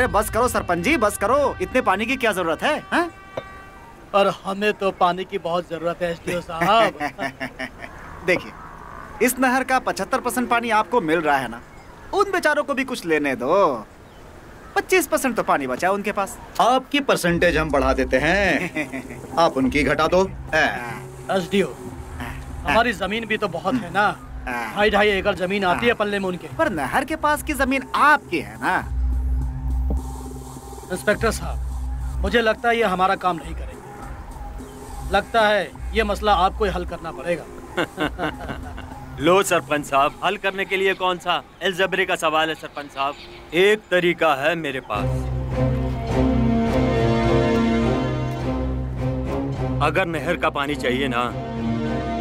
अरे बस करो सरपंच जी, बस करो, इतने पानी की क्या जरूरत है, हा? और हमें तो पानी की बहुत जरूरत है एसडीओ साहब। देखिए, इस नहर का 75% पानी आपको मिल रहा है ना, उन बेचारों को भी कुछ लेने दो। 25% तो पानी बचा उनके पास। आपकी परसेंटेज हम बढ़ा देते हैं, आप उनकी घटा दो। एसडीओ, हमारी जमीन भी तो बहुत है ना, 2.5 एकड़ जमीन आती है पल्ले में उनके। पर नहर के पास की जमीन आपकी है ना। इंस्पेक्टर साहब, मुझे लगता है ये हमारा काम नहीं करेंगे, लगता है ये मसला आपको हल करना पड़ेगा। लो सरपंच साहब, हल करने के लिए कौन सा अलजबरे का सवाल है सरपंच साहब, एक तरीका है मेरे पास। अगर नहर का पानी चाहिए ना,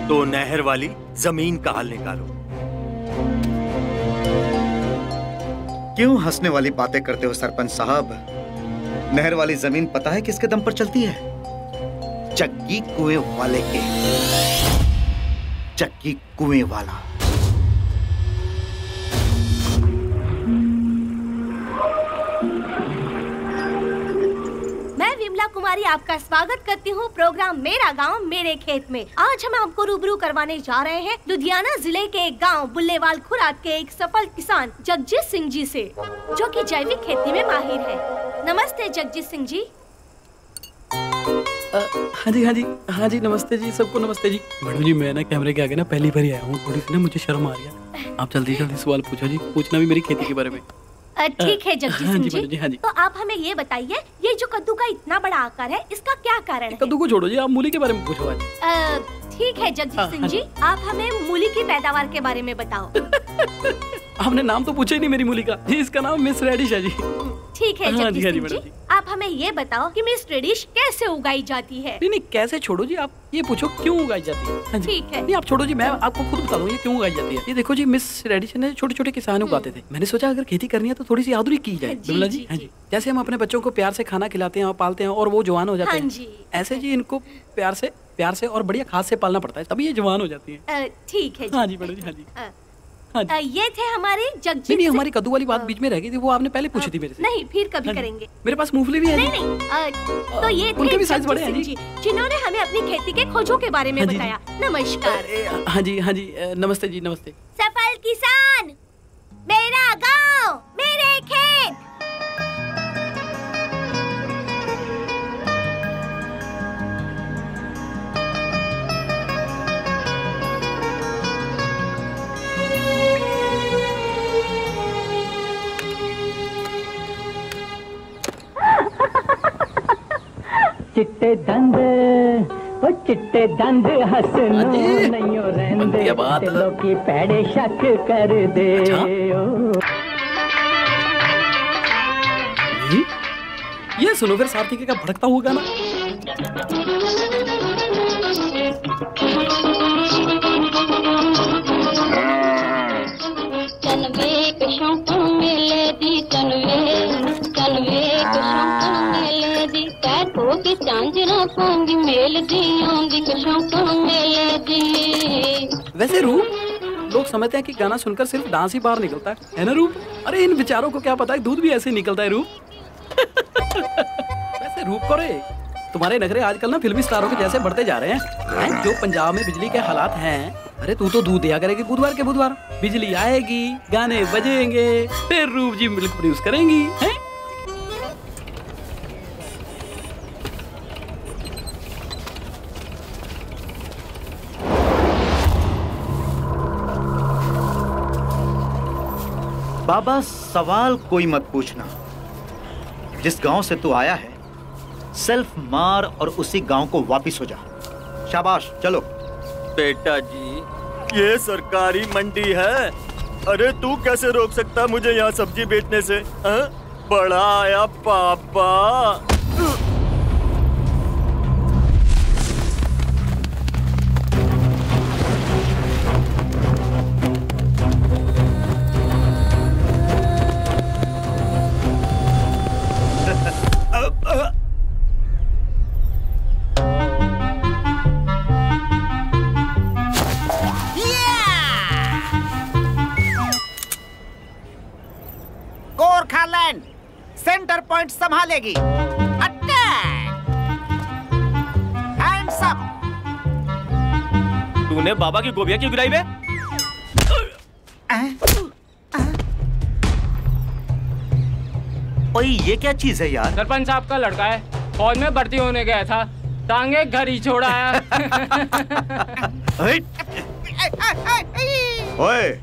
तो नहर वाली जमीन का हल निकालो। क्यों हंसने वाली बातें करते हो सरपंच साहब? नहर वाली जमीन पता है किसके दम पर चलती है? चक्की कुएं वाले के। चक्की कुएं वाला मैं विमला कुमारी आपका स्वागत करती हूँ प्रोग्राम मेरा गांव मेरे खेत में। आज हम आपको रूबरू करवाने जा रहे हैं लुधियाना जिले के एक गांव बुल्लेवाल खुरात के एक सफल किसान जगजीत सिंह जी से, जो कि जैविक खेती में माहिर है। नमस्ते जगजीत सिंह जी। हाँ जी नमस्ते जी, सबको नमस्ते जी। मैडम जी, मैं ना कैमरे के आगे ना पहली बार आया हूँ, थोड़ी सी ना मुझे शर्म आ रही है। आप जल्दी सवाल पूछो जी, पूछना भी मेरी खेती के बारे में। ठीक है जगजीत सिंह जी, हाँ जी। तो आप हमें ये बताइए, ये जो कद्दू का इतना बड़ा आकार है, इसका क्या कारण है? कद्दू को छोड़ो जी, आप मूली के बारे में पूछो। ठीक है जगजीत सिंह जी, आप हमें मूली की पैदावार के बारे में बताओ। आपने नाम तो पूछा ही नहीं मेरी मूली का, इसका नाम मिस रेडिश है जी। ठीक है जगजीत सिंह जी, आप हमें ये बताओ कि मिस रेडिश कैसे उगाई जाती है? नहीं कैसे छोड़ो जी, आप ये पूछो क्यों उगाई जाती है। ठीक है, नहीं आप छोड़ो जी, मैं आपको खुद बता दूँ क्यों उगाई जाती है। ये देखो जी, मिस रेडिश ने छोटे छोटे किसान उगाते थे, मैंने सोचा अगर खेती करनी है तो थोड़ी सी आधुनिक की जाए। बिमला जी, हाँ जी, जैसे हम अपने बच्चों को प्यार से खाना खिलाते हैं और पालते हैं और वो जवान हो जाते हैं, ऐसे जी इनको प्यार से और बढ़िया खाद से पालना पड़ता है, तभी ये जवान हो जाती है। ठीक है, हाँ जी मैडम जी, हाँ जी। ये थे हमारे जगजीत। नहीं, हमारी कद्दू वाली बात बीच में रह गई थी, वो आपने पहले पूछी थी मेरे से। नहीं, फिर कभी करेंगे। मेरे पास मूंगफली भी है। नहीं, तो ये उनके भी साइज बड़े हैं जी, जिन्होंने हमें अपनी खेती के खोजों के बारे में बताया। नमस्कार। हाँ जी नमस्ते जी, नमस्ते। सफल किसान, मेरा गाँव मेरे खेत। चिट्टे दंद, वो चिट्टे दंद हसनो नहीं हो रहंदे, दिलों की पैड़े शक कर दे। ये सुनो फिर सार्थी का भड़कता हुआ गाना। तनवे कशों को मिले दी, तनवे कशों को मिले दी, के चांजरा पोंगी मेल दी, आंधी कशों को मिले दी। वैसे रूप, लोग समझते हैं कि गाना सुनकर सिर्फ डांस ही बाहर निकलता है ना रूप? अरे इन बेचारों को क्या पता है दूध भी ऐसे निकलता है रूप। वैसे रूप को रे, तुम्हारे नखरे आजकल ना फिल्मी स्टारों के जैसे बढ़ते जा रहे हैं। जो पंजाब में बिजली के हालात हैं, अरे तू तो दूध दिया करेगी, बुधवार के बुधवार बिजली आएगी, गाने बजेंगे, फिर रूप जी मिल्क प्रोड्यूस करेंगी। हैं? बाबा, सवाल कोई मत पूछना, जिस गांव से तू आया है सेल्फ मार और उसी गांव को वापस हो जा। शाबाश, चलो। बेटा जी, ये सरकारी मंडी है, अरे तू कैसे रोक सकता मुझे यहाँ सब्जी बेचने से? बड़ा आया पापा। करेगी। अटैक! Hands up! तूने बाबा की गोबियां क्यों गिराई बे? ओए ये क्या चीज है यार? सरपंच साहब का लड़का है, फौज में भर्ती होने गया था, टांगे घर ही छोड़ आया। ओए,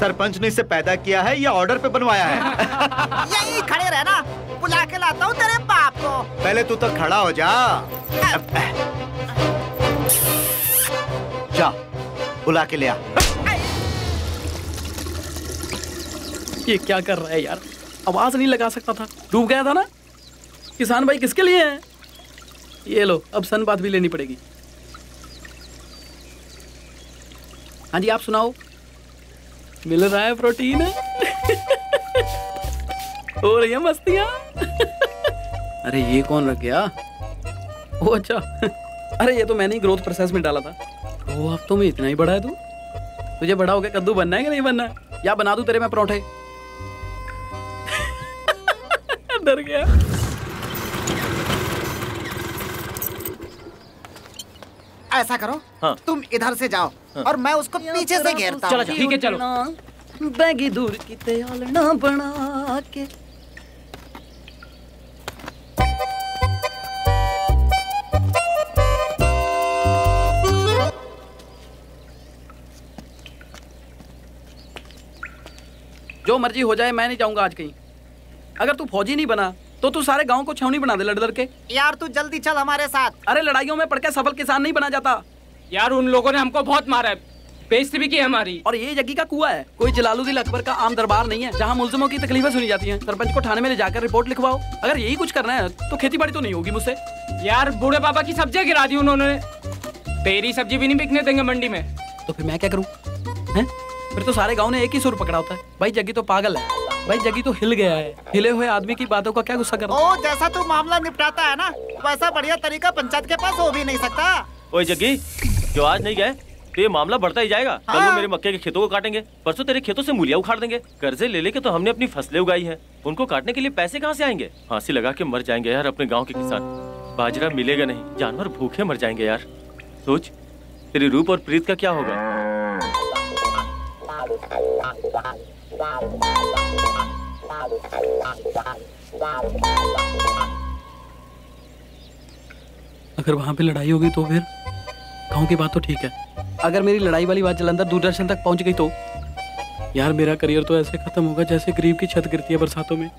सरपंच ने इसे पैदा किया है या ऑर्डर पे बनवाया है? यही खड़े रहना, बुला के लाता हूँ तेरे बाप को। पहले तू तो खड़ा हो जा, जा बुला के ले आ। ये क्या कर रहा है यार? आवाज नहीं लगा सकता था, डूब गया था ना। किसान भाई किसके लिए है? ये लो, अब सन बात भी लेनी पड़ेगी। हाँ जी, आप सुनाओ, मिल रहा है प्रोटीन? हो रही है मस्तियाँ? अरे ये कौन रख गया? ओ अच्छा, अरे ये तो मैंने ही ग्रोथ प्रोसेस में डाला था। वो हफ्तों में इतना ही बड़ा है तू? तुझे बड़ा होकर कद्दू बनना है कि नहीं बनना है? या बना दूँ तेरे मैं परौठे? डर गया। ऐसा करो, हाँ। तुम इधर से जाओ, हाँ। और मैं उसको पीछे से घेरता हूँ। ठीक है, चलो। बैगी दूर की तैयालना बना के। जो मर्जी हो जाए, मैं नहीं जाऊंगा आज कहीं। अगर तू फौजी नहीं बना तो तू सारे गांव को छावनी बना दे लड़ लड़ के। यार तू जल्दी चल हमारे साथ। अरे लड़ाइयों में पड़ के सफल किसान नहीं बना जाता। यार उन लोगों ने हमको बहुत मारा है, बेइज्जती भी की हमारी। और ये जग्गी का कुआं है, कोई जलालुद्दीन अकबर का आम दरबार नहीं है जहाँ मुलजमों की तकलीफें सुनी जाती हैं। सरपंच को थाने में ले जाकर रिपोर्ट लिखवाओ। अगर यही कुछ करना है तो खेती बाड़ी तो नहीं होगी मुझसे। यार बूढ़े बाबा की सब्जियाँ गिरा दी उन्होंने, तेरी सब्जी भी नहीं बिकने देंगे मंडी में। तो फिर मैं क्या करूँ? फिर तो सारे गाँव ने एक ही सुर पकड़ा होता है, भाई जग्गी तो पागल है, भाई जगी तो हिल गया है। हिले हुए आदमी की बातों का क्या गुस्सा करना? ओ जैसा तू मामला निपटाता है ना, वैसा बढ़िया तरीका पंचायत के पास हो भी नहीं सकता। ओए जगी, जो आज नहीं गए तो ये मामला बढ़ता ही जाएगा। हाँ। कल वो मेरे मक्के के खेतों को काटेंगे, परसों तेरे खेतों से मूलियाँ उखाड़ देंगे। कर्जे ले लेके तो हमने अपनी फसलें उगाई है, उनको काटने के लिए पैसे कहाँ से आएंगे? फांसी लगा के मर जाएंगे यार अपने गाँव के किसान। बाजरा मिलेगा नहीं, जानवर भूखे मर जाएंगे यार। सोच तेरी रूप और प्रीत का क्या होगा। अगर वहाँ पे लड़ाई हो गई तो फिर गाँव की बात तो ठीक है। अगर मेरी लड़ाई वाली बात जलंधर दूरदर्शन तक पहुँच गई तो यार मेरा करियर तो ऐसे खत्म होगा जैसे गरीब की छत गिरती है बरसातों में।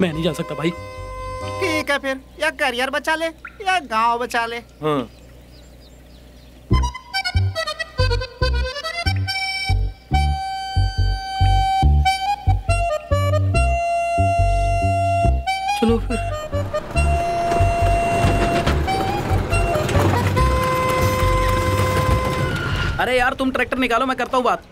मैं नहीं जा सकता भाई। ठीक है फिर, या करियर बचा ले या गाँव बचा ले। हाँ। चलो फिर। अरे यार तुम ट्रैक्टर निकालो, मैं करता हूँ बात।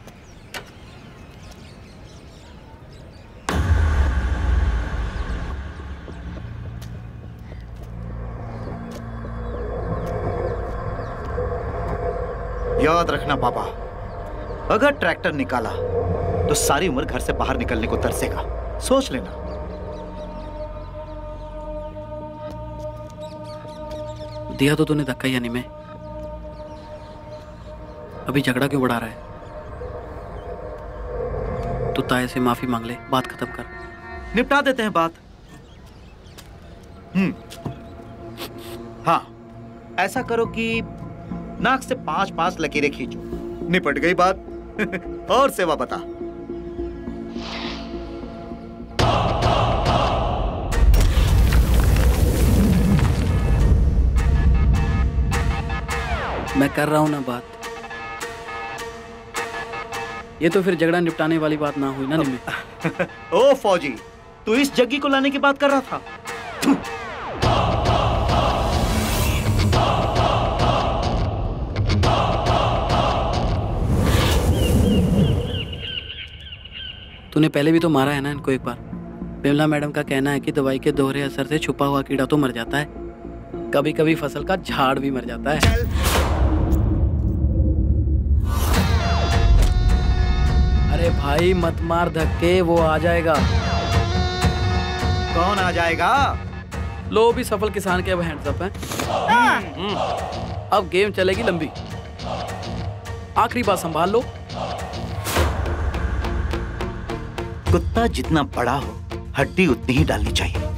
याद रखना पापा, अगर ट्रैक्टर निकाला तो सारी उम्र घर से बाहर निकलने को तरसेगा, सोच लेना। दिया तो तूने धक्का ही यानी में, अभी झगड़ा क्यों बढ़ा रहा है? तू ताए से माफी मांग ले, बात खत्म कर। निपटा देते हैं बात। हाँ, ऐसा करो कि नाक से 5-5 लकीरें खींचो। निपट गई बात। और सेवा बता। मैं कर रहा हूं ना बात। ये तो फिर झगड़ा निपटाने वाली बात ना हुई ना निम्मी। ओ फौजी, तू इस जग्गी को लाने की बात कर रहा था। तूने पहले भी तो मारा है ना इनको एक बार। बेमला मैडम का कहना है कि दवाई के दोहरे असर से छुपा हुआ कीड़ा तो मर जाता है, कभी कभी फसल का झाड़ भी मर जाता है। अरे भाई मत मार धक्के, वो आ जाएगा। कौन आ जाएगा? लो भी सफल किसान के अब हैंड्सअप हैं। अब गेम चलेगी लंबी। आखिरी बात संभाल लो। कुत्ता जितना बड़ा हो हड्डी उतनी ही डालनी चाहिए।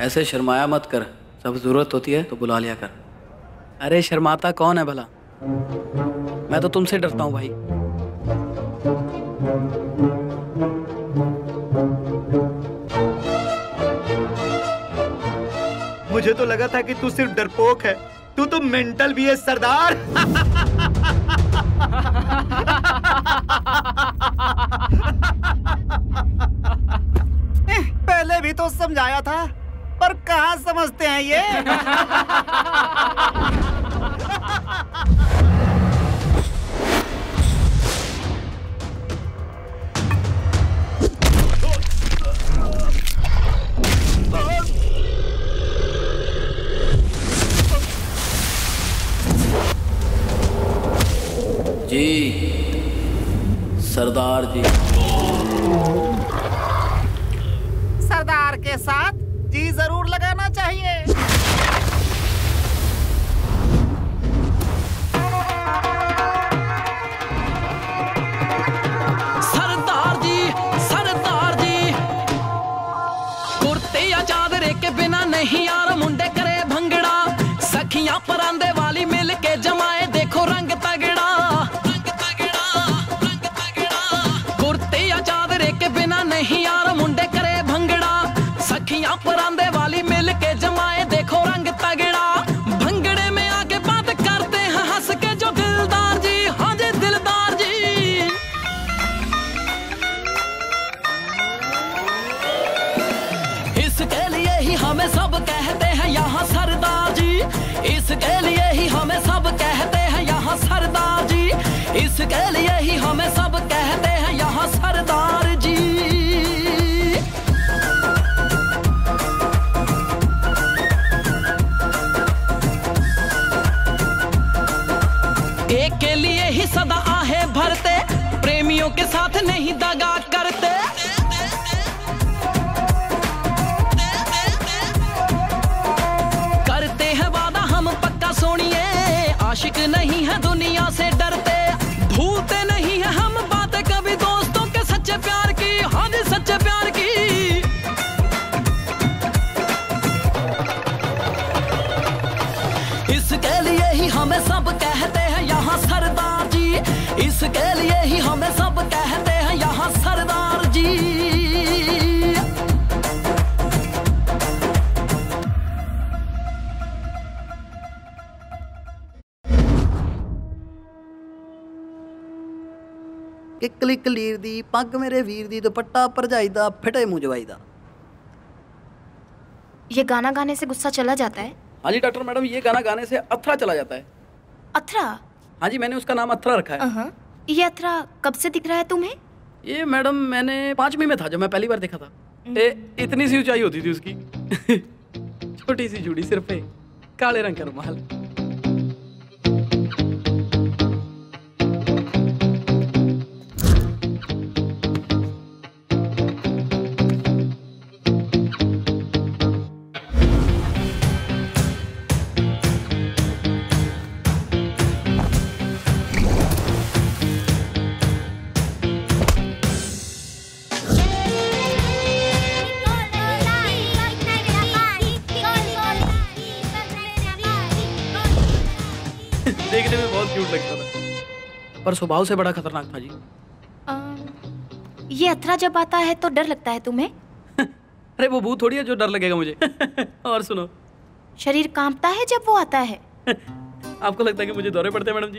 ऐसे शर्माया मत कर, जब जरूरत होती है तो बुला लिया कर। अरे शर्माता कौन है भला, मैं तो तुमसे डरता हूँ भाई। मुझे तो लगा था कि तू सिर्फ डरपोक है, तू तो मेंटल भी है सरदार। पहले भी तो समझाया था, पर कहाँ समझते हैं ये। जी सरदार जी, सरदार के साथ जी जरूर लगाना चाहिए। सरदार जी, सरदार जी, कुर्ते या चादरे के बिना नहीं यार मुंडे करे भंगड़ा। सखियां परांदे वाली मिल के जमाए देखो रंग तगड़ा, रंग तगड़ा, रंग तगड़ा। कुर्ते या चादरे के बिना नहीं यार मुंडे करे भंगड़ा। सखियां परांदे वाली मिल के जमाए देखो रंग तगड़ा। भंगड़े में आके बात करते हैं हंस के जो दिलदार जी, हाँ जी दिलदार जी। इसके लिए ही हमें सब कहते हैं यहाँ सरदार जी, इसके लिए ही हमें सब कहते हैं यहाँ सरदार जी, इसके लिए ही हमें सब कहते हैं यहाँ सरदार जी। के लिए ही सदा आहे भरते, प्रेमियों के साथ नहीं दगा करते। करते हैं वादा हम पक्का सोनिए, आशिक नहीं है दुनिया से डरते। भूलते नहीं है हम बातें कभी दोस्तों के सच्चे प्यार की, हाँ जी सच्चे प्यार की। इसके लिए ही हमें सब कहते हैं यहाँ सरदार जी, इसके लिए ही हमें सब कहते हैं यहाँ सरदार जी। किकली कलीर दी पग मेरे वीर दी, दुपट्टा भरजाई दा फिटे मुंह जवाई दा। ये गाना गाने से गुस्सा चला जाता है? हाँ जी डॉक्टर मैडम, ये गाना गाने से अथरा चला जाता है। अथरा? हाँ जी, मैंने उसका नाम अथरा रखा है। ये अथरा कब से दिख रहा है तुम्हें? ये मैडम मैंने 5वीं में था जब मैं पहली बार देखा था। इतनी सी ऊंचाई होती थी उसकी। छोटी सी जुड़ी सिर पे, काले रंग का रुमाल। देखने में बहुत क्यूट लगता था, पर स्वभाव से बड़ा खतरनाक था जी। ये अथरा जब आता है तो डर लगता है तुम्हें? अरे वो भूत थोड़ी है जो डर लगेगा मुझे। और सुनो, शरीर कांपता है जब वो आता है? आपको लगता है कि मुझे दौरे पड़ते हैं मैडम जी?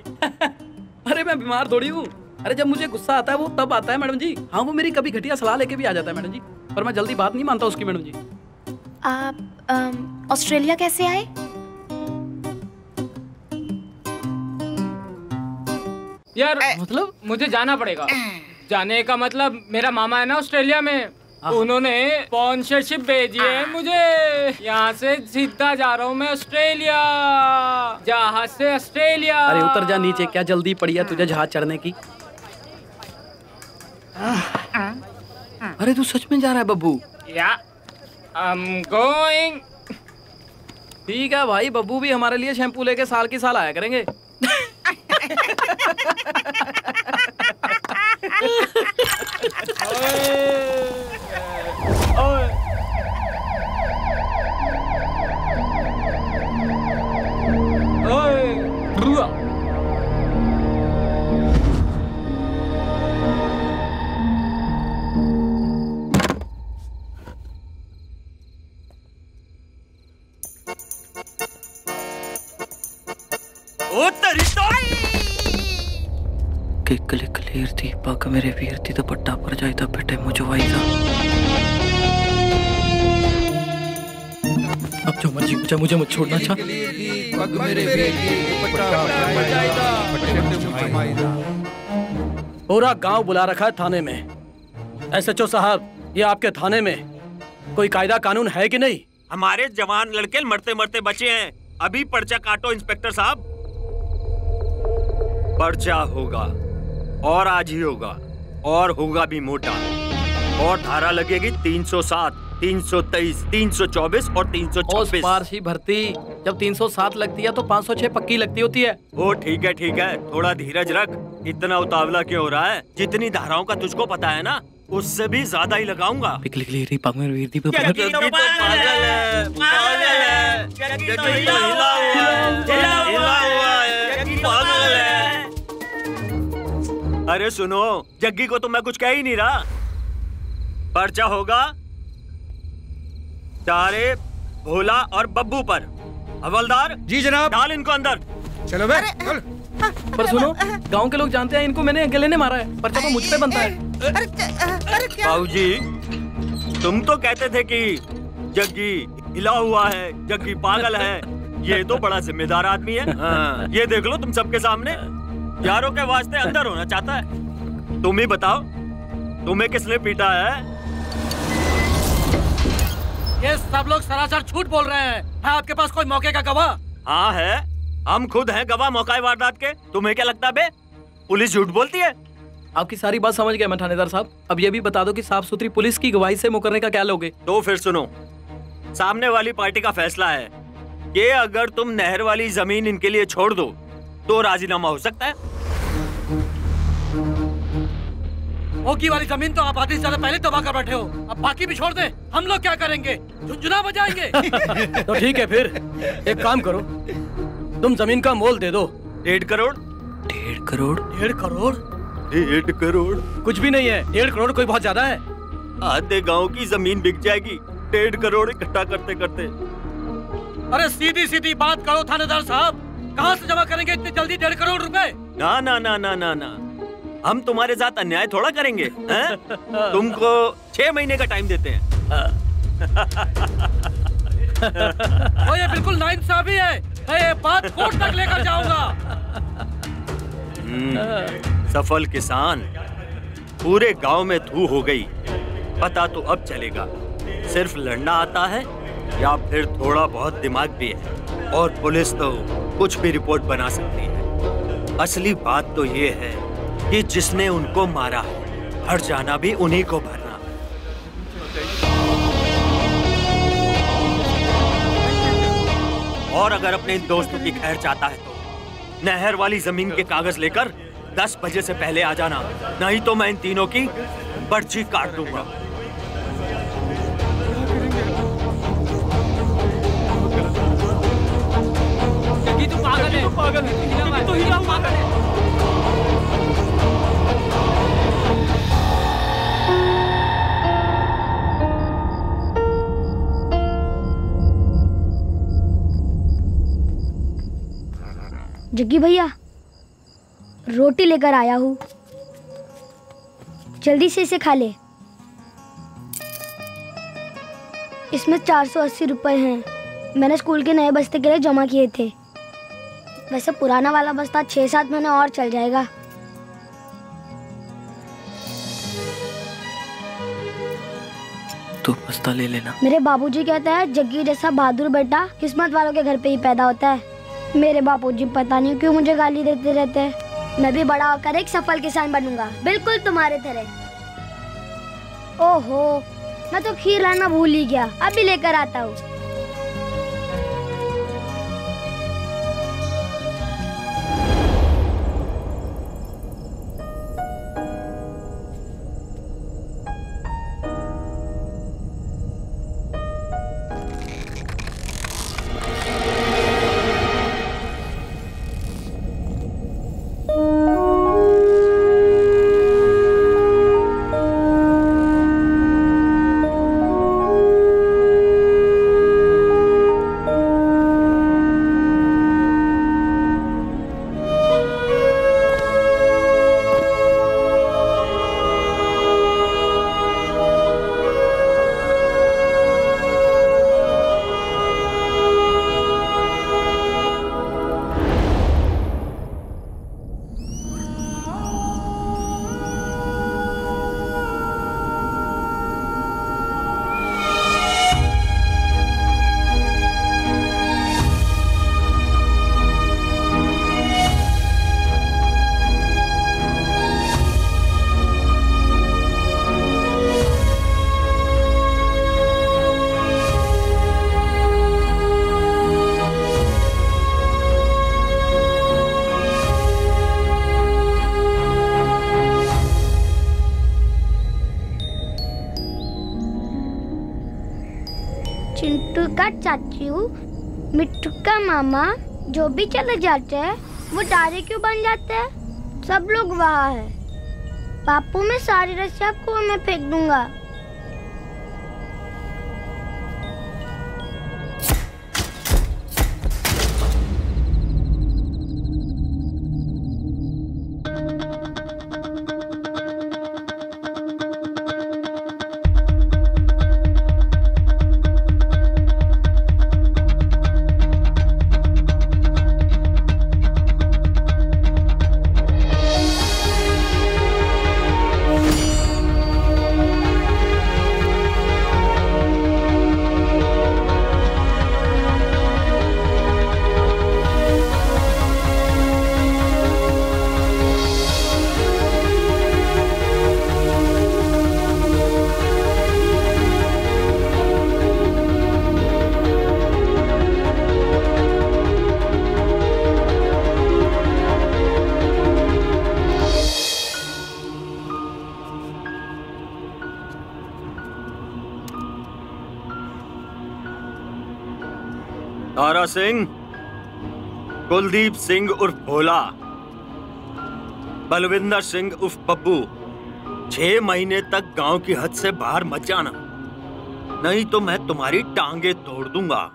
अरे मैं बीमार थोड़ी हूँ, अरे जब मुझे गुस्सा आता है वो तब आता है मैडम जी। हाँ वो मेरी कभी घटिया सलाह लेके भी आ जाता है मैडम जी, पर मैं जल्दी बात नहीं मानता उसकी मैडम जी। आप ऑस्ट्रेलिया कैसे आए? यार मतलब मुझे जाना पड़ेगा। जाने का मतलब मेरा मामा है ना ऑस्ट्रेलिया में, उन्होंने स्पॉन्सरशिप भेजी है मुझे। यहाँ से सीधा जा रहा हूँ मैं ऑस्ट्रेलिया, जहाज से ऑस्ट्रेलिया। अरे उतर जा नीचे, क्या जल्दी पड़ी है तुझे जहाज चढ़ने की। अरे तू सच में जा रहा है बब्बू? या आई एम गोइंग। ठीक है भाई, बब्बू भी हमारे लिए शैम्पू लेके साल की साल आया करेंगे। किकले क्लेर थी पाक मेरे वीर थी तो पट्टा पर जाए था बेटे मुझे वाई था। अब जो मर्जी पूछा मुझे मत छोड़ना। अच्छा पूरा गांव बुला रखा है थाने में। एसएचओ साहब ये आपके थाने में कोई कायदा कानून है कि नहीं? हमारे जवान लड़के मरते मरते बचे हैं। अभी पर्चा काटो इंस्पेक्टर साहब। पर्चा होगा और आज ही होगा और होगा भी मोटा, और धारा लगेगी 307, 323, 324 और 326। पारसी भर्ती जब 307 लगती है तो 506 पक्की लगती होती है। वो ठीक है थोड़ा धीरज रख। इतना उतावला क्यों हो रहा है? जितनी धाराओं का तुझको पता है ना उससे भी ज्यादा ही लगाऊंगा। अरे सुनो, जग्गी को तो मैं कुछ कह ही नहीं रहा। पर्चा होगा तारे भोला और बब्बू पर। हवलदार जी जनाब, डाल इनको अंदर। चलो बे। पर सुनो, गांव के लोग जानते हैं इनको मैंने अकेले ने मारा है, पर्चा तो मुझ पे बनता है। बाबूजी तुम तो कहते थे कि जग्गी हिला हुआ है, जग्गी पागल है। ये तो बड़ा जिम्मेदार आदमी है। हाँ। ये देख लो तुम सबके सामने, यारों के वास्ते अंदर होना चाहता है। तुम ही बताओ तुम्हें किसने पीटा है? ये सब लोग सरासर झूठ बोल रहे हैं। है आपके पास कोई मौके का गवाह? हाँ है, हम खुद हैं गवाह मौका वारदात के। तुम्हें क्या लगता है बे पुलिस झूठ बोलती है? आपकी सारी बात समझ गया मैं थानेदार साहब। अब ये भी बता दो कि साफ सुथरी पुलिस की गवाही से मुकरने का क्या लोगे? तो फिर सुनो, सामने वाली पार्टी का फैसला है कि अगर तुम नहर वाली जमीन इनके लिए छोड़ दो तो राजीनामा हो सकता है। ओकी वाली जमीन तो आप आधी से ज्यादा पहले तबाह कर बैठे हो, अब बाकी भी छोड़ दे। हम लोग क्या करेंगे? झुनझुना बजाएंगे। तो ठीक है फिर एक काम करो, तुम जमीन का मोल दे दो। 1.5 करोड़। 1.5 करोड़? 1.5 करोड़? 1.5 करोड़ कुछ भी नहीं है। 1.5 करोड़ कोई बहुत ज्यादा है? आधे गाँव की जमीन बिक जाएगी 1.5 करोड़ इकट्ठा करते करते। अरे सीधी सीधी बात करो थानेदार साहब, कहाँ से जमा करेंगे इतनी जल्दी 1.5 करोड़ रुपए? ना ना ना ना ना ना, हम तुम्हारे साथ अन्याय थोड़ा करेंगे। तुमको 6 महीने का टाइम देते हैं। तो ये बिल्कुल नाइंसाफी है, मैं ये बात कोर्ट तक लेकर जाऊंगा। सफल किसान पूरे गांव में धू हो गई। पता तो अब चलेगा सिर्फ लड़ना आता है या फिर थोड़ा बहुत दिमाग भी है। और पुलिस तो कुछ भी रिपोर्ट बना सकती है। असली बात तो ये है कि जिसने उनको मारा है हर जाना भी उन्हीं को भरना। और अगर अपने दोस्तों की खैर चाहता है तो नहर वाली जमीन के कागज लेकर 10 बजे से पहले आ जाना, नहीं तो मैं इन तीनों की पर्ची काट दूंगा। पागल है तो हीरा पागल है। जग्गी भैया रोटी लेकर आया हूँ। जल्दी से इसे खा ले। इसमें 480 रुपये हैं, मैंने स्कूल के नए बस्ते के लिए जमा किए थे। वैसे पुराना वाला बस्ता 6-7 महीने और चल जाएगा। तो बस्ता ले लेना। मेरे बाबूजी कहते हैं जग्गी जैसा बहादुर बेटा किस्मत वालों के घर पे ही पैदा होता है। मेरे बाबूजी पता नहीं क्यों मुझे गाली देते रहते हैं। मैं भी बड़ा होकर एक सफल किसान बनूंगा, बिल्कुल तुम्हारे तरह। ओहो, मैं तो खीर लाना भूल ही गया, अभी लेकर आता हूँ। चाचू, मिट्टू का मामा जो भी चले जाते हैं वो तारे क्यों बन जाते हैं? सब लोग वहाँ है। पापू, मैं सारी रस्सियाँ कुएं में फेंक दूंगा। तारा सिंह, कुलदीप सिंह उर्फ भोला, बलविंदर सिंह उर्फ पप्पू, 6 महीने तक गांव की हद से बाहर मत जाना, नहीं तो मैं तुम्हारी टांगे तोड़ दूंगा।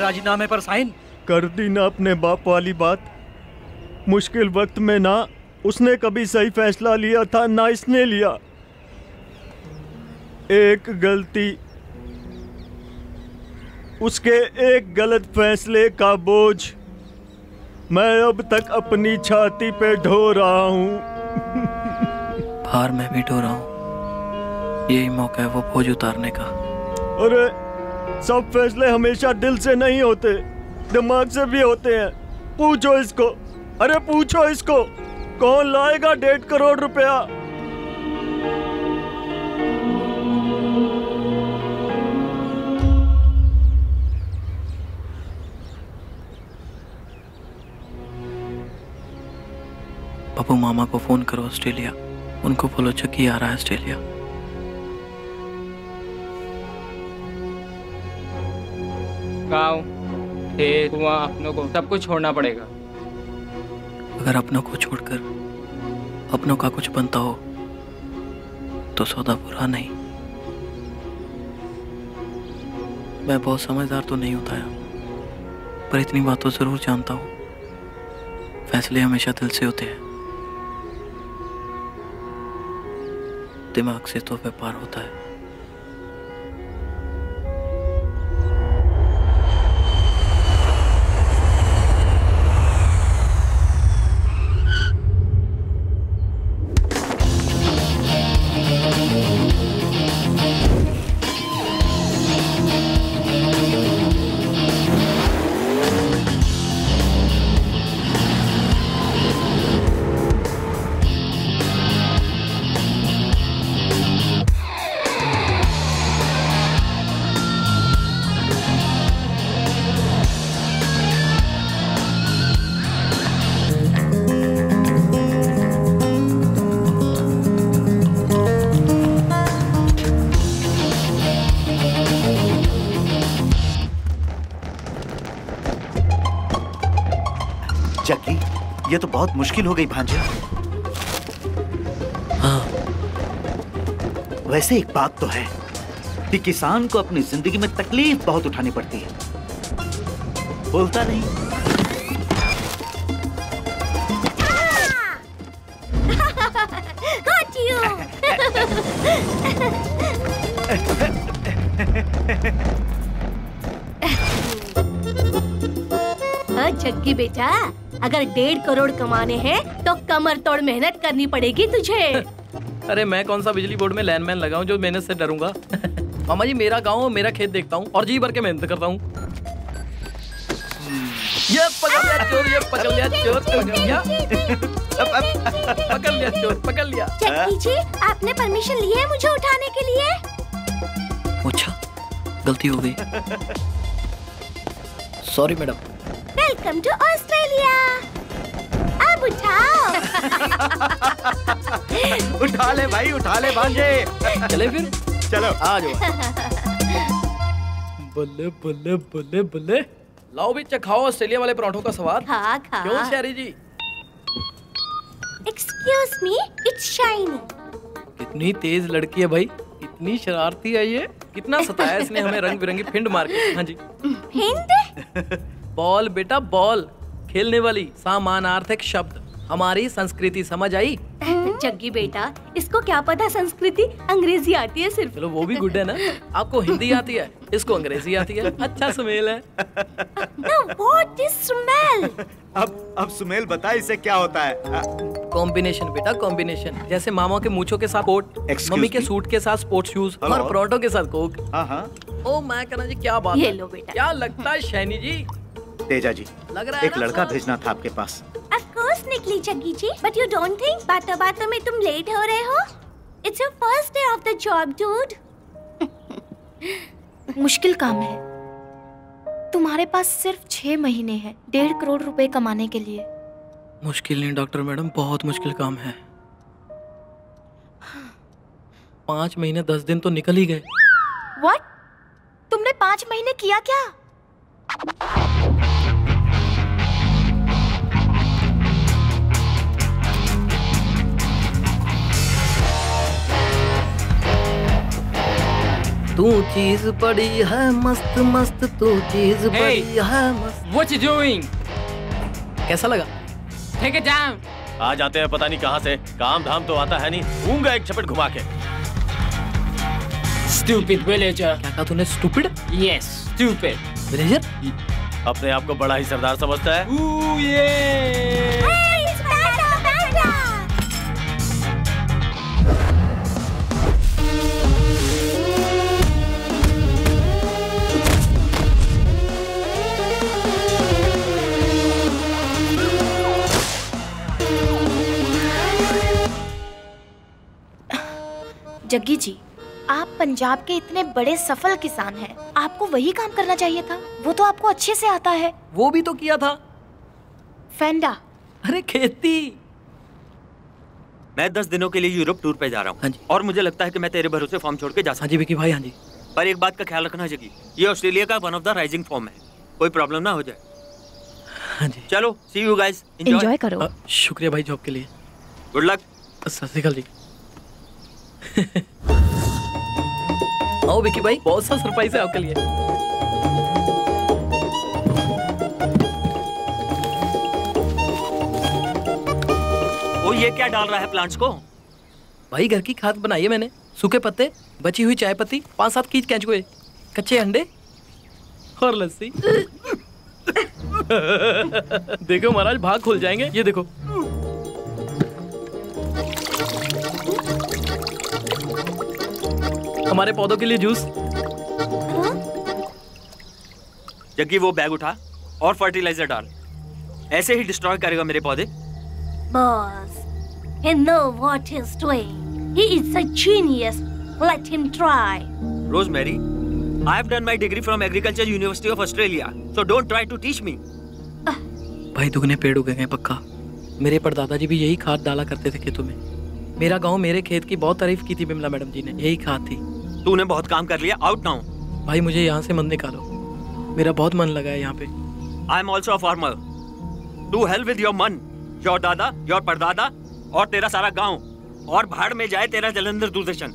राजीनामे पर साइन कर दी ना अपने बाप वाली बात। मुश्किल वक्त में ना उसने कभी सही फैसला लिया था ना इसने लिया। एक गलती उसके एक गलत फैसले का बोझ मैं अब तक अपनी छाती पे ढो रहा हूँ। भार मैं भी ढो रहा हूँ, यही मौका है वो बोझ उतारने का। अरे सब फैसले हमेशा दिल से नहीं होते, दिमाग से भी होते हैं। पूछो इसको, अरे पूछो इसको, कौन लाएगा 1.5 करोड़ रुपया? पप्पू मामा को फोन करो ऑस्ट्रेलिया, उनको बोलो चक्की आ रहा है ऑस्ट्रेलिया। गाँव, खेत, कुआं, अपनों को सब कुछ छोड़ना पड़ेगा। अगर अपनों को छोड़कर अपनों का कुछ बनता हो तो सौदा बुरा नहीं। मैं बहुत समझदार तो नहीं होता पर इतनी बात तो जरूर जानता हूँ, फैसले हमेशा दिल से होते हैं, दिमाग से तो व्यापार होता है। ये तो बहुत मुश्किल हो गई भांजा। हाँ। वैसे एक बात तो है कि किसान को अपनी जिंदगी में तकलीफ बहुत उठानी पड़ती है, बोलता नहीं। Got you. हाँ जग्गी बेटा, अगर 1.5 करोड़ कमाने हैं तो कमर तोड़ मेहनत करनी पड़ेगी तुझे। अरे मैं कौन सा बिजली बोर्ड में लैंडमैन लगाऊं जो मेहनत से डरूंगा। मामा जी मेरा गांव मेरा खेत देखता हूं और जी भर के मेहनत करता हूं। ये पकड़ लिया चोर, ये पकड़ लिया चोर, पकड़ लिया, पकड़ लिया चोर, पकड़ लिया। चक्की जी, आपने परमिशन ली है मुझे उठाने के लिए? अच्छा गलती हो गई, sorry madam. Welcome to Australia. अब उठाओ। उठा ले भाई, उठा ले भांजे। चले फिर, चलो आ जाओ। बल्ले बल्ले बल्ले बल्ले, लाओ भी चखाओ ऑस्ट्रेलिया वाले पराठों का स्वाद। हाँ खा। क्यों शहरी जी? Excuse me, it's shiny. इतनी तेज लड़की है भाई, इतनी शरारती है ये, कितना सताया इसने हमें रंग बिरंगी फिंड मार के। हाँ जी फिंड। बॉल बेटा बॉल, खेलने वाली, सामानार्थक शब्द। हमारी संस्कृति समझ आई? जग्गी बेटा, इसको क्या पता संस्कृति, अंग्रेजी आती है सिर्फ। चलो वो भी गुड है ना। आपको हिंदी आती है, इसको अंग्रेजी आती है। अच्छा सुमेल है। Now what is smell? अब सुमेल बता इसे क्या होता है? कॉम्बिनेशन बेटा, कॉम्बिनेशन। जैसे मामा के मूंछों के साथ कोट, मम्मी के सूट के साथ स्पोर्ट्स शूज और परोठों के साथ कोक। ओ मैं कहना जी क्या बात है, क्या लगता है शैनी जी? तेजा जी, लग रहा है एक लड़का भेजना था आपके पास। Of course निकली जग्गी जी, but you don't think बातों-बातों में तुम लेट हो रहे हो? It's your first day of the job, dude. मुश्किल काम है। तुम्हारे पास सिर्फ 6 महीने हैं 1.5 करोड़ रुपए कमाने के लिए। मुश्किल नहीं डॉक्टर मैडम, बहुत मुश्किल काम है। 5 महीने 10 दिन तो निकल ही गए। What? तुमने 5 महीने किया क्या? तू चीज बड़ी है मस्त मस्त, तू चीज बड़ी है मस्त। What you doing? कैसा लगा? Take a jam. आ जाते हैं पता नहीं कहाँ से, काम धाम तो आता है नहीं, ऊँगा एक चपट घुमा के। Stupid villager. क्या कहा तूने? Stupid? Yes, stupid. Villager? अपने आप को बड़ा ही सरदार समझता है। Ooh, yeah. Hey, it's panda, panda. Jaggi जी, आप पंजाब के इतने बड़े सफल किसान हैं, आपको वही काम करना चाहिए था, वो तो आपको अच्छे से आता है। वो भी तो किया था। फेंडा। अरे खेती। मैं 10 दिनों के लिए यूरोप टूर पे जा रहा हूँ। हाँ जी। और मुझे लगता है कि मैं तेरे भरोसे फॉर्म छोड़ के जा सकता हूँ। हाँ जी विकी भाई। हाँ जी, पर एक बात का ख्याल रखना जग्गी, ये ऑस्ट्रेलिया का 1 ऑफ द राइजिंग फॉर्म है, कोई प्रॉब्लम ना हो जाए। हाँ जी, चलो सी यू गाइस, एंजॉय करो। शुक्रिया भाई जॉब के लिए, गुड लक। सत श्री अकाल जी। आओ विकी भाई, बहुत सा सरप्राइज है आपके लिए। ये क्या डाल रहा है प्लांट्स को? भाई घर की खाद बनाई है मैंने, सूखे पत्ते, बची हुई चाय पत्ती, 5-7 कीच कैचुए, कच्चे अंडे और लस्सी। देखो महाराज भाग खुल जाएंगे, ये देखो। हमारे पौधों के लिए जूस। जग्गी वो बैग उठा और फर्टिलाइजर डाल, ऐसे ही डिस्ट्रॉय करेगा मेरे पौधे। Boss, he know what he's doing. He is a genius. Let him try. Rosemary, I have done my degree from Agriculture University of Australia, so don't try to teach me. भाई दुगने पेड़ उगे हैं पक्का। मेरे परदादा जी भी यही खाद डाला करते थे खेतों में। मेरा गांव मेरे खेत की बहुत तारीफ की थी बिमला मैडम जी ने, यही खाद थी। तूने बहुत काम कर लिया, आउट नाउ। भाई मुझे यहाँ से मन निकालो, मेरा बहुत मन लगा है यहाँ पे। I am also a farmer. To help with your mum, your दादा, योर परदादा और तेरा सारा गांव, और भाड़ में जाए तेरा जलंधर दूरदर्शन।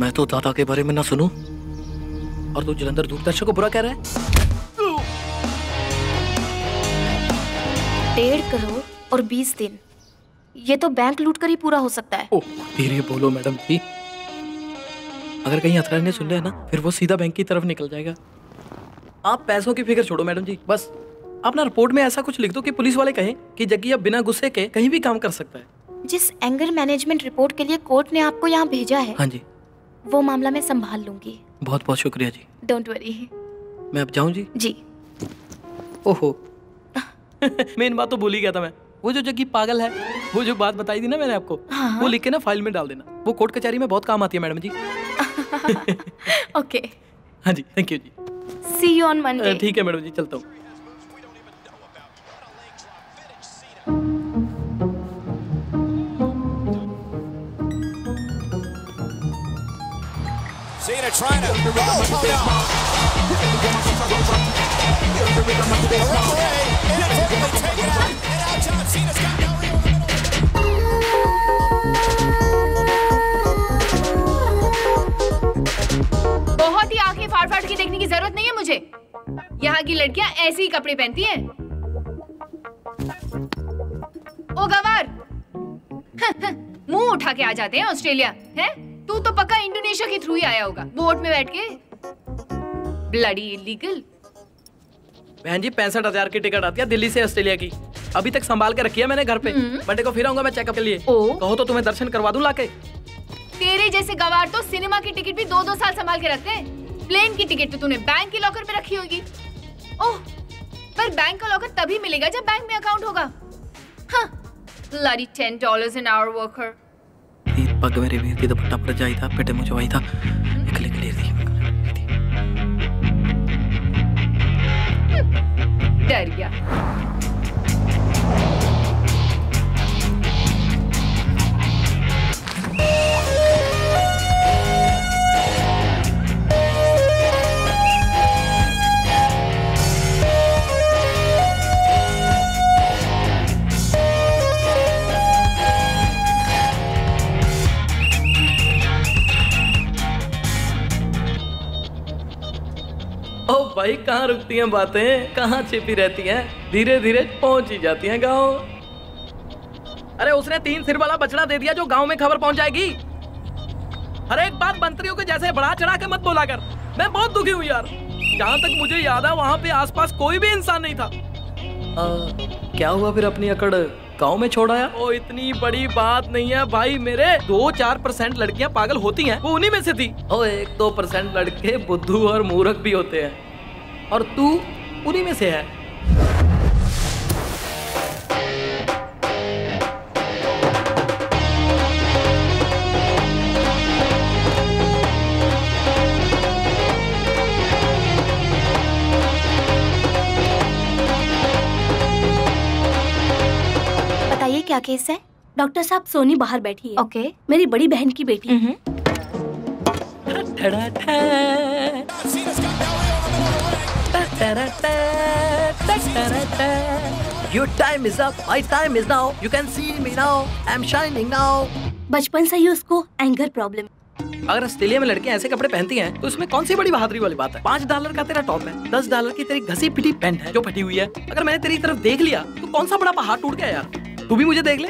मैं तो दादा के बारे में ना सुनूं, और तू जलंधर दूरदर्शन को बुरा कह रहा है। 1.5 करोड़ और 20 दिन, ये तो बैंक लूट कर ही पूरा हो सकता है। धीरे बोलो मैडम जी, अगर कहीं अथरा ने सुन लिया ना, फिर वो सीधा बैंक की तरफ निकल जाएगा। आप पैसों की फिक्र छोड़ो मैडम जी, बस अपना रिपोर्ट में ऐसा कुछ लिख दो कि पुलिस वाले कहें कि जग्गी अब बिना गुस्से के कहीं भी काम कर सकता है। जिस एंगर मैनेजमेंट रिपोर्ट के लिए कोर्ट ने आपको यहाँ भेजा है, हाँ जी, वो मामला मैं संभाल लूंगी। बहुत बहुत शुक्रिया जी। डोंट वरी, मैं अब जाऊँ जी। जी। ओहो, मेन बात तो भूल ही गया था मैं, वो जो जग्गी पागल है, वो जो बात बताई थी ना मैंने आपको, हाँ। वो लिख के ना फाइल में डाल देना, वो कोर्ट कचहरी में बहुत काम आती है मैडम जी। ओके हाँ जी, थैंक यू जी। See you on Monday. ठीक है मैडम जी, चलता हूँ। Trying to run up and down. Inadvertently taken out, and now John Cena's got no real in the middle. बहुत ही आंखें फाड़-फाड़ के देखने की जरूरत नहीं है मुझे। यहाँ की लड़कियाँ ऐसे ही कपड़े पहनती हैं। ओ गवार, मुंह उठा के आ जाते हैं ऑस्ट्रेलिया, हैं? तू तो पक्का इंडोनेशिया के थ्रू ही आया होगा, बोट में बैठ के। Bloody illegal. बहन जी 65,000 की टिकट आती है दिल्ली से ऑस्ट्रेलिया की, अभी तक संभाल के रखी है मैंने घर पे। बंटे को फिर आऊंगा मैं चेकअप के लिए, कहो तो तुम्हें दर्शन करवा दूं लाके। तेरे जैसे गवार तो सिनेमा की टिकट भी 2-2 साल संभाल के रखते हैं। प्लेन की टिकट तो तूने बैंक के लॉकर में रखी होगी। ओह, पर बैंक का लॉकर तभी मिलेगा जब बैंक में अकाउंट होगा। Bloody $10 an hour worker। पग मेरे वीर की दुपट्टा पर जाई था, पेटे मुझे वाई था, निकले क्लियर थी। डर गया। भाई कहाँ रुकती हैं बातें, कहाँ छिपी रहती हैं, धीरे धीरे पहुंच ही जाती हैं गांव। अरे उसने 3 सिर वाला बछड़ा दे दिया जो गांव में खबर पहुंच जाएगी। हर एक बात मंत्रियों के जैसे बढ़ा चढ़ा के मत बोला कर। मैं बहुत दुखी हूँ यार, जहाँ तक मुझे याद है वहाँ पे आसपास कोई भी इंसान नहीं था। क्या हुआ फिर, अपनी अकड़ गाँव में छोड़ आया? वो इतनी बड़ी बात नहीं है भाई मेरे, 2-4% लड़कियाँ पागल होती है, वो उन्हीं में से थी, और 1-2% लड़के बुद्धू और मूर्ख भी होते हैं, और तू उन्हीं में से है। बताइए क्या केस है? डॉक्टर साहब सोनी बाहर बैठी है। ओके। मेरी बड़ी बहन की बेटी है। Da da da da da da da. Your time is up. My time is now. You can see me now. I'm shining now. बचपन से ही उसको एंगर प्रॉब्लम। अगर ऑस्ट्रेलिया में लड़के ऐसे कपड़े पहनती हैं, तो उसमें कौन सी बड़ी बहादुरी वाली बात है? $5 का तेरा टॉप है, $10 की तेरी घसी पिटी पैंट है जो फटी हुई है। अगर मैंने तेरी तरफ देख लिया तो कौन सा बड़ा पहाड़ टूट गया यार। तू भी मुझे देख ले,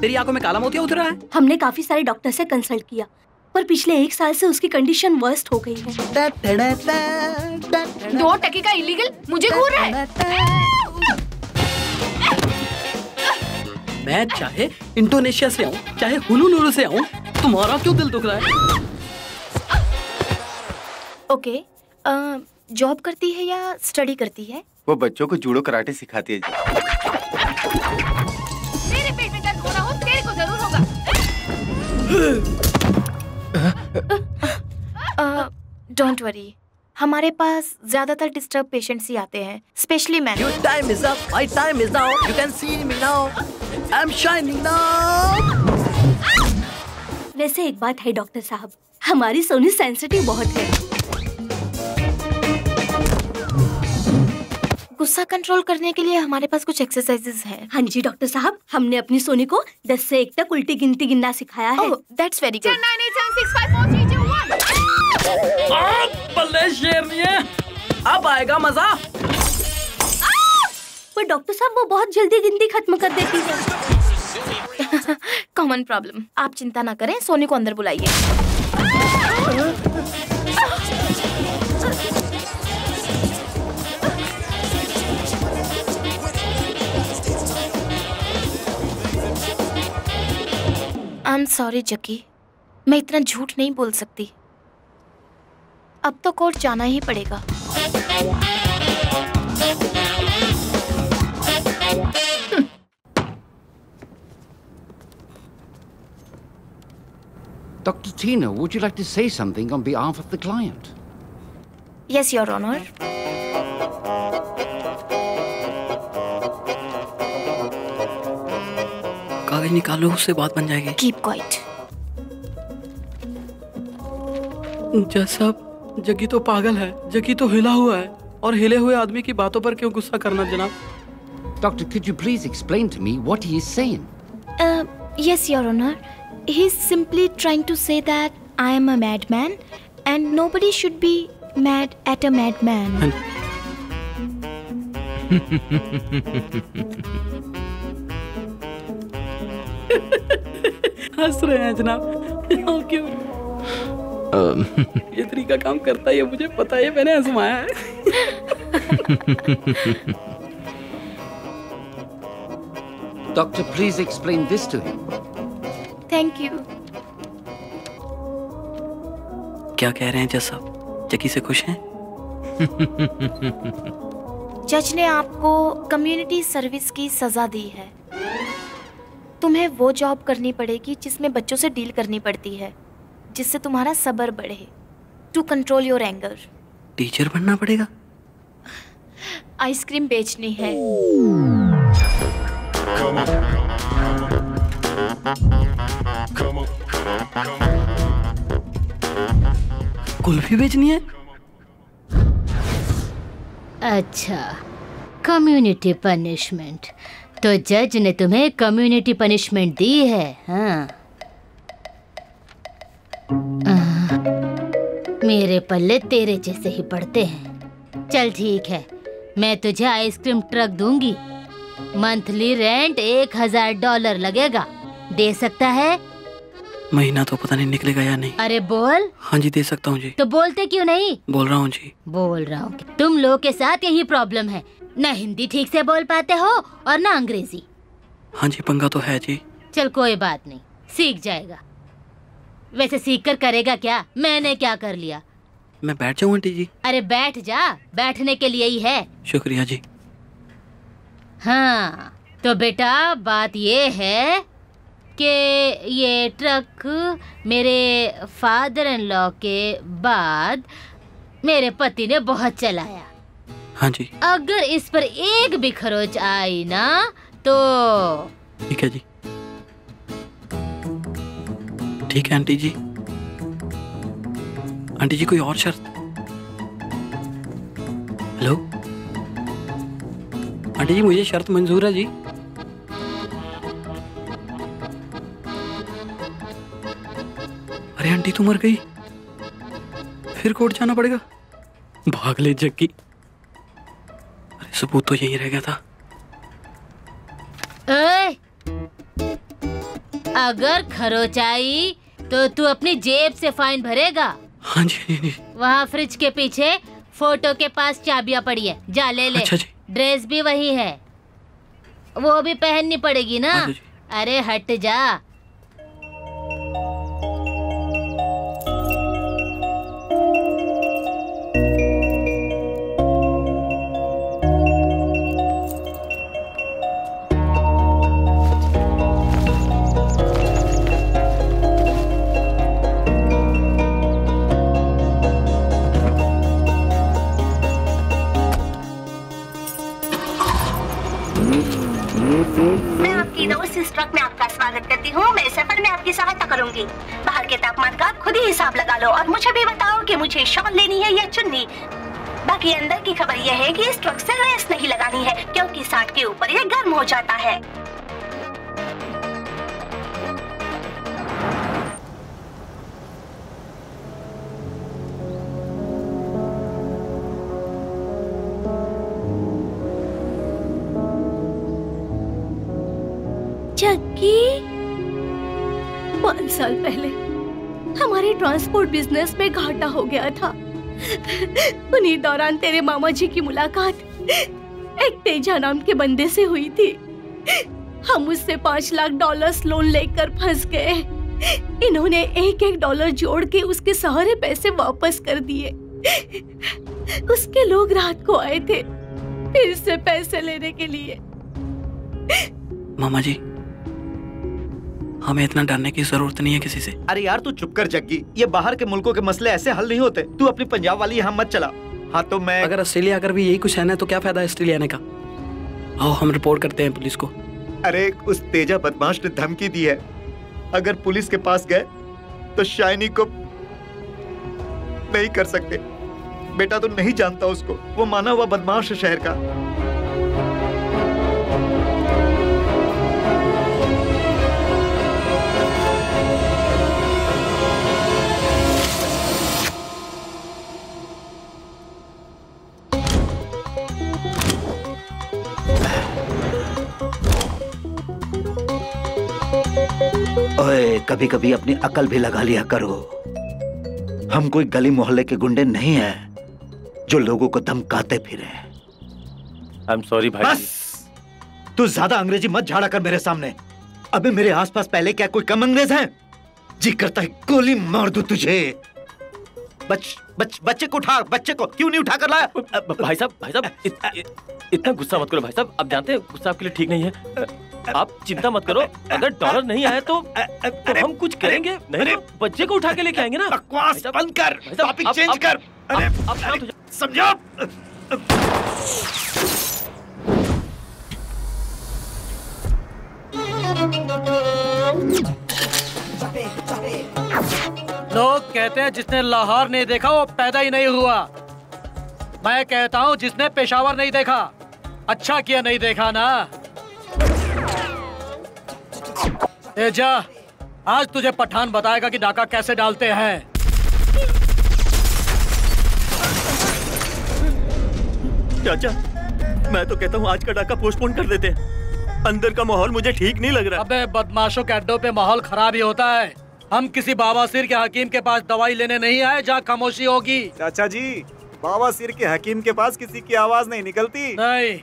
तेरी आंखों में काला मोतिया उतरा है। हमने काफी सारे डॉक्टर से कंसल्ट किया, पर पिछले 1 साल से उसकी कंडीशन वर्स्ट हो गई है। 2 टके का इलीगल मुझे घूर रहा है। मैं चाहे इंडोनेशिया से आऊँ, चाहे हुलुलुलु से आऊँ, तुम्हारा क्यों दिल दुख रहा है? ओके, जॉब करती है या स्टडी करती है? वो बच्चों को जूडो कराटे सिखाती है। तेरे पेट में दर्द हो रहा हो, तेरे को जरूर होगा। डोंट वरी, हमारे पास ज्यादातर डिस्टर्ब पेशेंट्स ही आते हैं, स्पेशली मैं। Your time is up, my time is now. You can see me now. I'm shining now. वैसे एक बात है डॉक्टर साहब, हमारी सोनी सेंसिटिव बहुत है। गुस्सा कंट्रोल करने के लिए हमारे पास कुछ एक्सरसाइजेस हैं। हाँ जी डॉक्टर साहब, हमने अपनी सोनी को 10 से 1 तक उल्टी गिनती गिनना सिखाया है। That's very good. बल्ले शेर नहीं है, अब आएगा मजा। पर डॉक्टर साहब वो बहुत जल्दी गिनती खत्म कर देती है। Common problem. आप चिंता ना करें, सोनी को अंदर बुलाइए। आई एम सॉरी जकी, मैं इतना झूठ नहीं बोल सकती। अब तो कोर्ट जाना ही पड़ेगा। Dr. Tina, would you like to say something on behalf of the client? Yes, Your Honor. कागज निकालो, उससे बात बन जाएगी। Keep quiet. जैसा जगी तो पागल है, जगी तो हिला हुआ है, और हिले हुए आदमी की बातों पर क्यों गुस्सा करना जनाब? Doctor, could you please explain to me what he is saying? Yes, Your Honor. He is simply trying to say that I am a madman, and nobody should be mad at a madman. हंस रहे हैं जनाब, और क्यों? ये तरीका काम करता है, मुझे पता है, मैंने आजमाया है। Doctor, please explain this to him. Thank you. क्या कह रहे हैं जज साहब, जकी से खुश हैं? जज ने आपको कम्युनिटी सर्विस की सजा दी है। तुम्हें वो जॉब करनी पड़ेगी जिसमें बच्चों से डील करनी पड़ती है, जिससे तुम्हारा सबर बढ़े। To control your anger. Teacher बनना पड़ेगा? आइसक्रीम बेचनी है। कुल्फी बेचनी है। अच्छा, कम्युनिटी पनिशमेंट। तो जज ने तुम्हें कम्युनिटी पनिशमेंट दी है। हाँ, मेरे पल्ले तेरे जैसे ही पड़ते हैं। चल ठीक है, मैं तुझे आइसक्रीम ट्रक दूंगी। मंथली रेंट $1000 लगेगा। दे सकता है? महीना तो पता नहीं निकलेगा या नहीं। अरे बोल। हाँ जी, दे सकता हूँ जी। तो बोलते क्यों नहीं? बोल रहा हूँ जी, बोल रहा हूँ। तुम लोग के साथ यही प्रॉब्लम है, न हिंदी ठीक से बोल पाते हो और न अंग्रेजी। हाँ जी, पंगा तो है जी। चल कोई बात नहीं, सीख जाएगा। वैसे सीख कर करेगा क्या? मैंने क्या कर लिया? मैं बैठ जाऊँ आंटी जी? अरे बैठ जा, बैठने के लिए ही है। शुक्रिया जी। हाँ तो बेटा, बात ये है कि ये ट्रक मेरे फादर इन लॉ के बाद मेरे पति ने बहुत चलाया। हाँ जी। अगर इस पर एक भी खरोच आई ना तो ठीक है जी। ठीक है आंटी जी। आंटी जी कोई और शर्त? हेलो आंटी आंटी जी मुझे शर्त मंजूर है जी। अरे आंटी तू मर गई, फिर कोर्ट जाना पड़ेगा। भाग ले जग्गी, अरे सबूत तो यही रह गया था। अगर खरोचाई तो तू अपनी जेब से फाइन भरेगा। हाँ जी। वहाँ फ्रिज के पीछे फोटो के पास चाबियाँ पड़ी है, जा ले ले। अच्छा जी। ड्रेस भी वही है, वो भी पहननी पड़ेगी ना। अरे हट जा। मैं आपकी इस ट्रक में आपका स्वागत करती हूँ। मेरे सफर में आपकी सहायता करूँगी। बाहर के तापमान का खुद ही हिसाब लगा लो और मुझे भी बताओ कि मुझे शॉल लेनी है या चुन्नी। बाकी अंदर की खबर यह है कि इस ट्रक से रेस नहीं लगानी है क्योंकि 60 के ऊपर ये गर्म हो जाता है। जग्गी, 5 साल पहले हमारे ट्रांसपोर्ट बिजनेस में घाटा हो गया था। उन्हीं दौरान तेरे मामा जी की मुलाकात एक तेजा नाम के बंदे से हुई थी। हम उससे $5 लाख लोन लेकर फंस गए। इन्होंने $1-1 जोड़ के उसके सारे पैसे वापस कर दिए। उसके लोग रात को आए थे फिर से पैसे लेने के लिए। मामा जी, हमें इतना डरने की जरूरत नहीं है किसी से। अरे यार तू चुप कर जग्गी, ये बाहर के मुल्कों के मसले ऐसे हल नहीं होते। तू अपनी पंजाब वाली यहाँ मत चला। हाँ तो मैं अगर ऑस्ट्रेलिया आकर भी यही कुछ है ना तो क्या फायदा ऑस्ट्रेलिया आने का। आओ हम रिपोर्ट करते हैं पुलिस को। अरे उस तेजा बदमाश ने धमकी दी है, अगर पुलिस के पास गए तो शाइनी को नहीं कर सकते। बेटा तो नहीं जानता उसको, वो माना हुआ बदमाश है शहर का। कभी कभी अपनी अकल भी लगा लिया करो। हम कोई गली मोहल्ले के गुंडे नहीं हैं जो लोगों को धमकाते फिरे। I'm sorry भाई। बस तू ज्यादा अंग्रेजी मत झाड़ा कर मेरे सामने। अबे मेरे आसपास पहले क्या कोई कम अंग्रेज हैं? जी करता है गोली मार दूं तुझे। बच्चे को उठा, बच्चे को क्यों नहीं उठा कर लाया? भाई साहब इतना गुस्सा मत करो भाई साहब। आप जानते हैं गुस्सा आपके लिए ठीक नहीं है। आप चिंता मत करो, अगर डॉलर नहीं आया तो हम कुछ करेंगे, नहीं तो बच्चे को उठा के लेके आएंगे ना। बकवास बंद कर, टॉपिक चेंज कर। अरे समझो लोग कहते हैं जिसने लाहौर नहीं देखा वो पैदा ही नहीं हुआ। मैं कहता हूँ जिसने पेशावर नहीं देखा अच्छा किया नहीं देखा ना। तेजा, आज तुझे पठान बताएगा कि डाका कैसे डालते हैं। चाचा, मैं तो कहता हूँ आज का डाका पोस्टपोन कर देते हैं। अंदर का माहौल मुझे ठीक नहीं लग रहा। अबे बदमाशों के अड्डों पे माहौल खराब ही होता है। हम किसी बाबासीर के हकीम के पास दवाई लेने नहीं आए जहाँ खामोशी होगी। चाचा जी, बाबासीर के हकीम के पास किसी की आवाज नहीं निकलती। नहीं,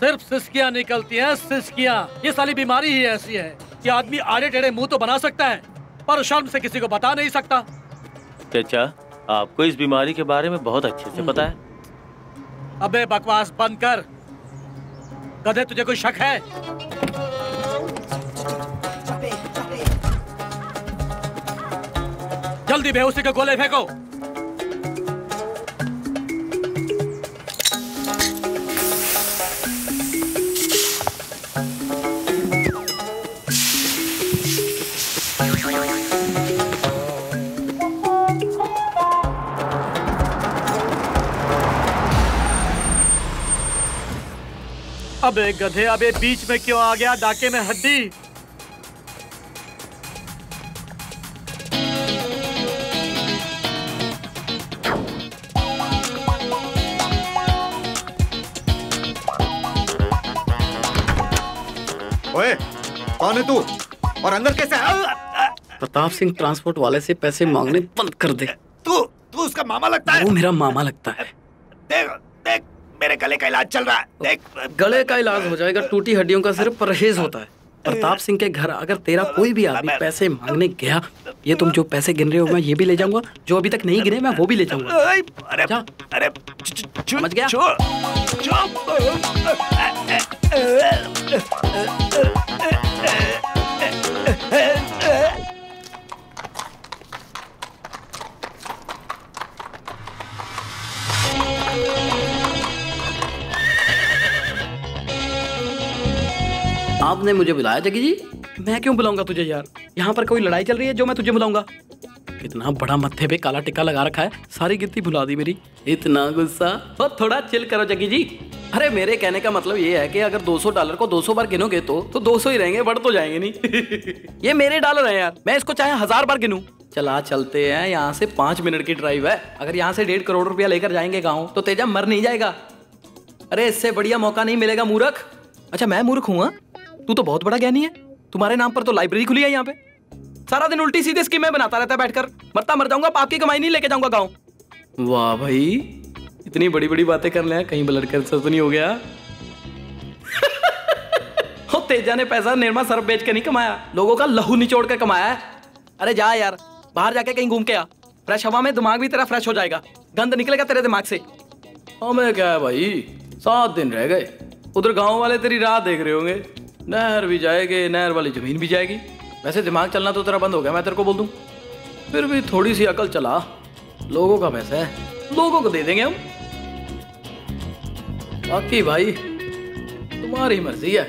सिर्फ सिसकियाँ निकलती हैं, सिसकियाँ। ये साली बीमारी ही ऐसी है कि आदमी आड़े टेढ़े मुंह तो बना सकता है पर शर्म से किसी को बता नहीं सकता। चाचा, आपको इस बीमारी के बारे में बहुत अच्छे से पता है। अबे बकवास बंद कर। गधे, तुझे कोई शक है? जल्दी बेहोशी के गोले फेंको। अबे गधे, अबे बीच में क्यों आ गया? डाके में हड्डी। ओए, कौन है तू और अंदर कैसे? प्रताप सिंह ट्रांसपोर्ट वाले से पैसे मांगने बंद कर दे। तू उसका मामा लगता है। वो मेरा मामा लगता है। देख देख, मेरे गले का इलाज चल रहा है। देख, गले का इलाज हो जाएगा। टूटी हड्डियों का सिर्फ परहेज होता है। प्रताप सिंह के घर अगर तेरा कोई भी आदमी पैसे मांगने गया, ये तुम जो पैसे गिन रहे हो मैं ये भी ले जाऊंगा, जो अभी तक नहीं गिने मैं वो भी ले जाऊंगा। अरे समझ गया? आपने मुझे बुलाया जगी जी? मैं क्यों बुलाऊंगा तुझे यार? यहाँ पर कोई लड़ाई चल रही है जो मैं तुझे बुलाऊंगा? कितना बड़ा मत्थे पे काला टिक्का लगा रखा है, सारी गिनती भुला दी मेरी। इतना गुस्सा? और थोड़ा चिल करो जगी जी। अरे मेरे कहने का मतलब ये है कि अगर $200 को 200 बार गिनोगे तो 200 ही रहेंगे, बढ़ तो जाएंगे नहीं। ये मेरे डॉलर है यार, मैं इसको चाहे 1000 बार गिनूं। चला चलते हैं, यहाँ से 5 मिनट की ड्राइव है। अगर यहाँ से 1.5 करोड़ रुपया लेकर जाएंगे गाँव तो तेजा मर नहीं जाएगा। अरे इससे बढ़िया मौका नहीं मिलेगा मूर्ख। अच्छा मैं मूर्ख हूँ? तू तो बहुत बड़ा ज्ञानी है, तुम्हारे नाम पर तो लाइब्रेरी खुली है। यहाँ पे सारा दिन उल्टी सीधे स्कीमें बनाता रहता है बैठकर। मरता मर जाऊंगा, पाप की कमाई नहीं लेके जाऊंगा गांव। वाह भाई, इतनी बड़ी बड़ी बातें कर ले, कहीं ब्लड कैंसर तो नहीं हो गया? तेजा ने पैसा निर्मा सर्फ बेच के नहीं कमाया, लोगों का लहू निचोड़ कर कमाया है। अरे जा यार, बाहर जाके कहीं घूम के आ, फ्रेश हवा में दिमाग भी तेरा फ्रेश हो जाएगा, गंद निकलेगा तेरे दिमाग से। हमें क्या है भाई, 7 दिन रह गए, उधर गाँव वाले तेरी राह देख रहे होंगे। नहर भी जाएगी, नहर वाली जमीन भी जाएगी। वैसे दिमाग चलना तो तेरा बंद हो गया, मैं तेरे को बोल दूं। फिर भी थोड़ी सी अकल चला, लोगों का पैसा है, लोगों को दे देंगे हम। बाकी भाई तुम्हारी मर्जी है,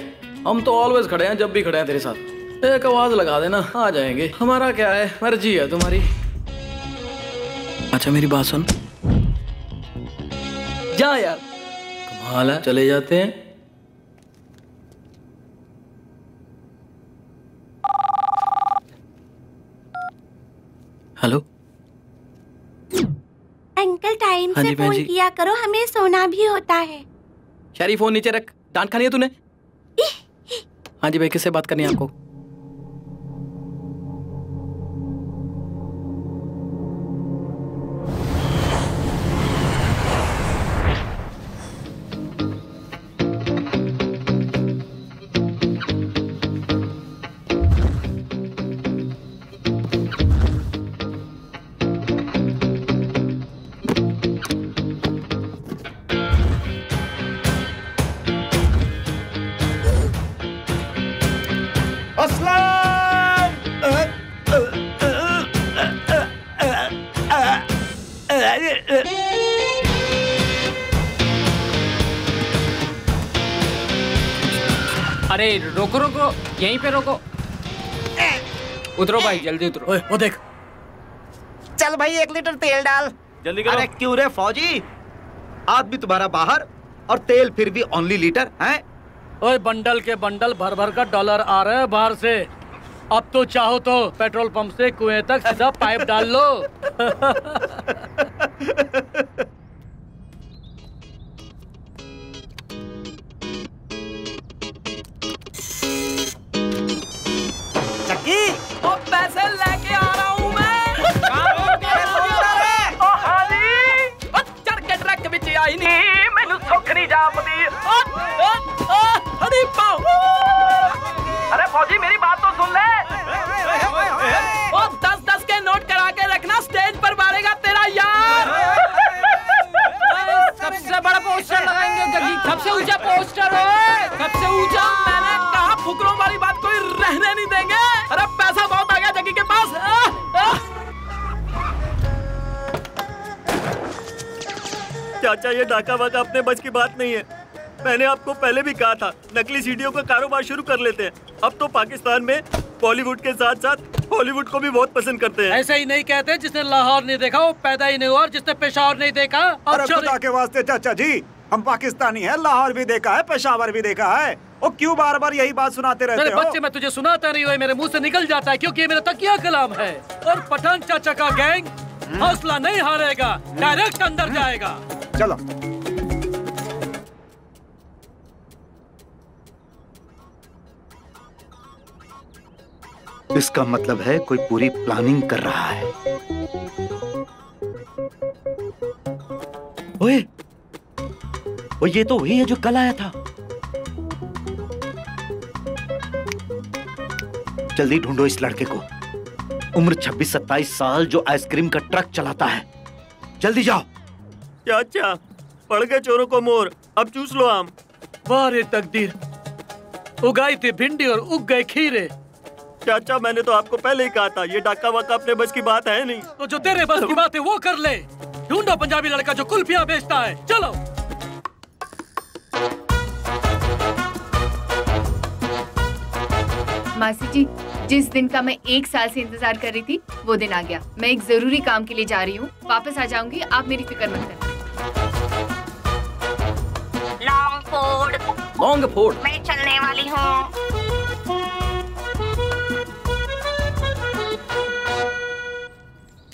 हम तो ऑलवेज खड़े हैं, जब भी खड़े हैं तेरे साथ। एक आवाज लगा देना, आ जाएंगे। हमारा क्या है, मर्जी है तुम्हारी। अच्छा मेरी बात सुन, जा यार, कमाल है, चले जाते हैं। हेलो अंकल, टाइम से फोन किया करो, हमें सोना भी होता है। शरीफ फोन नीचे रख, डांट खानी है तूने। हाँ जी भाई, किससे बात करनी है आपको? अरे रोको रोको, यहीं पे रोको। उतरो भाई, जल्दी उतरो। ओए वो देख, चल भाई 1 लीटर तेल डाल, जल्दी करो। अरे क्यों रे फौजी, आदमी तुम्हारा बाहर और तेल फिर भी ओनली लीटर है। ओए बंडल के बंडल भर भर का डॉलर आ रहा है बाहर से। अब तो चाहो तो पेट्रोल पंप से कुएं तक सीधा पाइप डाल लो। चक्की, वो पैसे लेके आ रहा हूँ मैं। ओ हाली, ओ चढ़ के ट्रक बिच आई नहीं, मैनू सुख नहीं जापदी। अरे फौजी मेरी बात तो सुन ले। वो 10-10 के नोट करा के रखना, स्टेज पर मारेगा तेरा यार। सबसे बड़ा पोस्टर लगाएंगे जगी, सबसे ऊंचा पोस्टर है, सबसे ऊंचा। मैंने कहा फुकरों वाली बात कोई रहने नहीं देंगे। अरे पैसा बहुत आ गया जगी के पास। चाचा ये डाका वाका अपने बच की बात नहीं है। मैंने आपको पहले भी कहा था, नकली सीढ़ियों का कारोबार शुरू कर लेते हैं। अब तो पाकिस्तान में बॉलीवुड के साथ साथ हॉलीवुड को भी बहुत पसंद करते हैं। ऐसे ही नहीं कहते, जिसने लाहौर नहीं देखा वो पैदा ही नहीं हुआ, और जिसने पेशावर नहीं देखा। अब डाके वास्ते चाचा जी हम पाकिस्तानी है, लाहौर भी देखा है, पेशावर भी देखा है, और क्यों बार बार यही बात सुनाते रहते हो? बच्चे मैं तुझे सुनाता नहीं हूँ, मेरे मुंह से निकल जाता है क्योंकि मेरा तकिया कलाम है। और पठान चाचा का गैंग हौसला नहीं हारेगा, डायरेक्ट अंदर जाएगा। चलो इसका मतलब है कोई पूरी प्लानिंग कर रहा है। ओए, ओए ये तो वही है जो कल आया था। जल्दी ढूंढो इस लड़के को, उम्र 26-27 साल, जो आइसक्रीम का ट्रक चलाता है। जल्दी जाओ। चाचा पड़ गए चोरों को मोर, अब चूस लो आम। वाह रे तकदीर, उगाई थी भिंडी और उग गए खीरे। चाचा मैंने तो आपको पहले ही कहा था ये डाका वाका अपने बस की बात है नहीं। तो जो तेरे बस की बात है वो कर ले। ढूंढो पंजाबी लड़का जो कुल्फिया बेचता है। चलो मासी जी, जिस दिन का मैं 1 साल से इंतजार कर रही थी वो दिन आ गया। मैं एक जरूरी काम के लिए जा रही हूँ, वापस आ जाऊंगी, आप मेरी फिक्र मत करना। लॉन्ग फोर्ड मैं चलने वाली हूँ।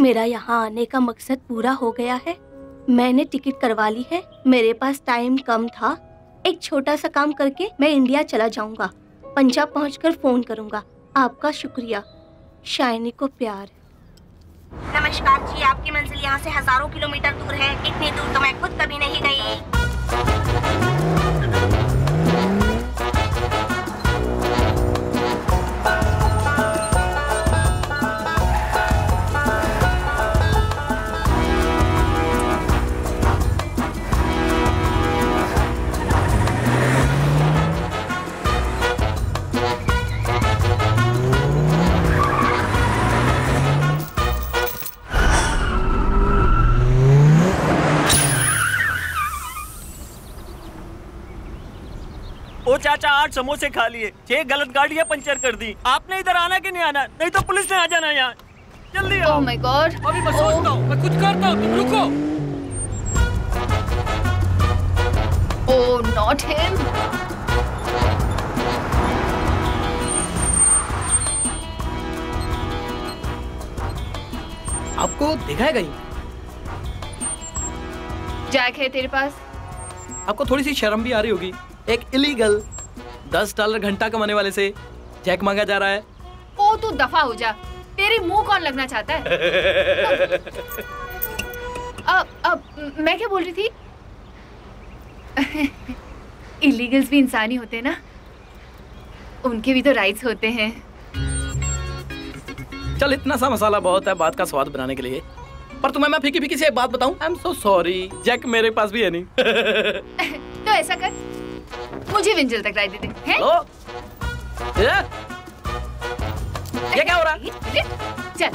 मेरा यहाँ आने का मकसद पूरा हो गया है। मैंने टिकट करवा ली है, मेरे पास टाइम कम था। एक छोटा सा काम करके मैं इंडिया चला जाऊँगा। पंजाब पहुँचकर फोन करूँगा। आपका शुक्रिया। शाइनी को प्यार। नमस्कार जी, आपकी मंजिल यहाँ से हजारों किलोमीटर दूर है। इतनी दूर तो मैं खुद कभी नहीं गई। चाचा 8 समोसे खा लिए, 6 गलत गाड़ियाँ पंचर कर दी। आपने इधर आना कि नहीं आना, नहीं तो पुलिस ने आ जाना यहाँ। जल्दी आओ। ओह माय गॉड, अभी मैं सोचता हूँ, मैं कुछ करता हूँ, तुम रुको। Oh not him. आपको दिखाई गई जैक है तेरे पास? आपको थोड़ी सी शर्म भी आ रही होगी। एक इलीगल $10 घंटा कमाने वाले से जैक मांगा जा रहा है। ओ तू दफा हो जा, तेरे मुंह कौन लगना चाहता है? अब मैं क्या बोल रही थी? इलीगल्स भी इंसान ही होते हैं ना, उनके भी तो राइट्स होते हैं। चल इतना सा मसाला बहुत है बात का स्वाद बनाने के लिए। पर तुम्हें मैं फीकी फीकी से एक बात बताऊं, I am so sorry, Jack मेरे पास भी है नहीं। तो ऐसा कर, मुझे विंजल तक राय दे दे। हैं? ये क्या हो रहा? चल।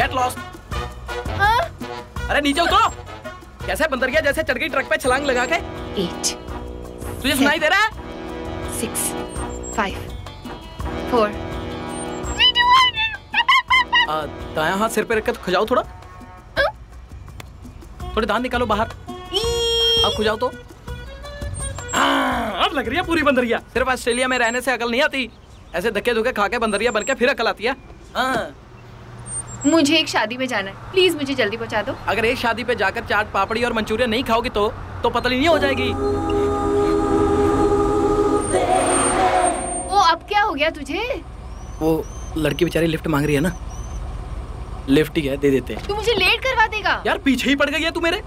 Get lost। हाँ? अरे नीचे उतरो। कैसे बंदर गया जैसे चढ़ गई ट्रक पे छलांग लगा के। 8 तुझे सुनाई दे रहा है? 6 5 4 दाया हाथ सिर पे रखकर खुजाओ थोड़ा। थोड़े दांत निकालो बाहर। अब खुजाओ तो। अब लग रही है पूरी बंदरिया। सिर्फ ऑस्ट्रेलिया में रहने से अकल नहीं आती, ऐसे धक्के धुके खा के बंदरिया बनके फिर अकल आती है। मुझे एक शादी में जाना है, प्लीज मुझे जल्दी पहुंचा दो। अगर एक शादी पे जाकर चाट पापड़ी और मंचूरियन नहीं खाओगी तो पतली नहीं हो जाएगी। वो अब क्या हो गया तुझे? वो लड़की बेचारी लिफ्ट मांग रही है ना, लिफ्ट ही है दे देते। तू मुझे लेट करवा देगा यार, पीछे ही पड़ गई है तू मेरे।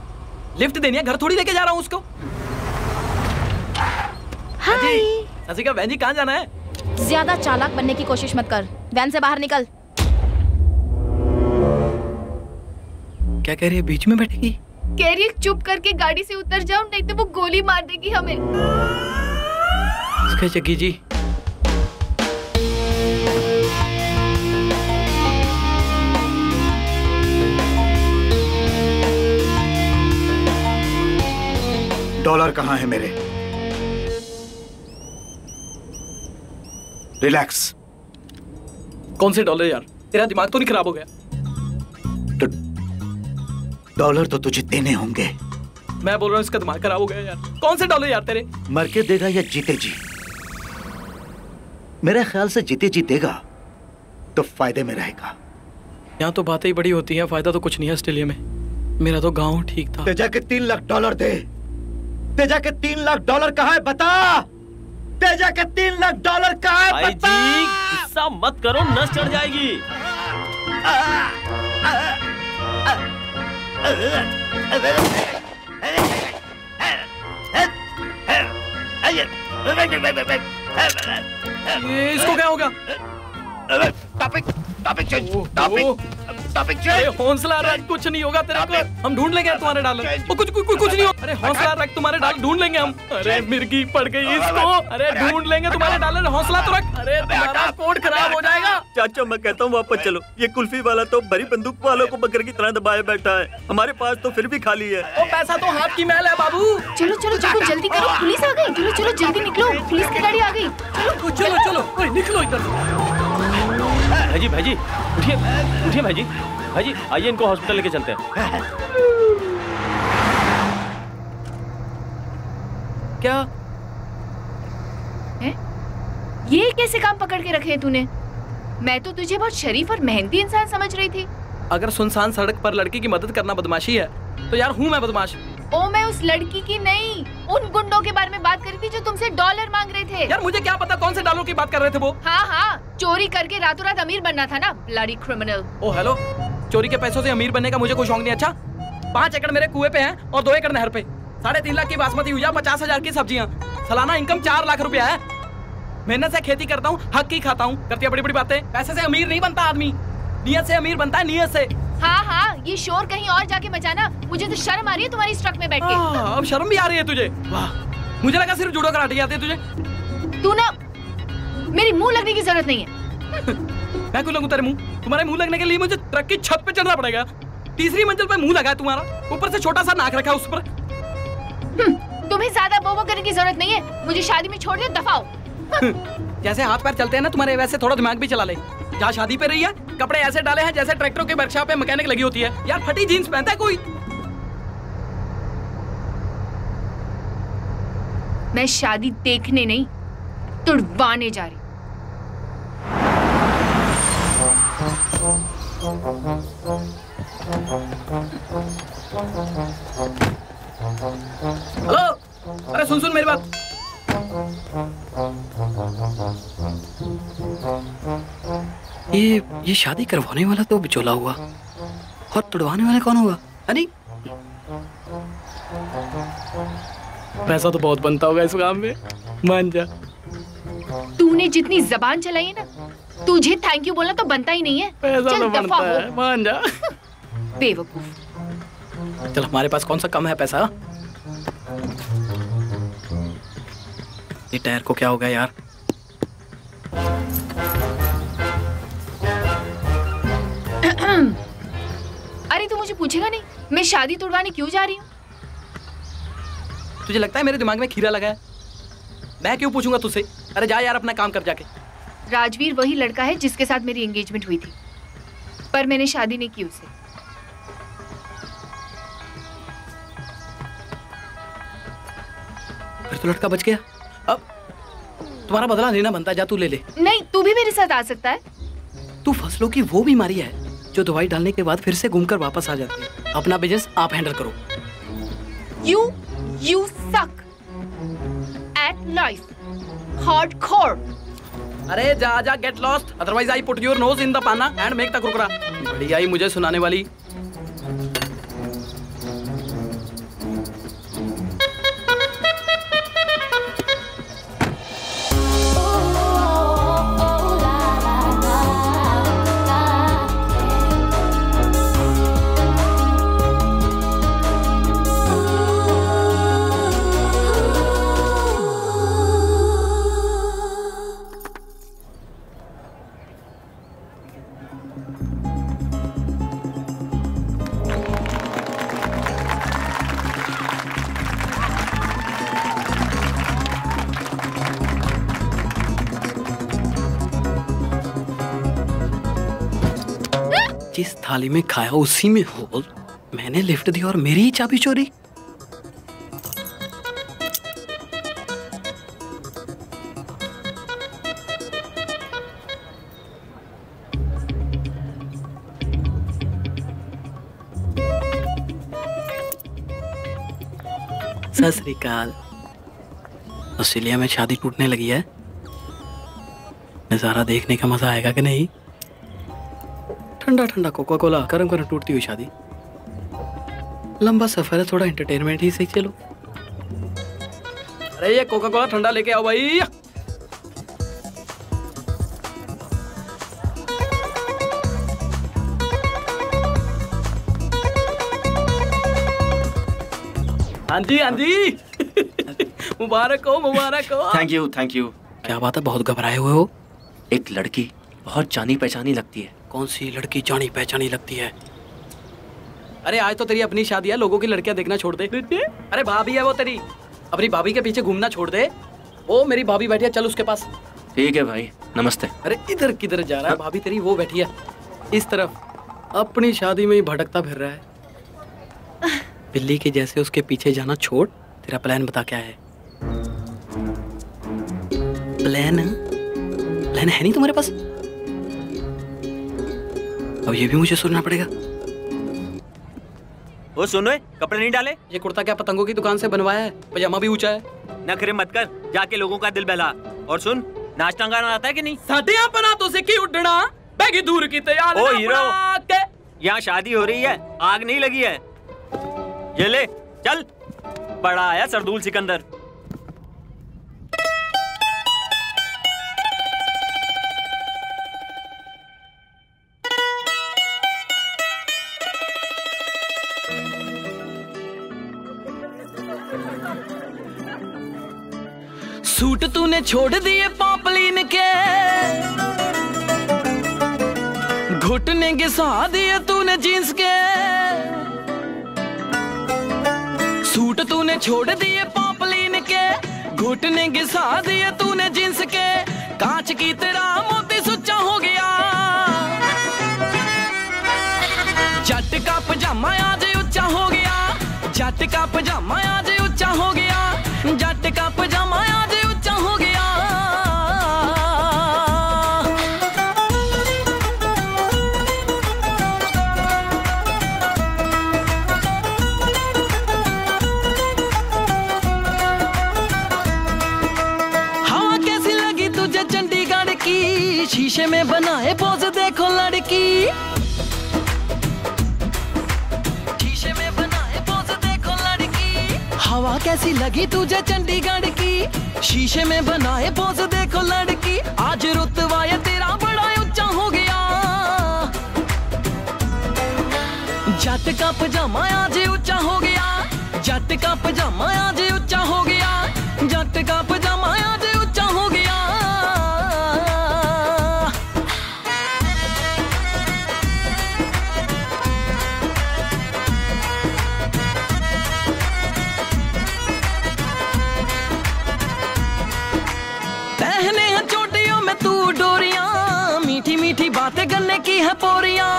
लिफ्ट देनी है, घर थोड़ी लेके जा रहा हूँ उसको। हाय वैन जी, कहाँ जाना है? ज्यादा चालाक बनने की कोशिश मत कर, वैन से बाहर निकल। क्या कह रही है, बीच में बैठेगी? कह रही है चुप करके गाड़ी से उतर जाओ नहीं तो वो गोली मार देगी हमें। उसके चक्की जी डॉलर कहाँ है मेरे? रिलैक्स। कौन से डॉलर यार, तेरा दिमाग तो नहीं खराब हो गया? डॉलर तो तुझे देने होंगे। मैं बोल रहा हूँ इसका दिमाग खराब हो गया यार। कौन से डॉलर यार तेरे? मर के देगा या जीते जी? मेरे ख्याल से जीते जी देगा तो फायदे में रहेगा। यहाँ तो बातें ही बड़ी होती हैं, फायदा तो कुछ नहीं है ऑस्ट्रेलिया में। मेरा तो गांव ठीक था। तेजा के $3 लाख दे। तेजा के $3 लाख कहाँ है बता? तेजा के $3 लाख कहाँ है बता? भाई जी गुस्सा मत करो, नस चढ़ जाएगी। इसको क्या हो गया? Topic change. हौसला रख, कुछ नहीं होगा तेरे को। हम ढूंढ लेंगे तुम्हारे डालर। कुछ नहीं होगा। अरे हौसला रख, तुम्हारे डालर ढूंढ लेंगे हम। अरे मिर्गी पड़ गई इसको। अरे ढूंढ लेंगे तुम्हारे डालर, हौसला तो रख। अरे तुम्हारा कोड खराब हो जाएगा। चाचा मैं कहता हूँ वापस चलो। ये कुल्फी वाला तो बड़ी बंदूक वालों को बकरे की तरह दबाए बैठा है, हमारे पास तो फिर भी खाली है। वो पैसा तो हाथ की महल है बाबू। चलो चलो चलो जल्दी करो, पुलिस आ गई। चलो चलो जल्दी निकलो, पुलिस की गाड़ी आ गई। चलो चलो चलो निकलो इधर। भाई जी उठिए भाई जी आइए, इनको हॉस्पिटल लेके चलते हैं। क्या है? ये कैसे काम पकड़ के रखे तूने? मैं तो तुझे बहुत शरीफ और मेहनती इंसान समझ रही थी। अगर सुनसान सड़क पर लड़की की मदद करना बदमाशी है तो यार हूँ मैं बदमाश। ओ मैं उस लड़की की नहीं, उन गुंडों के बारे में बात कर रही थी जो तुमसे डॉलर मांग रहे थे। यार मुझे क्या पता कौन से डॉलर की बात कर रहे थे वो। हाँ हाँ, चोरी करके रातों रात अमीर बनना था ना, ब्लडी क्रिमिनल। ओ हेलो, चोरी के पैसों से अमीर बनने का मुझे कोई शौक नहीं। अच्छा 5 एकड़ मेरे कुएं पे है और 2 एकड़ नहर पे। 3.5 लाख की बासमती हुआ, 50,000 की सब्जियाँ, सालाना इनकम 4 लाख रुपया है। मेहनत से खेती करता हूँ, हक की खाता हूँ। करती है बड़ी बड़ी बातें। पैसे से अमीर नहीं बनता आदमी, नियत से अमीर बनता है, नियत से। हाँ हाँ, ये शोर कहीं और जाके मचाना। मुझे तो शर्म आ रही है तुम्हारी ट्रक में बैठ के। अब शर्म भी आ रही है तुझे? वाह, मुझे लगा सिर्फ जुड़ो कराटे आती है तुझे। तू ना मेरी मुंह लगने की जरूरत नहीं है। मैं क्यों लगूं तेरे मुंह? तुम्हारे मुंह लगने के लिए मुझे ट्रक की छत पे चढ़ना पड़ेगा। 3री मंजिल पे मुँह लगा है तुम्हारा, ऊपर से छोटा सा नाक रखा है उस पर। तुम्हें ज्यादा बोबो करने की जरूरत नहीं है। मुझे शादी में छोड़ दे, दफाओ। जैसे हाथ पैर चलते हैं ना तुम्हारे, वैसे थोड़ा दिमाग भी चला ले। जहाँ शादी पे रही है, कपड़े ऐसे डाले हैं जैसे ट्रैक्टरों के वर्कशॉप में मैकेनिक लगी होती है। यार फटी जीन्स पहनता है कोई? मैं शादी देखने नहीं, तुड़वाने जा रही। हेलो, अरे सुन मेरी बात। ये शादी करवाने वाला तो बिचौला हुआ, और तुड़वाने वाला कौन हुआ? अरे पैसा तो बहुत बनता होगा इस काम में, मान जा। तूने जितनी जबान चलाई है ना, तुझे थैंक यू बोलना तो बनता ही नहीं है। पैसा तो बनता है, मान जा। बेवकूफ। चल हमारे पास कौन सा कम है पैसा? ये टायर को क्या हो गया यार? अरे तू मुझे पूछेगा नहीं मैं शादी तुड़वाने क्यों जा रही हूँ? तुझे लगता है मेरे दिमाग में खीरा लगा है? मैं क्यों पूछूंगा तुझसे? अरे जा यार अपना काम कर जाके। राजवीर वही लड़का है जिसके साथ मेरी एंगेजमेंट हुई थी, पर मैंने शादी नहीं की उसे। फिर तो लड़का बच गया। अब तुम्हारा बदला लेना बनता, जा तू ले ले। नहीं, तू भी मेरे साथ आ सकता है। तू फसलों की वो बीमारी है जो दवाई डालने के बाद फिर से घूमकर वापस आ जाती है। अपना बिजनेस आप हैंडल करो। You suck at life, hardcore. अरे जा get lost, otherwise I put your nose in the pana and make the kurkura. बढ़िया ही मुझे सुनाने वाली। जिस थाली में खाया उसी में होल। मैंने लिफ्ट दी और मेरी ही चाबी चोरी। सत श्री अकाल। ऑस्ट्रेलिया में शादी टूटने लगी है, नज़ारा देखने का मजा आएगा कि नहीं? ठंडा ठंडा कोका कोला, गर्म गर्म टूटती हुई शादी। लंबा सफर है, थोड़ा एंटरटेनमेंट ही सही। चलो अरे ये कोका कोला ठंडा लेके आओ भाई। हाँ जी हाँ जी मुबारक हो मुबारक हो। Thank you thank you. क्या बात है, बहुत घबराए हुए हो। एक लड़की बहुत जानी पहचानी लगती है। कौन सी लड़की जानी पहचानी लगती है? अरे आज तो तेरी अपनी शादी है, लोगों की लड़कियां देखना छोड़ दे। अरे भाभी है वो तेरी, अपनी भाभी के पीछे घूमना छोड़ दे। वो मेरी भाभी बैठी है, चल उसके पास। ठीक है भाई, नमस्ते। अरे इधर किधर जा रहा है? भाभी तेरी वो बैठी है इस तरफ, अपनी शादी में ही भटकता फिर रहा है। बिल्ली के जैसे उसके पीछे जाना छोड़। तेरा प्लान बता, क्या है प्लान? प्लान है नहीं तुम्हारे पास? अब ये भी मुझे सुनना पड़ेगा। ओ सुनो, कपड़े नहीं डाले? ये कुर्ता क्या पतंगों की दुकान से बनवाया है? पजामा भी ऊंचा है। नखरे मत कर, जाके लोगों का दिल बहला। और सुन, नाश्ता गाना आता है कि नहीं? साटिया बना तो से की उठना बैगी दूर की तैयार। ओ हीरो, यहाँ शादी हो रही है, आग नहीं लगी है। ये ले चल, बड़ा आया सरदूल सिकंदर। सूट तूने छोड़ दिए पॉपलिन के, घुटने घिसा दिए तूने जींस के। सूट तूने छोड़ दिए पॉपलिन के, घुटने घिसा दिए तूने जींस के। कांच की तेरा मोती सुच्चा हो गया, जट का पजामा आज ऊंचा हो गया। जट का पजामा आज ऊंचा हो गया। जट का पजामा आज ऊंचा हो गया। शीशे में बनाए पोज देखो लड़की, शीशे में बनाए पोज देखो लड़की। हवा कैसी लगी तुझे चंडीगढ़ की, शीशे में बनाए पोज देखो लड़की। आज रुतवा ये तेरा बड़ा ऊंचा हो गया, जट का पजामा आज ऊंचा हो गया। जट का पजामा आज ऊंचा हो गया। जट का पजामा आज ऊंचा हो गया। बातें करने की है पोरियां,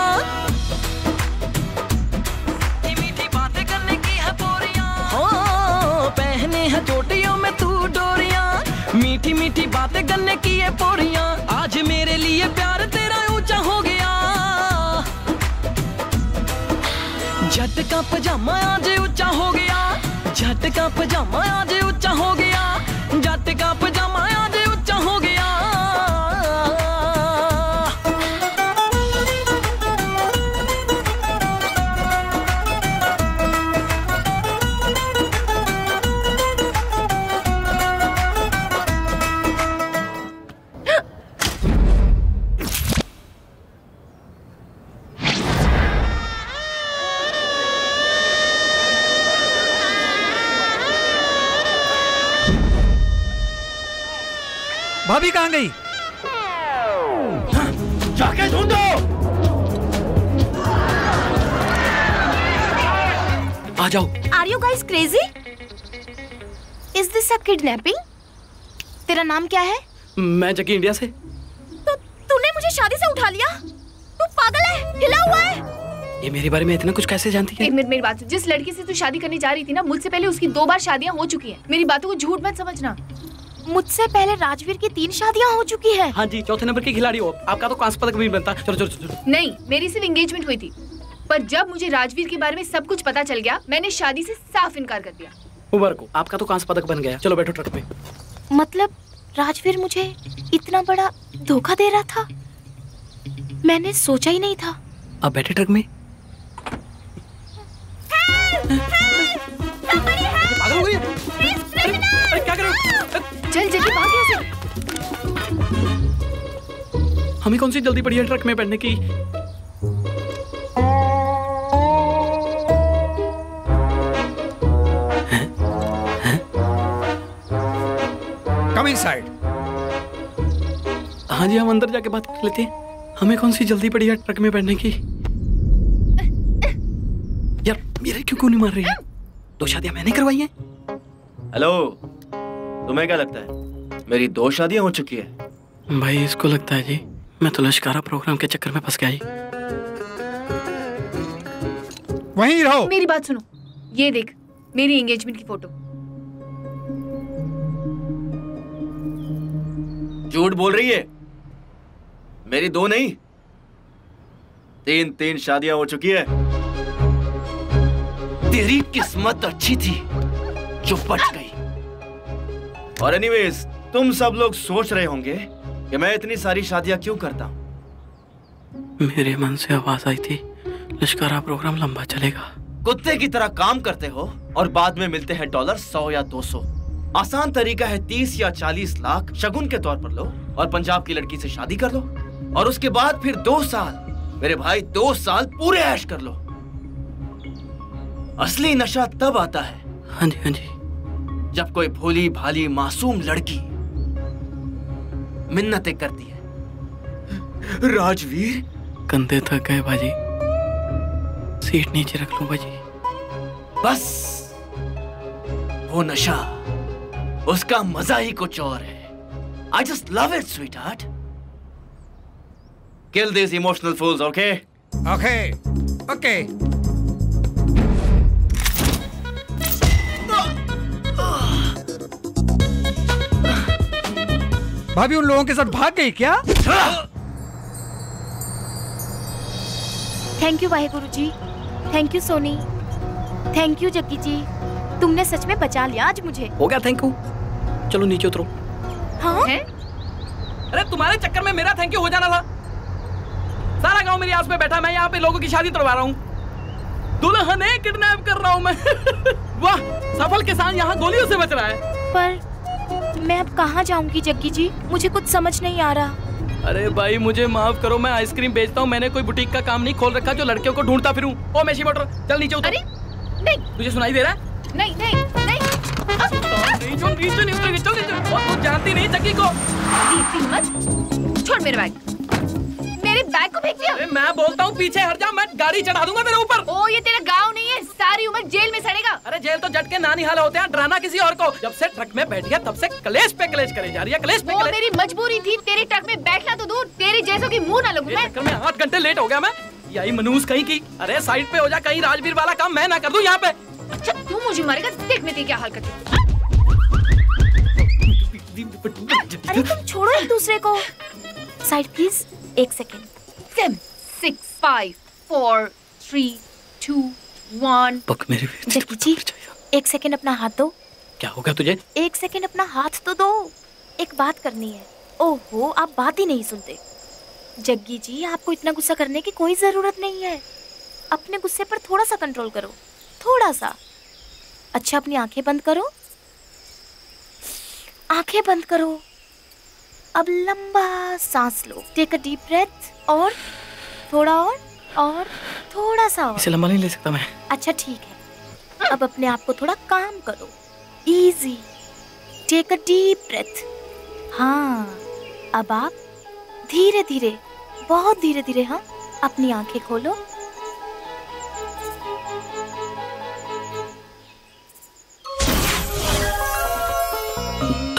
मीठी बातें करने की है पोरियां। हो पहने हैं चोटियों में तू डोरियां, मीठी मीठी बातें करने की है पोरियां। आज मेरे लिए प्यार तेरा ऊंचा हो गया, जट का पजामा आज ऊंचा हो गया। जट का पजामा आज ऊंचा हो गया। जट का पजामा आज ऊंचा हो गया। भाभी कहाँ गई? जाके ढूंढो। आ जाओ। Are you guys crazy? Is this a kidnapping? तेरा नाम क्या है? मैं जकी इंडिया से। तो तूने मुझे शादी से उठा लिया? तू पागल है, हिला हुआ है। ये मेरे बारे में इतना कुछ कैसे जानती है? एक मिनट मेरी बात, जिस लड़की से तू शादी करने जा रही थी ना, मुझसे पहले उसकी 2 बार शादियाँ हो चुकी है। मेरी बातों को झूठ मत समझना। मुझसे पहले राजवीर की 3 शादियां हो चुकी है। हाँ जी, 4थे नंबर के खिलाड़ी हो आपका तो कांस्य पदक भी बनता। चलो चलो चलो। नहीं, मेरी सिर्फ एंगेजमेंट हुई थी, पर जब मुझे राजवीर के बारे में सब कुछ पता चल गया, मैंने शादी से साफ इनकार कर दिया। उमर को। आपका तो कांस्य पदक बन गया। चलो बैठो ट्रक पे। मतलब राजवीर मुझे इतना बड़ा धोखा दे रहा था, मैंने सोचा ही नहीं था। अब बैठे ट्रक में। पागल हो गई? अरे क्या कर रहे हो? चल जल्दी भाग यहाँ से। हमें कौन सी जल्दी पड़ी है ट्रक में बैठने की। Come inside. हाँ जी, हम अंदर जाके बात कर लेते हैं। हमें कौन सी जल्दी पड़ी है ट्रक में बैठने की। यार मेरे क्यों नहीं मार रही है? दो शादियां मैंने करवाई हैं। हेलो, तुम्हें क्या लगता है मेरी दो शादियां हो चुकी है? भाई इसको लगता है जी मैं तो लश्कारा प्रोग्राम के चक्कर में फंस गया। वहीं रहो। मेरी बात सुनो, ये देख मेरी एंगेजमेंट की फोटो। झूठ बोल रही है, मेरी दो नहीं 3 शादियां हो चुकी है। तेरी किस्मत अच्छी थी जो बच गई। और एनीवेज, तुम सब लोग सोच रहे होंगे कि मैं इतनी सारी शादियां क्यों करता हूं। मेरे मन से आवाज आई थी, लश्कारा प्रोग्राम लंबा चलेगा। कुत्ते की तरह काम करते हो और बाद में मिलते हैं $100 या $200। आसान तरीका है 30 या 40 लाख शगुन के तौर पर लो और पंजाब की लड़की से शादी कर लो, और उसके बाद फिर 2 साल, मेरे भाई 2 साल पूरे ऐश कर लो। असली नशा तब आता है। हाँ जी, हाँ जी। जब कोई भोली भाली मासूम लड़की मिन्नतें करती है। राजवीर कंधे थक गए बाजी, सीट नीचे रख लो बाजी। बस वो नशा, उसका मजा ही कुछ और है। I just love it, sweetheart. Kill these emotional fools, okay? Okay, okay. भाभी उन लोगों के साथ भाग गई क्या? Thank you Waheguru ji, thank you Soni, thank you Jaggi ji, तुमने सच में बचा लिया आज मुझे। हो गया थैंक यू, चलो नीचे उतरो। हाँ? अरे तुम्हारे चक्कर में मेरा थैंक यू हो जाना था। सारा गांव मेरी आस में बैठा, मैं यहाँ पे लोगों की शादी तोड़वा रहा हूँ। दुल्हन है किडनैप कर रहा हूँ मैं। वाह, सफल किसान यहाँ गोलियों से बच रहा है। पर मैं अब कहाँ जाऊँगी जग्गी जी, मुझे कुछ समझ नहीं आ रहा। अरे भाई मुझे माफ करो, मैं आइसक्रीम बेचता हूँ, मैंने कोई बुटीक का काम नहीं खोल रखा जो लड़कियों को ढूंढता फिरूं। ओ मेशी मोटर, चल नीचे उतर। नहीं तुझे सुनाई दे रहा है? नहीं नहीं नहीं, नहीं जानती नहीं जग्गी को। मत छोड़ मेरे बैग, मेरे बैग को फेंक दिया। मैं बोलता हूँ पीछे हट जा, मैं गाड़ी चढ़ा दूंगा तेरे ऊपर। ओ ये तेरा गाँव नहीं है, सारी उम्र जेल में सड़ेगा। अरे जेल तो जट के नानी हाल होते हैं, डराना किसी और को। जब से ट्रक में बैठ गया तब से कलेश पे कलेश करे जा रही है, कलेश पे कलेश। मेरी मजबूरी थी, तेरे ट्रक में बैठना तो दूर, तेरे जैसों की मुँह न लगूं। मैं 8 घंटे लेट हो गया मैं। यही मनूस कहीं की। अरे साइड पे हो जा, कहीं राजवीर वाला काम मैं ना कर दूं यहाँ पे। अच्छा तू मुझे मारेगा, देख मैं तेरी क्या हाल करती हूँ। अरे तुम छोड़ो एक दूसरे को। Side please, 1 second. 7, 6, 5, 4, 3, 2, 1। Jaggi ji 1 second अपना हाथ दो। क्या होगा तुझे? 1 सेकेंड अपना हाथ तो दो, एक बात करनी है। ओहो आप बात ही नहीं सुनते। जग्गी जी आपको इतना गुस्सा करने की कोई जरूरत नहीं है, अपने गुस्से पर थोड़ा सा कंट्रोल करो, थोड़ा सा। अच्छा अपनी आंखें बंद करो, आंखें बंद करो। अब लंबा सांस लो, टेक अ डीप ब्रेथ, और थोड़ा और थोड़ा सा और। इसे लंबा नहीं ले सकता मैं। अच्छा ठीक है, अब अपने आप को थोड़ा काम करो। Easy, take a deep breath. हाँ अब आप धीरे धीरे, बहुत धीरे धीरे, हाँ अपनी आंखें खोलो।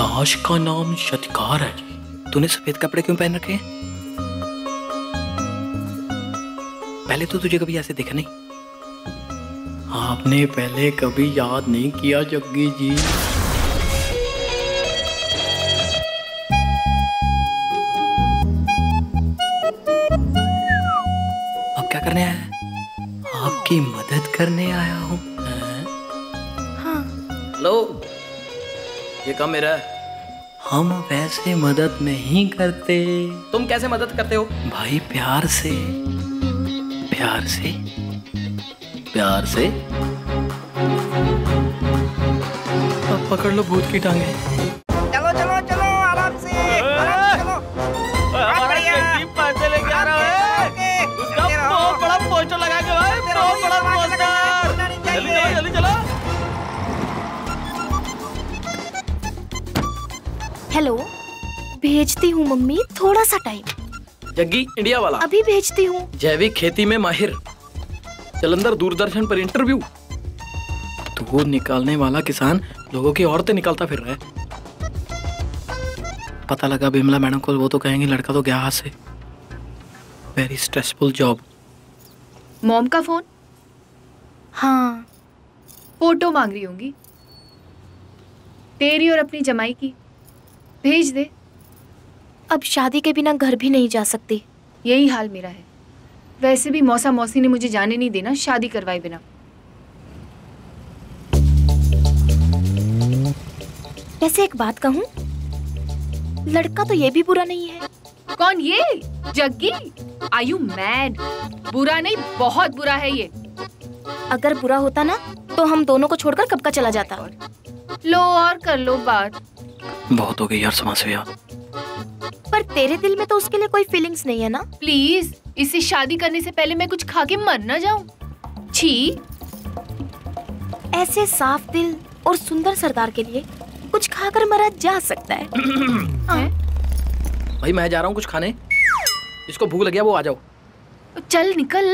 दाश का नाम शतकार है जी। तूने सफेद कपड़े क्यों पहन रखे? पहले तो तुझे कभी ऐसे देखा नहीं। आपने पहले कभी याद नहीं किया जग्गी जी। आपकी मदद करने आया हूँ। हाँ लो, ये काम मेरा है। हम वैसे मदद नहीं करते। तुम कैसे मदद करते हो भाई? प्यार से, प्यार से, प्यार से। अब पकड़ लो भूत की टांगे। चलो चलो चलो, आराम से चलो। बड़ा पोस्टर लगा के भाई, बड़ा पोस्टर। जल्दी चलो, जल्दी चलो। हेलो, भेजती हूँ मम्मी, थोड़ा सा टाइम। जग्गी इंडिया वाला अभी भेजती हूँ। जैविक खेती में माहिर, जलंधर दूरदर्शन पर इंटरव्यू। दूध निकालने वाला किसान लोगों की औरतें निकालता फिर रहा। पता लगा बिमला मैडम को, वो तो कहेंगी लड़का तो गया हाथ से। Very stressful job. मॉम का फोन। हाँ, फोटो मांग रही होंगी तेरी और अपनी जमाई की, भेज दे। अब शादी के बिना घर भी नहीं जा सकती। यही हाल मेरा है। वैसे भी मौसा मौसी ने मुझे जाने नहीं देना शादी करवाए बिना। वैसे एक बात कहूँ, लड़का तो ये भी बुरा नहीं है। कौन ये? Jaggi, are you mad? बुरा नहीं, बहुत बुरा है ये। अगर बुरा होता ना तो हम दोनों को छोड़कर कब का चला जाता। लो और कर लो बात। बहुत हो गई यार समस्या। पर तेरे दिल में तो उसके लिए कोई फीलिंग्स नहीं है ना? प्लीज, इसे शादी करने से पहले मैं कुछ खा के मर ना जाऊं। छी, ऐसे साफ दिल और सुंदर सरदार के लिए कुछ खाकर मरा जा सकता है। भाई मैं जा रहा हूँ कुछ खाने, जिसको भूख लगी वो आ जाओ। चल निकल।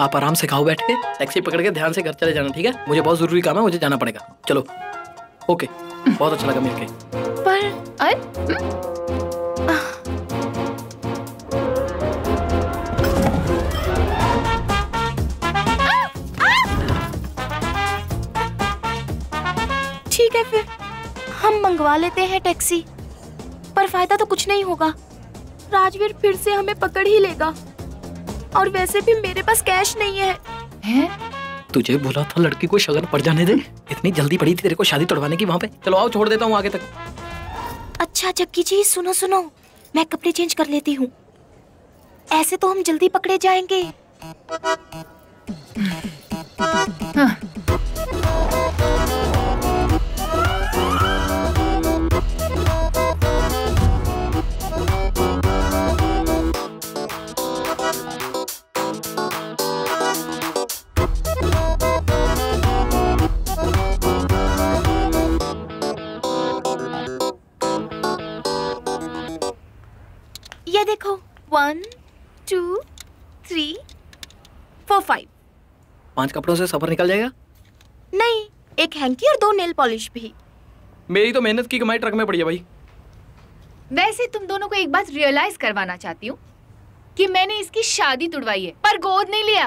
आप आराम से खाओ बैठ के, टैक्सी पकड़ के ध्यान से घर चले जाना, ठीक है? मुझे बहुत जरूरी काम है, मुझे जाना पड़ेगा। चलो, ओके, बहुत अच्छा लगा मिलके। पर ठीक है फिर, हम मंगवा लेते हैं टैक्सी। पर फायदा तो कुछ नहीं होगा, राजवीर फिर से हमें पकड़ ही लेगा। और वैसे भी मेरे पास कैश नहीं है। हैं? तुझे बोला था लड़की को शगन पड़ जाने दे, इतनी जल्दी पड़ी थी तेरे को शादी तोड़वाने की वहाँ पे। चलो आओ, छोड़ देता हूँ आगे तक। अच्छा जग्गी जी सुनो सुनो, मैं कपड़े चेंज कर लेती हूँ, ऐसे तो हम जल्दी पकड़े जाएंगे। हाँ। देखो 1 2 3 4 5 5 कपड़ों से सफर निकल जाएगा। नहीं, एक हैंकी और 2 नेल पॉलिश भी। मेरी तो मेहनत की कमाई ट्रक में पड़ी है भाई। वैसे तुम दोनों को एक बात रियलाइज करवाना चाहती हूँ कि मैंने इसकी शादी तुड़वाई है पर गोद नहीं लिया।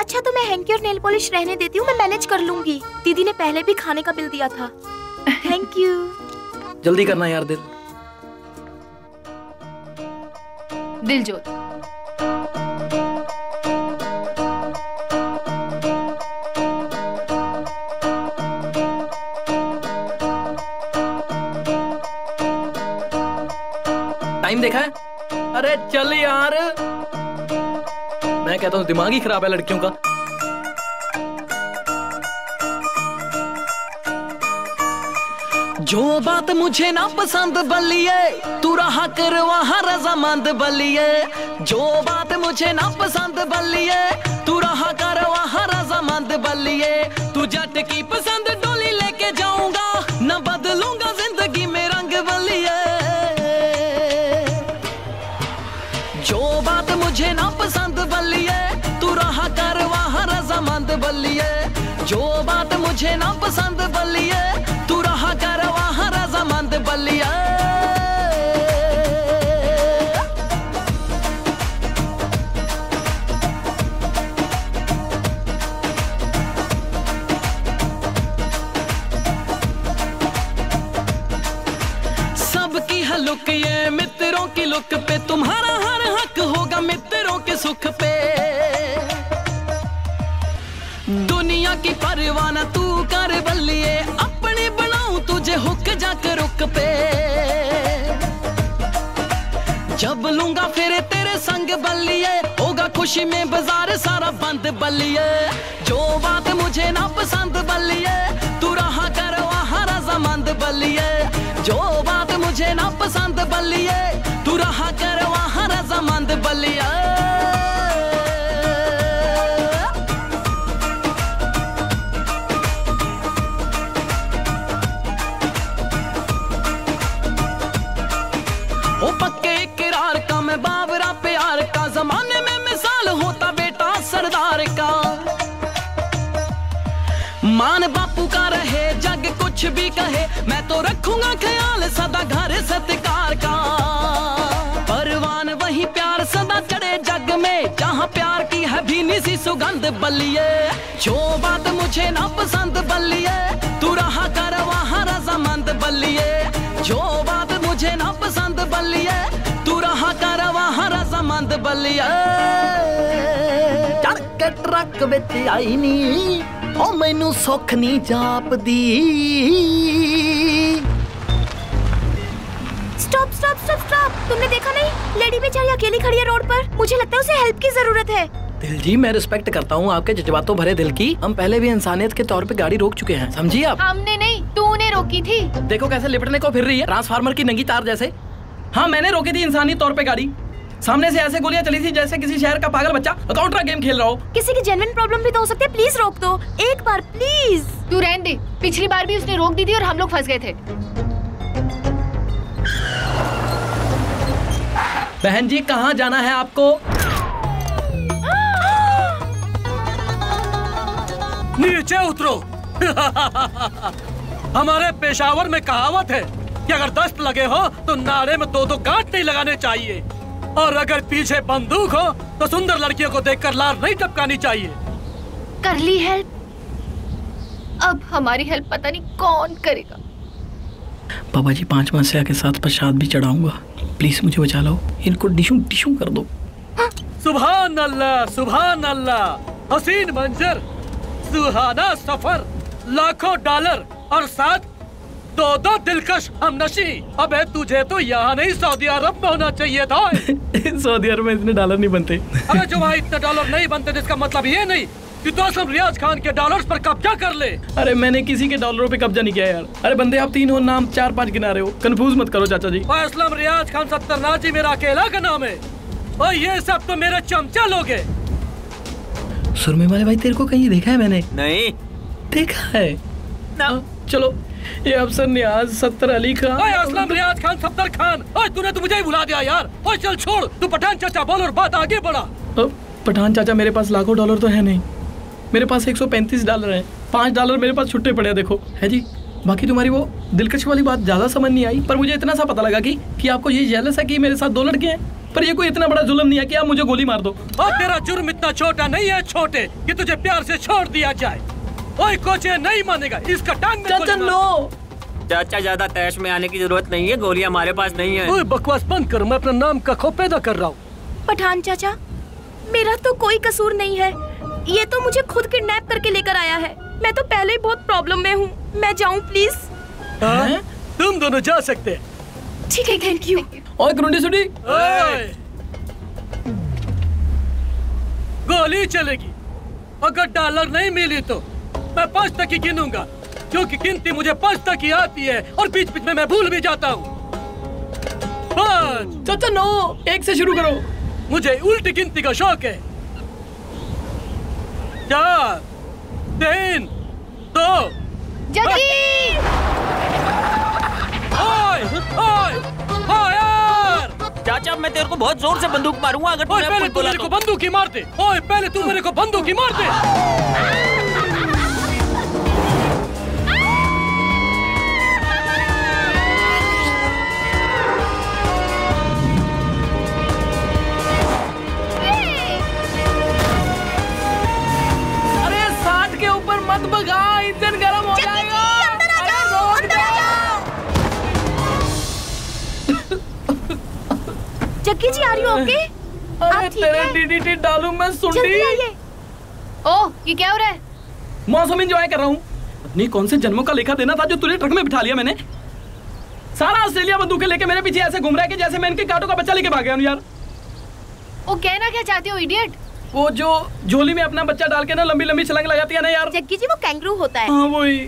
अच्छा तो मैं हैंकी और नेल पॉलिश रहने देती हूँ, मैं मैनेज कर लूंगी। दीदी ने पहले भी खाने का बिल दिया था। Thank you. जल्दी करना यार दिल। दिलजोत, टाइम देखा है? अरे चल यार, मैं कहता हूँ दिमाग ही खराब है लड़कियों का। जो बात मुझे ना पसंद बलिए, तू रहा कर वहाँ रजामंद बलिए। जो बात मुझे ना पसंद बलिए, तू रहा कर वहाँ रजामंद बलिए। तू जट की पसंद डोली लेके जाऊंगा, न बदलूंगा जिंदगी में रंग बलिए। जो बात मुझे ना पसंद बलिए, तू रहा कर वहाँ रजामंद बलिए। जो बात मुझे ना पसंद बलिए, तू रहा कर वहाँ रजामंद बलिए। सबकी है लुक ये मित्रों की लुक पे, तुम्हारा हर हक होगा मित्रों के सुख पे। की परवाना तू कर बल्लिए, अपने बनाऊ तुझे हुक जाकर रुक पे। जब लूंगा फिर तेरे संग बल्लिए, होगा खुशी में बाजार सारा बंद बल्लिए। जो बात मुझे ना पसंद बल्लिए, तू रहा कर वहां रजामंद बल्लिए। जो बात मुझे ना पसंद बल्लिए, तू रहा कर वहां रजामंद बल्लिए। पक्के इकरार का मैं बावरा प्यार का, जमाने में मिसाल होता बेटा सरदार का। मान बापू का रहे जग कुछ भी कहे, मैं तो रखूंगा ख्याल सदा घर सत्कार का। परवान वही प्यार सदा चढ़े जग में, जहाँ प्यार की है भीनी सी सुगंध बल्लिए। जो बात मुझे ना पसंद बल्लिए, तू रहा कर वहां रजामंद बल्लिए। जो बात मुझे ना पसंद बल्लिए, तू रहा कर वहां रजामंद बल्लिए। चढ़ के ट्रक बिच आई नी ओ मैनू सुख नहीं जापदी। स्टॉप स्टॉप स्टॉप स्टॉप, तुमने देखा नहीं लेडी बेचारी अकेली खड़ी है रोड पर, मुझे लगता है उसे हेल्प की जरूरत है। दिल जी मैं रिस्पेक्ट करता हूँ आपके जज्बातों भरे दिल की, हम पहले भी इंसानियत के तौर पे गाड़ी रोक चुके हैं, समझिए आप। हमने नहीं, तूने रोकी थी। देखो कैसे लिपटने को फिर रही है ट्रांसफार्मर की नंगी तार जैसे। हाँ मैंने रोकी थी इंसानी तौर पे गाड़ी, सामने से ऐसे गोलियां चली थी जैसे किसी शहर का पागल बच्चा काउंटर गेम खेल रहा हो। किसी की जेन्युइन प्रॉब्लम भी तो हो सकती है, प्लीज रोक दो एक बार प्लीज। तू रहने दे, पिछली बार भी उसने रोक दी थी और हम लोग फंस गए थे। बहन जी कहाँ जाना है आपको? नीचे उतरो। हमारे पेशावर में कहावत है कि अगर दस्त लगे हो तो नारे में दो दो गांठ नहीं लगाने चाहिए, और अगर पीछे बंदूक हो तो सुंदर लड़कियों को देखकर लार नहीं टपकानी चाहिए। कर ली हेल्प, अब हमारी हेल्प पता नहीं कौन करेगा। बाबा जी 5 मसीहा के साथ प्रसाद भी चढ़ाऊंगा, प्लीज मुझे बचा लो, इनको डिशू कर दो। सुभान अल्लाह सुभान अल्लाह, हसीन मंजर, सुहाना सफर, लाखों डॉलर और साथ दो दिलकश हमनशी। अबे तुझे तो यहाँ नहीं सऊदी अरब में होना चाहिए था। सऊदी अरब में इतने डॉलर नहीं बनते। अरे जो भाई इतने डॉलर नहीं बनते इसका मतलब ये नहीं कि दोस्तों रियाज खान के डॉलर्स पर कब्जा कर ले। अरे मैंने किसी के डॉलरों पे कब्जा नहीं किया यार। अरे बंदे आप 3 हो, नाम 4-5 गिना रहे हो, कंफ्यूज मत करो चाचा जी। असलम रियाज खान सत्तरनाजी मेरा अकेला का नाम है, और ये सब तो मेरे चमचा लोग है। सुरमे वाले भाई तेरे को कहीं देखा है? मैंने नहीं देखा है ना। चलो ये अफसर नियाज, सत्तर अली खान, असलम रियाज खान, सत्तर खान, तूने तो मुझे ही भुला दिया यार। चल छोड़, तू पठान चाचा बोल और बात आगे बढ़ा। पठान चाचा मेरे पास लाखों डॉलर तो है नहीं, मेरे पास 135 डॉलर हैं, 5 डॉलर मेरे पास छुट्टे पड़े हैं। देखो है जी, बाकी तुम्हारी वो दिलकश वाली बात ज़्यादा समझ नहीं आई, पर मुझे इतना सा पता लगा कि आपको ये जेलस है कि मेरे साथ 2 लड़के हैं, पर ये कोई इतना बड़ा जुल्म नहीं है कि आप मुझे गोली मार दो। और तेरा जुर्म इतना छोटा नहीं है छोटे कि तुझे प्यार से छोड़ दिया जाए। ओए कोचे नहीं मानेगा इसका टांग में गोली मार। चाचा ज्यादा तैश में आने की जरूरत नहीं है, गोलियाँ हमारे पास नहीं है। ओए बकवास बंद कर, मैं अपना नाम का खो पैदा कर रहा हूँ। पठान चाचा मेरा तो कोई कसूर नहीं है, ये तो मुझे खुद किडनैप करके लेकर आया है, मैं तो पहले ही बहुत प्रॉब्लम में हूँ। मैं जाऊँ प्लीज? हाँ? तुम दोनों जा सकते। ठीक है थैंक यू। और गुंडी सुडी गोली चलेगी, अगर डॉलर नहीं मिली तो मैं 5 तक ही गिनूंगा, क्योंकि गिनती मुझे 5 तक ही आती है और बीच बीच में मैं भूल भी जाता हूँ। 5 चाचा 9 1 से शुरू करो, मुझे उल्टी गिनती का शौक है। 4, 3, 2 जल्दी। चाचा मैं तेरे को बहुत जोर से बंदूक मारूंगा अगर तूने पहले तू मेरे को बंदूक ही मार दे। ओए पहले तू मेरे को बंदूक ही मार दे। मत भगा, इंजन गरम हो जाएगा। अंदर आ जाओ, अंदर आ जाओ। जक्की जी आ रही हो ओके? अरे तेरे डीडीटी डालूं मैं सुनी। जल्दी आइए। ओ ये क्या हो रहा है? मौसम एंजॉय कर रहा हूँ। अपनी कौन से जन्मों का लेखा देना था जो तुझे ट्रक में बिठा लिया मैंने। सारा ऑस्ट्रेलिया बंदूकें लेके मेरे पीछे ऐसे घूम रहा है कि जैसे मैं इनके कांटों का बच्चा लेके भाग गया हूं यार। वो कहना क्या चाहते हो इडियट? वो जो झोली में अपना बच्चा डाल के ना लंबी लंबी छलांग लगाती है ना यार। जग्गी जी वो कैंगरू होता है। हाँ वही।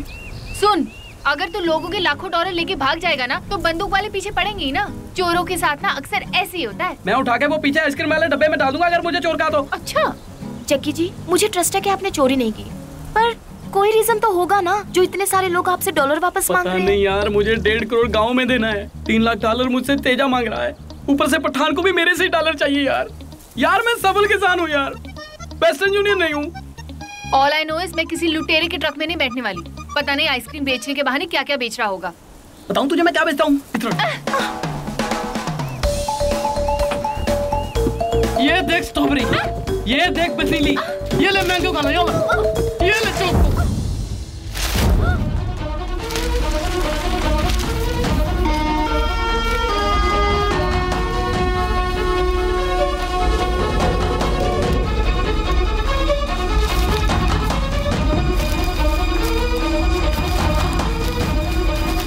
सुन, अगर तू लोगों के लाखों डॉलर लेके भाग जाएगा ना तो बंदूक वाले पीछे पड़ेंगे ना। चोरों के साथ ना अक्सर ऐसे ही होता है। मैं उठा के वो पीछे आइसक्रीम वाले डब्बे में डाल दूंगा अगर मुझे चोर का तो। अच्छा जग्गी जी, मुझे ट्रस्ट है कि आपने चोरी नहीं की, पर कोई रीजन तो होगा ना जो इतने सारे लोग आपसे डॉलर वापस मांग रहे हैं। पता नहीं यार, मुझे 1.5 करोड़ गांव में देना है। 3 लाख डॉलर मुझसे तेजा मांग रहा है, ऊपर से पठान को भी मेरे से डॉलर चाहिए यार। यार मैं सबल किसान हूँ यार, वेस्टर्न यूनियन नहीं हूँ। ऑल आई नो इज मैं किसी लुटेरे के ट्रक में नहीं बैठने वाली। पता नहीं आइसक्रीम बेचने के बहाने क्या क्या बेच रहा होगा। बताऊँ तुझे मैं क्या बेचता हूँ? ये देख स्ट्रॉबेरी, ये देख पतीली, ये ले मैंगो खाना, ये ले चोको।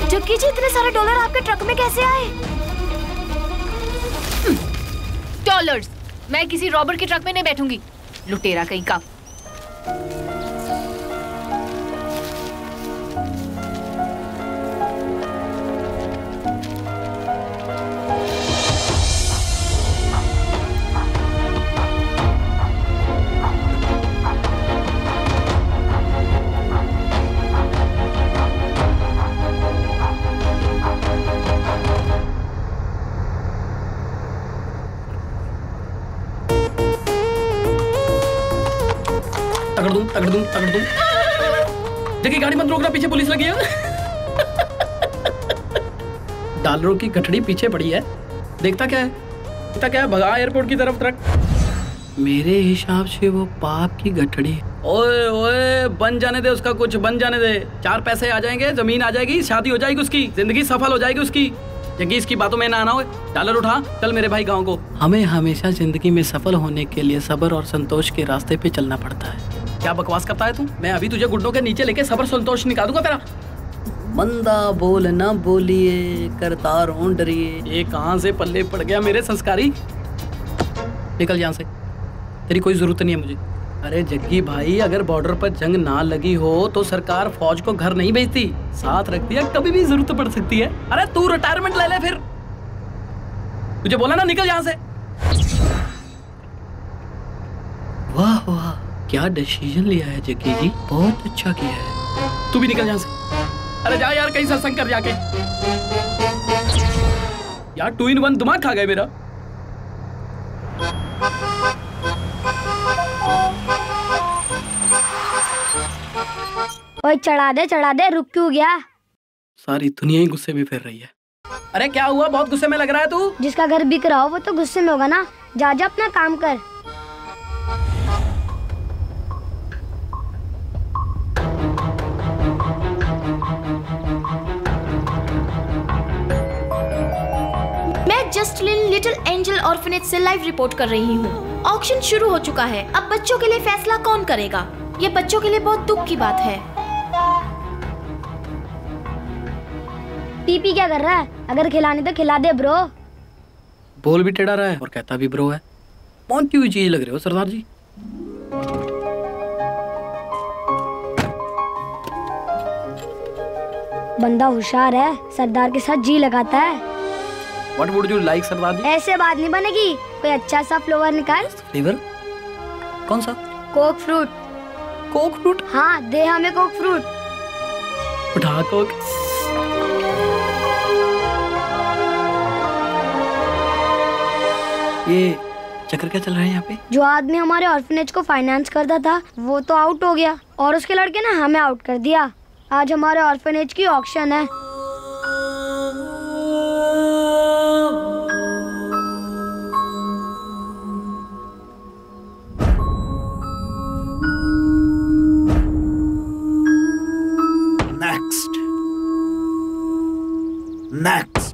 जग्गी जी, इतने सारे डॉलर आपके ट्रक में कैसे आए? डॉलर्स मैं किसी रॉबर के ट्रक में नहीं बैठूंगी, लुटेरा कहीं का। तगड़ दूं। जगह गाड़ी मत रोकना, पीछे पुलिस लगी है। डॉलरों की गठड़ी पीछे पड़ी है, देखता क्या है, भगा एयरपोर्ट की तरफ ट्रक। मेरे हिसाब से वो पाप की गठड़ी। ओए ओए, बन जाने दे उसका, कुछ बन जाने दे। 4 पैसे आ जाएंगे, जमीन आ जाएगी, शादी हो जाएगी उसकी, जिंदगी सफल हो जाएगी उसकी। जग्गी इसकी बातों में ना आना हो। डॉलर उठा, चल मेरे भाई गाँव को। हमें हमेशा जिंदगी में सफल होने के लिए सब्र और संतोष के रास्ते पे चलना पड़ता है। क्या बकवास करता है तू? मैं अभी तुझे गुड्डों के नीचे लेके सबर संतोष निकाल दूंगा तेरा। मंदा बोल न बोलिए, करतार हूं डरिए। ये कहां से पल्ले पड़ गया मेरे संस्कारी? निकल यहाँ से, तेरी कोई जरूरत नहीं है मुझे। अरे जग्गी भाई, अगर बॉर्डर पर जंग ना लगी हो तो सरकार फौज को घर नहीं भेजती, साथ रखती है, कभी भी जरूरत पड़ सकती है। अरे तू रिटायरमेंट ले ले फिर, तुझे बोला ना निकल यहाँ से। वाह वाह, क्या डिसीजन लिया है जग्गी जी, बहुत अच्छा किया है। तू भी निकल यहाँ से। अरे जा यार, कहीं सत्संग कर जाके। यार 2 in 1 दिमाग खा गए मेरा। ओए चढ़ा दे, रुक क्यों गया? सारी दुनिया ही गुस्से में फिर रही है। अरे क्या हुआ, बहुत गुस्से में लग रहा है तू? जिसका घर बिक रहा हो वो तो गुस्से में होगा ना। जा अपना काम कर। जस्ट लिटिल एंजल ऑर्फनेज से लाइव रिपोर्ट कर रही हूँ। ऑक्शन शुरू हो चुका है, अब बच्चों के लिए फैसला कौन करेगा? ये बच्चों के लिए बहुत दुख की बात है। पीपी क्या कर रहा है? अगर खिलाने तो खिला दे ब्रो। बोल भी टेढ़ा रहा है और कहता भी ब्रो है। कौन सी चीज लग रहे हो सरदार जी? बंदा होशियार है, सरदार के साथ जी लगाता है। What would you like, सरदार जी? ऐसे बात नहीं बनेगी, कोई अच्छा सा फ्लेवर निकाल। फ्लेवर? कौन सा? Coke fruit. Coke fruit? हाँ, दे हमें कोक फ्रूट। उठा कोक। ये चक्कर क्या चल रहा है यहाँ पे? जो आदमी हमारे ऑर्फनेज को फाइनेंस करता था वो तो आउट हो गया, और उसके लड़के ने हमें आउट कर दिया। आज हमारे ऑर्फनेज की ऑक्शन है। Next.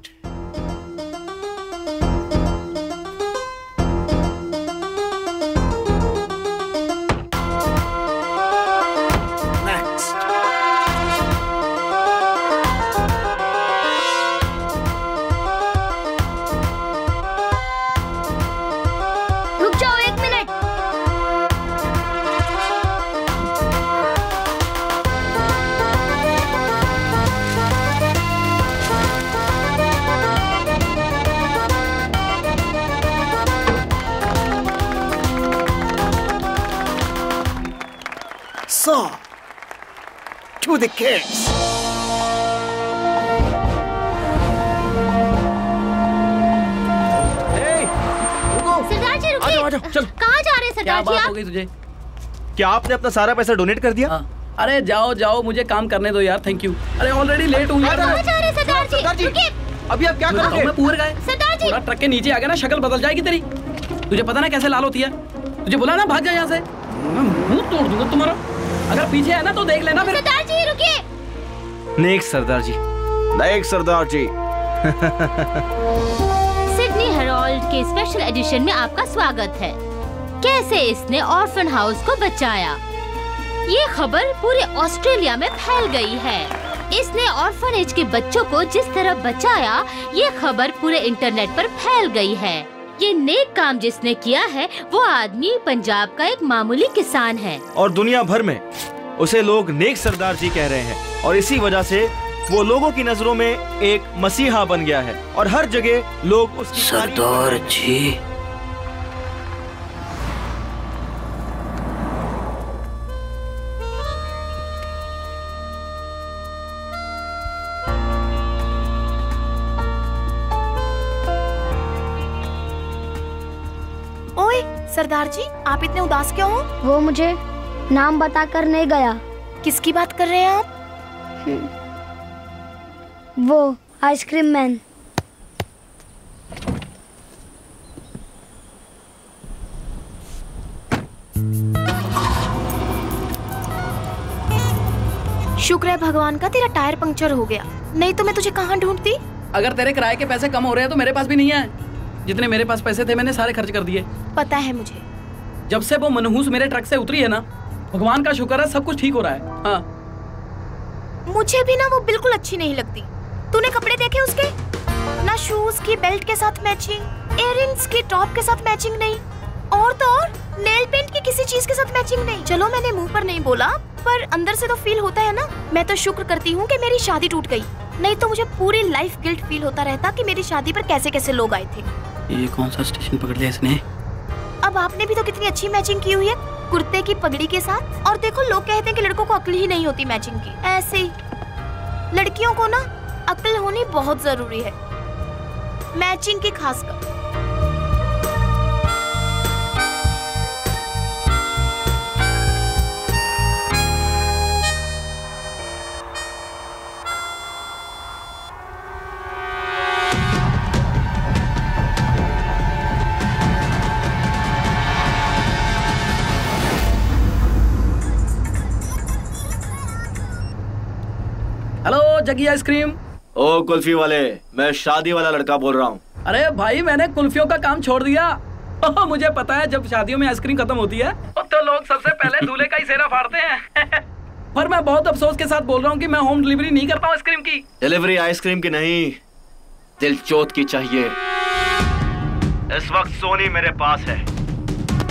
song to the kids. Hey, रुको। सरदार जी रुकिए। आ जाओ चल। कहाँ जा रहे सरदार जी आप? क्या बात हो गई तुझे? क्या आपने अपना सारा पैसा डोनेट कर दिया? हाँ। अरे जाओ जाओ मुझे काम करने दो यार, थैंक यू। अरे ऑलरेडी लेट हूँ यार। कहाँ जा रहे सरदार जी? अभी आप क्या करोगे? पूरे गए सरदार जी। ट्रक के नीचे आ गया ना, शक्ल बदल जाएगी तेरी। तुझे पता ना कैसे लाल होती है? तुझे बोला ना भाग जा यहाँ से, मैं मुंह तोड़ दूंगा तुम्हारा। अगर पीछे है ना तो देख लेना फिर। सरदार जी रुकिए। नेक सरदार जी, नेक सरदार जी। सिडनी हेराल्ड के स्पेशल एडिशन में आपका स्वागत है। कैसे इसने ऑर्फन हाउस को बचाया, ये खबर पूरे ऑस्ट्रेलिया में फैल गई है। इसने ऑर्फनेज के बच्चों को जिस तरह बचाया, ये खबर पूरे इंटरनेट पर फैल गई है। ये नेक काम जिसने किया है, वो आदमी पंजाब का एक मामूली किसान है और दुनिया भर में उसे लोग नेक सरदार जी कह रहे हैं, और इसी वजह से वो लोगों की नजरों में एक मसीहा बन गया है और हर जगह लोग उसकी सरदार जी। सरदार जी आप इतने उदास क्यों हो? वो मुझे नाम बताकर नहीं गया। किसकी बात कर रहे हैं आप? वो आइसक्रीम मैन। शुक्र है भगवान का तेरा टायर पंक्चर हो गया, नहीं तो मैं तुझे कहाँ ढूंढती। अगर तेरे किराए के पैसे कम हो रहे हैं तो मेरे पास भी नहीं है। जितने मेरे पास पैसे थे मैंने सारे खर्च कर दिए। पता है मुझे, जब से वो मनहूस मेरे ट्रक से उतरी है ना, भगवान का शुक्र है सब कुछ ठीक हो रहा है। हाँ। मुझे भी ना वो बिल्कुल अच्छी नहीं लगती। तूने कपड़े देखे उसके? ना शूज की बेल्ट के साथ मैचिंग, इयररिंग्स की टॉप के साथ मैचिंग नहीं, और तो और नेल पेंट की किसी चीज के साथ मैचिंग नहीं। चलो मैंने मुँह पर नहीं बोला, पर अंदर से तो फील होता है ना। मैं तो शुक्र करती हूँ कि मेरी शादी टूट गई, नहीं तो मुझे पूरी लाइफ गिल्ट फील होता रहता कि मेरी शादी पर कैसे कैसे लोग आए थे। ये कौन सा स्टेशन पकड़ लिया इसने? अब आपने भी तो कितनी अच्छी मैचिंग की हुई है, कुर्ते की पगड़ी के साथ। और देखो लोग कहते हैं कि लड़कों को अक्ल ही नहीं होती मैचिंग की। ऐसे ही लड़कियों को ना अक्ल होनी बहुत जरूरी है, मैचिंग की खासकर। जगी आइसक्रीम। ओ कुल्फी वाले, मैं शादी वाला लड़का बोल रहा हूँ। अरे भाई मैंने कुल्फियों का काम छोड़ दिया। मुझे पता है जब शादियों में आइसक्रीम खत्म होती है तो लोग सबसे पहले दूल्हे का ही सेहरा फाड़ते हैं। पर मैं बहुत अफसोस के साथ बोल रहा हूँ कि मैं होम डिलीवरी नहीं करता हूँ आइसक्रीम की। डिलीवरी आइसक्रीम की नहीं, दिलचोत की चाहिए। इस वक्त सोनी मेरे पास है,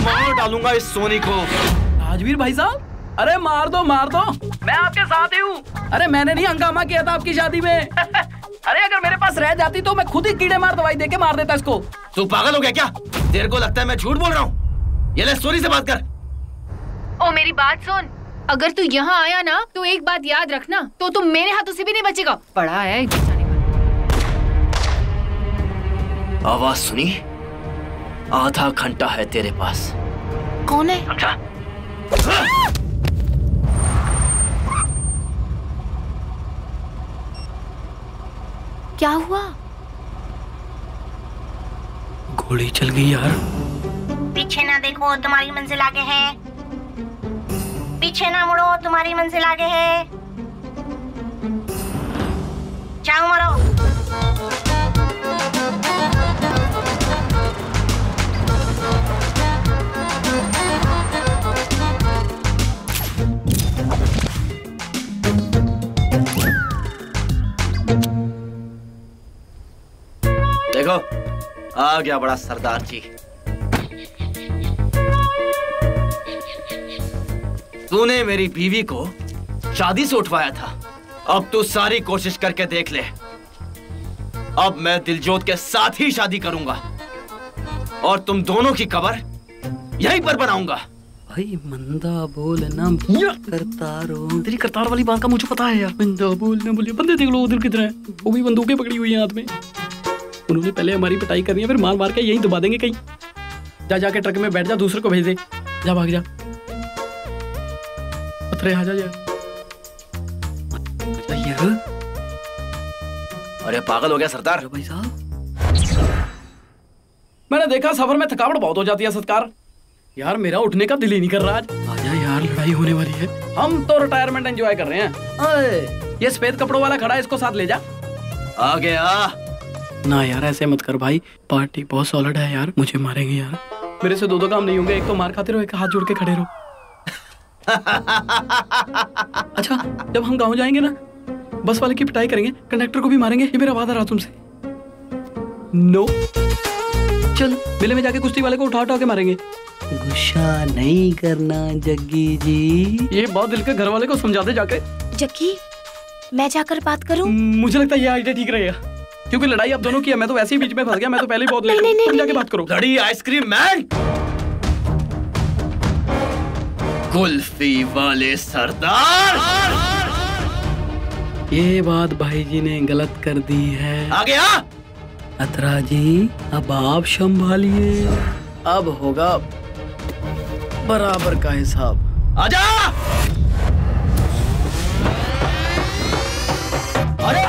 मार डालूंगा इस सोनी को। राजवीर भाई साहब, अरे मार दो मार दो, मैं आपके साथ ही हूँ। अरे मैंने नहीं हंगामा किया था आपकी शादी में। अरे अगर मेरे पास रह जाती तो मैं खुद ही कीड़े मार दवाई देके मार देता इसको। तू पागल हो गया क्या? तेरे को लगता है मैं झूठ बोल रहा हूँ? ये ले सोनी से बात कर। ओ मेरी बात सुन, अगर तू यहाँ आया ना तो एक बात याद रखना, तो तुम मेरे हाथों से भी नहीं बचेगा। पड़ा है। आवाज सुनी? आधा घंटा है तेरे पास। कौन है? समझा? क्या हुआ? गोली चल गई यार। पीछे ना देखो तुम्हारी मंजिल आगे है, पीछे ना मुड़ो तुम्हारी मंजिल आगे है। चाव मारो। देखो आ गया बड़ा सरदार जी। तूने मेरी बीवी को शादी से उठवाया था, अब तू सारी कोशिश करके देख ले। अब मैं दिलजोत के साथ ही शादी करूंगा और तुम दोनों की कब्र यहीं पर बनाऊंगा। भाई मंदा बोलना करतारों तेरी करतार वाली बात का मुझे पता है यार। मंदा बोलना बोलिए, बंदे देख लो उधर कितना है, वो भी बंदूकें पकड़ी हुई हैं हाथ में। उन्होंने पहले हमारी पिटाई करनी है, फिर मार मार के यहीं दबा देंगे कहीं। जा जाके ट्रक में बैठ जा, दूसरे को भेज दे, जा भाग जा, पथरे आ जा यार। अरे पागल हो गया सरदार भाई साहब, मैंने देखा सफर में थकावट बहुत हो जाती है सरकार। यार मेरा उठने का दिल ही नहीं कर रहा आज। आजा यार, लड़ाई होने वाली है। हम तो रिटायरमेंट एंजॉय कर रहे हैं। ये सफेद कपड़ों वाला खड़ा है, इसको साथ ले जा। आ गया ना यार, ऐसे मत कर भाई, पार्टी बहुत सॉलिड है यार, मुझे मारेंगे यार। मेरे से दो काम नहीं होंगे, एक तो मार खाते रहो, एक हाथ जोड़ के खड़े रहो। अच्छा जब हम गाँव जाएंगे ना, बस वाले की पिटाई करेंगे, कंडक्टर को भी मारेंगे, ये मेरा वादा रहा तुमसे। नो चल मेले में जाके कुश्ती वाले को उठा के मारेंगे। गुस्सा नहीं करना जग्गी जी, ये बात दिल के घर वाले को समझा दे जाके। जग्गी मैं जाकर बात करूं? मुझे लगता है ये आइडिया ठीक रहेगा, क्योंकि लड़ाई आप दोनों की है, मैं तो वैसे ही बीच में फंस गया, मैं तो पहले ही बहुत लेट हूं। तुम जाके बात करो। लड़ी आइसक्रीम मैन, कुल्फी वाले सरदार, ये बात भाई जी ने गलत कर दी है। आ गया अतरा जी, अब आप संभालिए, अब होगा बराबर का हिसाब। आजा! अरे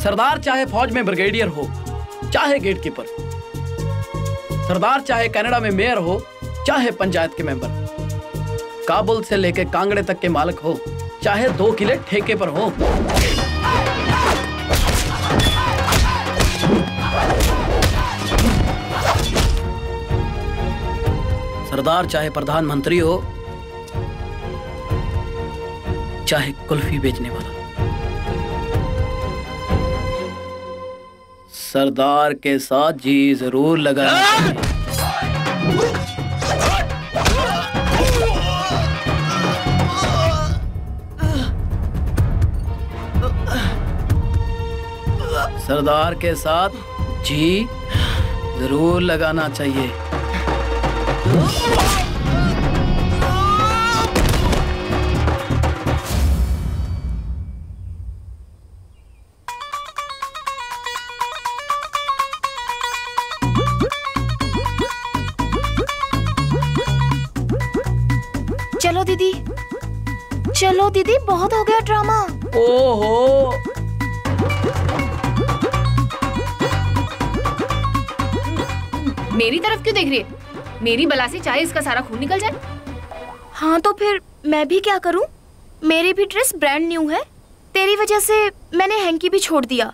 सरदार चाहे फौज में ब्रिगेडियर हो, चाहे गेटकीपर, सरदार चाहे कनाडा में मेयर हो, चाहे पंचायत के मेंबर, काबुल से लेके कांगड़े तक के मालिक हो, चाहे 2 किले ठेके पर हो, सरदार चाहे प्रधानमंत्री हो, चाहे कुल्फी बेचने वाला, सरदार के साथ जी जरूर लगाएं। सरदार के साथ जी जरूर लगाना चाहिए। चलो दीदी, चलो दीदी, बहुत हो गया ड्रामा। ओहो मेरी तरफ क्यों देख रही है? मेरी बला से चाहे इसका सारा खून निकल जाए। हाँ तो फिर मैं भी क्या करूँ? मेरी भी ड्रेस ब्रांड न्यू है, तेरी वजह से मैंने हैंकी भी छोड़ दिया।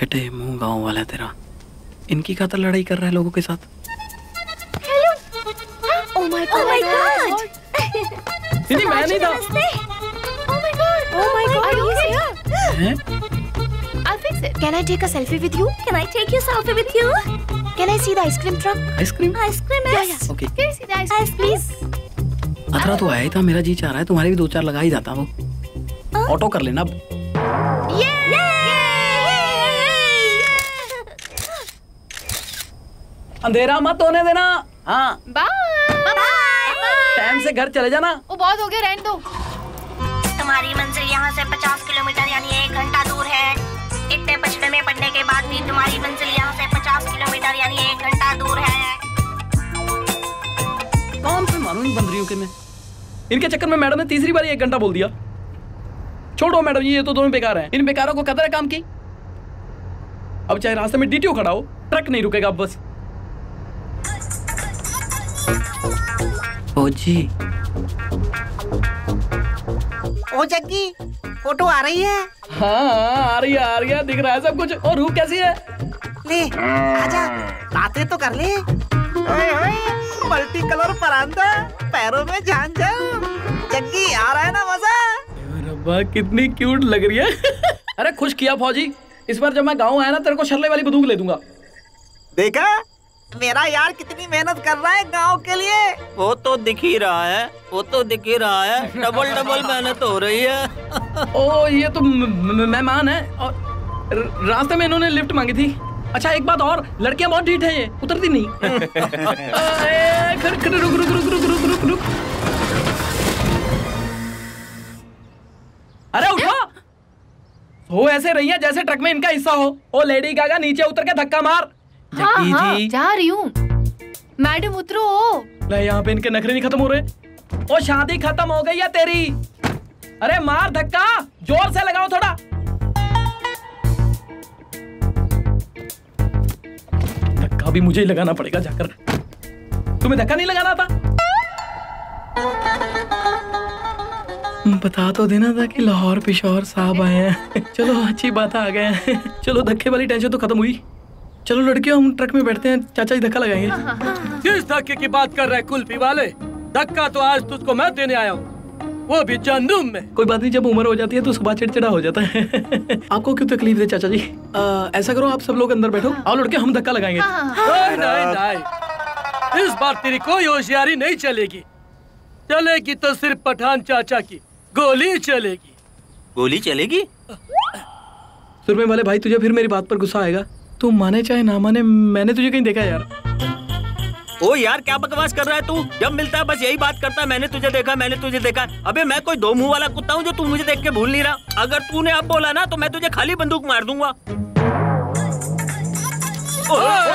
बेटे मुंह गांव वाला तेरा, इनकी खातिर लड़ाई कर रहा है लोगों के साथ। Hello, oh my God, oh my God, ये मैं नहीं था। ओह माय गॉड, ये I'll fix it. Can I take a selfie with you? Can I take your selfie with you? Can I see the ice cream truck? Ice cream? Ice cream is. Yeah, yeah. Okay. Can I see the ice cream? Ice please. अतरा तो आया था, मेरा जी चाह रहा है, तुम्हारे भी 2-4 लगा ही जाता वो। ऑटो कर लेना अब। ये! अंधेरा मत होने देना। हाँ। Bye. Bye. टाइम से घर चले जाना। वो बहुत हो गया, रहने दो। तुम्हारी मंजिल यहाँ से 50 किलोमीटर यानी 1 घंटा दूर है। इतने पछड़े में पड़ने के बाद भी तुम्हारी मंजिल यहाँ से 50 किलोमीटर यानी 1 घंटा दूर है। कौन से मालूम बन रही हूँ कि मैं इनके चक्कर में। मैडम ने तीसरी बार 1 घंटा बोल दिया। छोड़ो मैडम, ये तो दोनों बेकार हैं। इन बेकारों को कदर है काम की। अब चाहे रास्ते में डीटीओ खड़ा हो, ट्रक नहीं रुकेगा। अब बस ओ जग्गी, फोटो आ रही है? हाँ आ रही है, दिख रहा है सब कुछ। और रूप कैसी है? ले आजा, बातें तो कर ले। मल्टी कलर परांदा, पैरों में झांझर। जग्गी आ रहा है ना मजा? रब्बा कितनी क्यूट लग रही है। अरे खुश किया फौजी, इस बार जब मैं गाँव आया ना, तेरे को शर्ले वाली बंदूक ले दूंगा। देखा मेरा यार कितनी मेहनत कर रहा है गांव के लिए। वो तो दिख ही रहा है, डबल मेहनत हो रही है। ओ ये तो मेहमान है, और रास्ते में इन्होंने लिफ्ट मांगी थी। अच्छा एक बात और, लड़कियां बहुत ढीठ हैं, ये उतरती नहीं। रुक रुक रुक रुक रुक रुक रुक, अरे उठो। हो ऐसे रही है जैसे ट्रक में इनका हिस्सा हो। ओ लेडी गागा नीचे उतर के धक्का मार। हाँ, हाँ, जा रही हूँ मैडम, उतरो। ले यहाँ पे इनके नखरे नहीं खत्म हो रहे। ओ शादी खत्म हो गई है तेरी। अरे मार धक्का, जोर से लगाओ थोड़ा। धक्का भी मुझे ही लगाना पड़ेगा जाकर, तुम्हें धक्का नहीं लगाना था। बता तो देना था कि लाहौर पिशौर साहब आए हैं। चलो अच्छी बात आ गए हैं। चलो धक्के वाली टेंशन तो खत्म हुई। चलो लड़कियों हम ट्रक में बैठते हैं, चाचा ही धक्का लगाएंगे। किस धक्के की बात कर रहे कुल्फी वाले? धक्का तो आज तुझको मैं देने आया हूँ, वो भी जन्म में। कोई बात नहीं, जब उम्र हो जाती है तो सुबह चिड़चिड़ा हो जाता है। आपको क्यों तकलीफ दे चाचा जी। ऐसा करो आप सब लोग अंदर बैठो और लड़के हम धक्का लगाएंगे। नहीं, इस बार तेरी कोई होशियारी नहीं चलेगी। चलेगी तो सिर्फ पठान चाचा की गोली चलेगी। गोली चलेगी? सुरमे वाले भाई तुझे फिर मेरी बात पर गुस्सा आएगा। तू माने चाहे ना माने, मैंने तुझे कहीं देखा यार। ओ यार क्या बकवास कर रहा है तू? जब मिलता है बस यही बात करता है, मैंने तुझे देखा, मैंने तुझे देखा। अबे मैं कोई दो मुंह वाला कुत्ता हूँ जो तू मुझे देख के भूल नहीं रहा। अगर तूने अब बोला ना तो मैं तुझे खाली बंदूक मार दूंगा।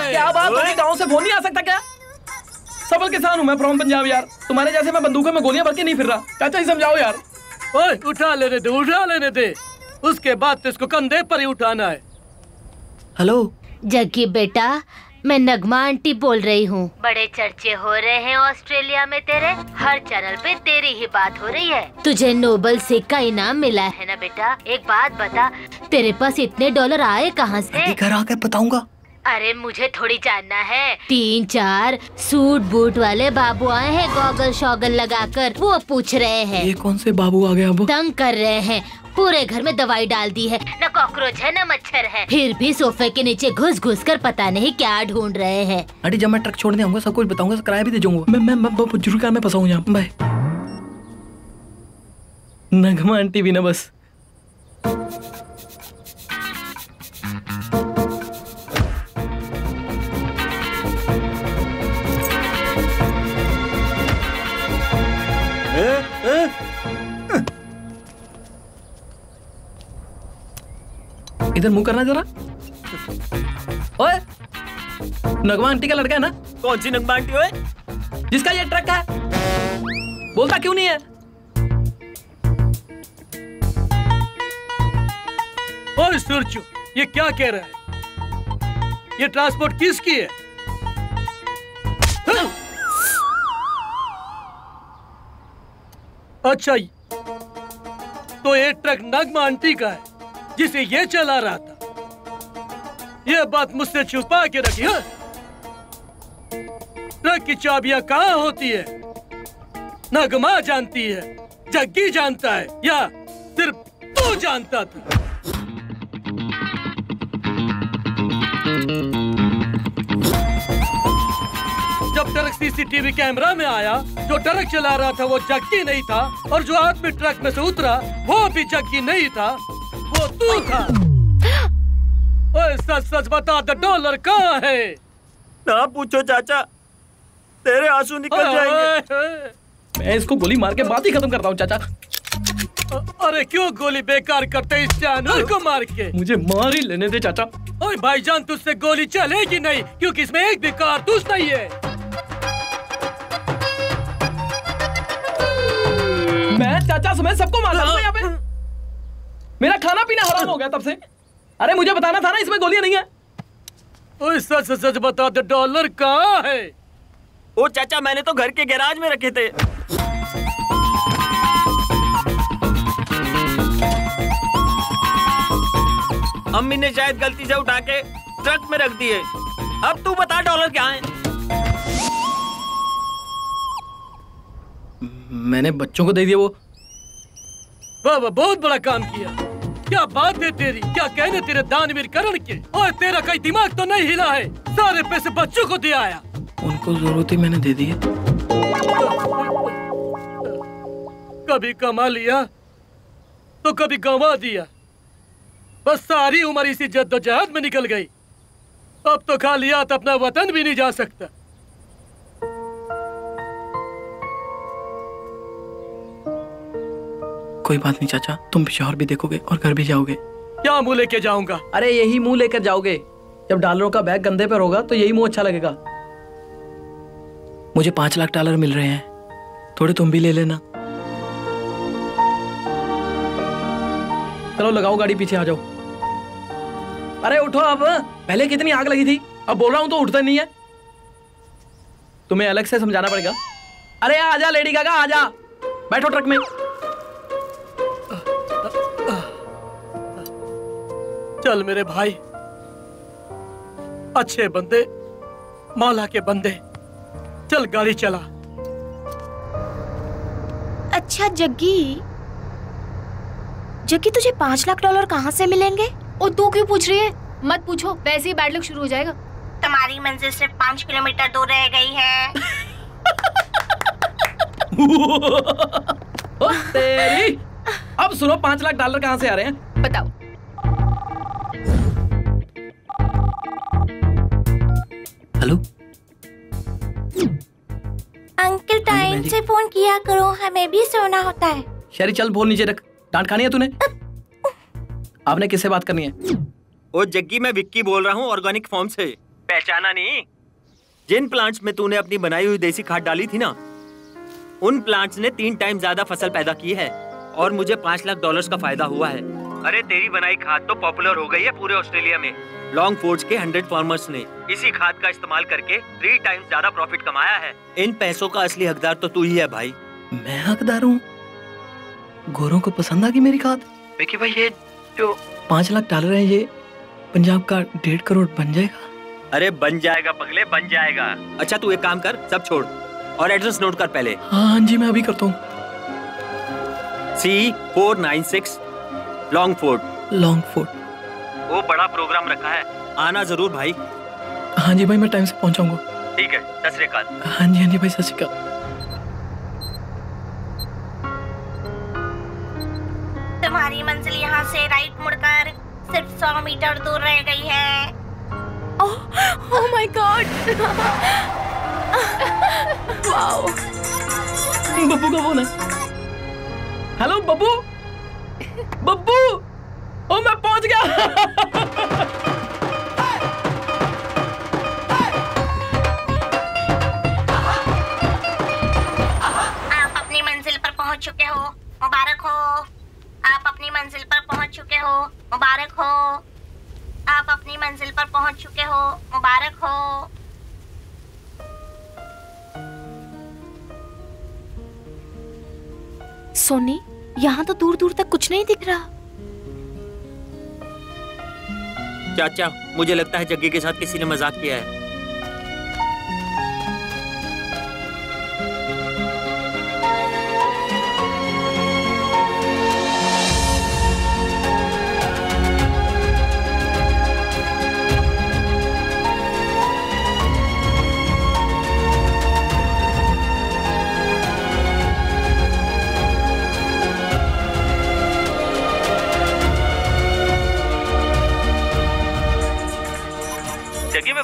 क्या बात होगी, गाँव से फोन नहीं आ सकता क्या? सबल किसान हूँ मैं, फ्रॉम पंजाब यार। तुम्हारे जैसे मैं बंदूकों में गोलियां भर के नहीं फिर रहा। चाचा ही समझाओ यार। ओए उठा लेने दे, उठा लेने दे, उसके बाद तुझको कंधे पर ही उठाना है। हेलो जग्गी बेटा, मैं नगमा आंटी बोल रही हूँ। बड़े चर्चे हो रहे हैं ऑस्ट्रेलिया में तेरे, हर चैनल पे तेरी ही बात हो रही है। तुझे नोबेल सिक्का का इनाम मिला है ना बेटा, एक बात बता, तेरे पास इतने डॉलर आए कहाँ से? घर आकर बताऊंगा। अरे मुझे थोड़ी जानना है। 3-4 सूट बूट वाले बाबू आए हैं, गॉगल शॉगल लगाकर, वो पूछ रहे हैं ये कौन से बाबू आ गए। अब तंग कर रहे हैं, पूरे घर में दवाई डाल दी है, न कॉकरोच है न मच्छर है, फिर भी सोफे के नीचे घुस घुस कर पता नहीं क्या ढूंढ रहे हैं। आंटी जब मैं ट्रक छोड़ने आऊंगा सब कुछ बताऊंगा, किराया भी दे जाऊंगा। मैं जरूर काम में फंसा हूँ यहाँ। बाय। नगमा आंटी भी ना बस। इधर मुंह करना जरा। ओए नगमा आंटी का लड़का है ना? कौन सी नगमा आंटी? ओए जिसका ये ट्रक है, बोलता क्यों नहीं है? ओए सुरचू ये क्या कह रहा है? ये ट्रांसपोर्ट किसकी है? अच्छा तो ये ट्रक नगमा आंटी का है जिसे ये चला रहा था। ये बात मुझसे छुपा के रखी है। ट्रक की चाबियां कहाँ होती है नगमा जानती है, जग्गी जानता है, या सिर्फ तू जानता था? जब ट्रक सीसीटीवी कैमरा में आया, जो ट्रक चला रहा था वो जग्गी नहीं था, और जो आदमी ट्रक में से उतरा वो भी जग्गी नहीं था, वो तू था। ओए सच सच बता, डॉलर कहाँ है? ना पूछो चाचा, तेरे आंसू निकल जाएंगे। मैं इसको गोली मार के बात ही खत्म करता हूँ चाचा। अरे क्यों गोली बेकार करते इस जानवर को मार के? मुझे मार ही लेने दे चाचा। ओए भाईजान तुझसे गोली चलेगी नहीं क्योंकि इसमें एक भी कारतूस नहीं है। मैं चाचा समेत सबको मारता हूँ यहाँ पे। मेरा खाना पीना हराम हो गया तब से। अरे मुझे बताना था ना इसमें गोलियां नहीं है। ओए सच सच बता दे, डॉलर कहाँ है? ओ चाचा मैंने तो घर के गैराज में रखे थे। अम्मी ने शायद गलती से उठा के ट्रक में रख दिए। अब तू बता डॉलर कहाँ है? मैंने बच्चों को दे दिया। वो बाबा बहुत बड़ा काम किया। क्या बात है तेरी, क्या कहने तेरे दानवीर करण के। और तेरा कोई दिमाग तो नहीं हिला है? सारे पैसे बच्चों को दिया आया, उनको जरूरत ही मैंने दे दिए। कभी कमा लिया तो कभी गंवा दिया, बस सारी उम्र इसी जद्दोजहद में निकल गई। अब तो खालियात अपना वतन भी नहीं जा सकता। कोई बात नहीं चाचा, तुम शहर भी देखोगे और घर भी जाओगे। क्या मुंह लेके जाऊंगा? अरे यही मुंह लेकर जाओगे। जब डॉलरों का बैग कंधे पर होगा तो यही मुंह अच्छा लगेगा। मुझे 5 लाख डॉलर मिल रहे हैं, थोड़े तुम भी ले लेना। चलो लगाओ गाड़ी, पीछे आ जाओ। अरे उठो, अब पहले कितनी आग लगी थी, अब बोल रहा हूं तो उठता नहीं है। तुम्हें अलग से समझाना पड़ेगा। अरे आजा लेडी गागा, आजा बैठो ट्रक में। चल मेरे भाई, अच्छे बंदे, माला के बंदे, चल गाड़ी चला। अच्छा जग्गी, जग्गी तुझे 5 लाख डॉलर कहाँ से मिलेंगे? और तू क्यों पूछ रही है? मत पूछो, वैसे ही बैड लक शुरू हो जाएगा। तुम्हारी मंजिल से 5 किलोमीटर दूर रह गई है। ओ तेरी। अब सुनो 5 लाख डॉलर कहाँ से आ रहे हैं, बताओ। हेलो अंकल, टाइम से फोन किया करो, हमें भी सोना होता है। शरी चल, फोन नीचे रख, डांट खानी है तूने। आपने किससे बात करनी है? ओ जग्गी, मैं विक्की बोल रहा हूँ, ऑर्गेनिक फार्म से। पहचाना नहीं? जिन प्लांट्स में तूने अपनी बनाई हुई देसी खाद डाली थी ना, उन प्लांट्स ने 3 टाइम ज्यादा फसल पैदा की है और मुझे 5 लाख डॉलर्स का फायदा हुआ है। अरे तेरी बनाई खाद तो पॉपुलर हो गई है पूरे ऑस्ट्रेलिया में। लॉन्ग फोर्ड्स के 100 फार्मर्स ने इसी खाद का इस्तेमाल करके 3 टाइम ज्यादा प्रॉफिट कमाया है। इन पैसों का असली हकदार तो तू ही है भाई। मैं हकदार हूँ? गोरों को पसंद आ गई मेरी खाद। देखिए भाई, ये जो 5 लाख डॉलर है, ये पंजाब का 1.5 करोड़ बन जाएगा। अरे बन जाएगा पगले, बन जाएगा। अच्छा तू एक काम कर, सब छोड़ और एड्रेस नोट कर पहले। हाँ जी मैं अभी करता हूँ। C496 long fort. वो बड़ा प्रोग्राम रखा है, आना जरूर भाई। हाँ जी भाई, मैं टाइम से पहुंचाऊंगा। ठीक है, सत श्री अकाल। हाँ जी भाई, सत श्री अकाल। तुम्हारी मंजिल यहाँ से राइट मुड़कर सिर्फ 100 मीटर दूर रह गई है। Oh my God, wow. Babbu का फोन है। हेलो बब्बू, बब्बू ओ मैं पहुंच गया। आप अपनी मंजिल पर पहुंच चुके हो, मुबारक हो। आप अपनी मंजिल पर पहुंच चुके हो, मुबारक हो। आप अपनी मंजिल पर पहुंच चुके हो, मुबारक हो। सोनी, यहाँ तो दूर दूर तक कुछ नहीं दिख रहा। चाचा, मुझे लगता है जग्गी के साथ किसी ने मजाक किया है।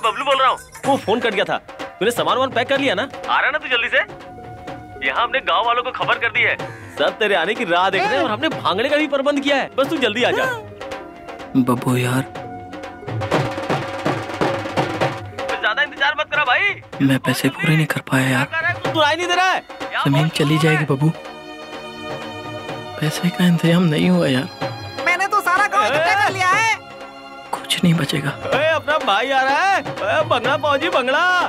बबलू बोल रहा हूँ। वो फोन कट गया था। तूने सामान पैक कर लिया ना? आ रहा ना तू जल्दी से। यहाँ हमने गांव वालों को खबर कर दी है, सब तेरे आने की राह देख रहे हैं और हमने भांगड़े का भी प्रबंध किया है, बस तू जल्दी आ जा। बब्बू यार, तो ज्यादा इंतजार मत करा भाई, मैं पैसे पूरे नहीं कर पाया यार। तू आई नहीं दे रहा है, जमीन चली जाएगी बब्बू, पैसे का इंतजाम नहीं हुआ यार। मैंने तो सारा काम कर लिया है, कुछ नहीं बचेगा। अपना भाई आ रहा है, बंगला पहुंची, बंगला।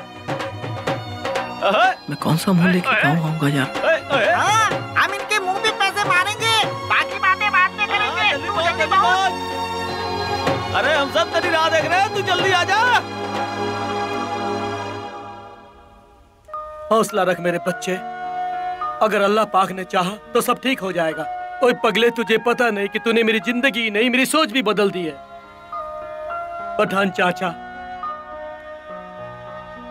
मैं कौन सा मुंह लेके गाँव आऊंगा यार? हम इनके मुंह पे पैसे मारेंगे, बाकी बातें बाद में करेंगे। अरे हम सब तेरी राह देख रहे हैं, तू जल्दी आ जा। हौसला रख मेरे बच्चे, अगर अल्लाह पाक ने चाहा तो सब ठीक हो जाएगा। ओए पगले, तुझे पता नहीं कि तूने मेरी जिंदगी नहीं, मेरी सोच भी बदल दी है। पठान चाचा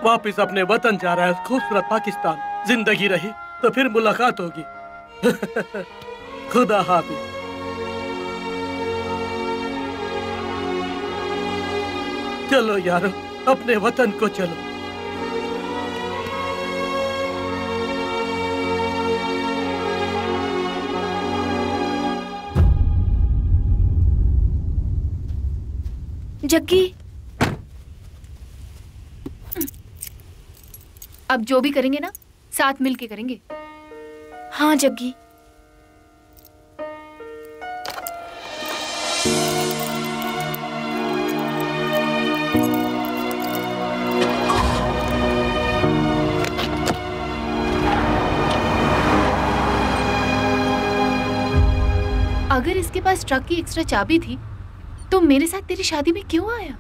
वापस अपने वतन जा रहा है, खूबसूरत पाकिस्तान। जिंदगी रही तो फिर मुलाकात होगी। खुदा हाफिज। चलो यारो। अपने वतन को चलो। जग्गी, अब जो भी करेंगे ना साथ मिलके करेंगे। हाँ जग्गी। अगर इसके पास ट्रक की एक्स्ट्रा चाबी थी तो मेरे साथ तेरी शादी में क्यों आया?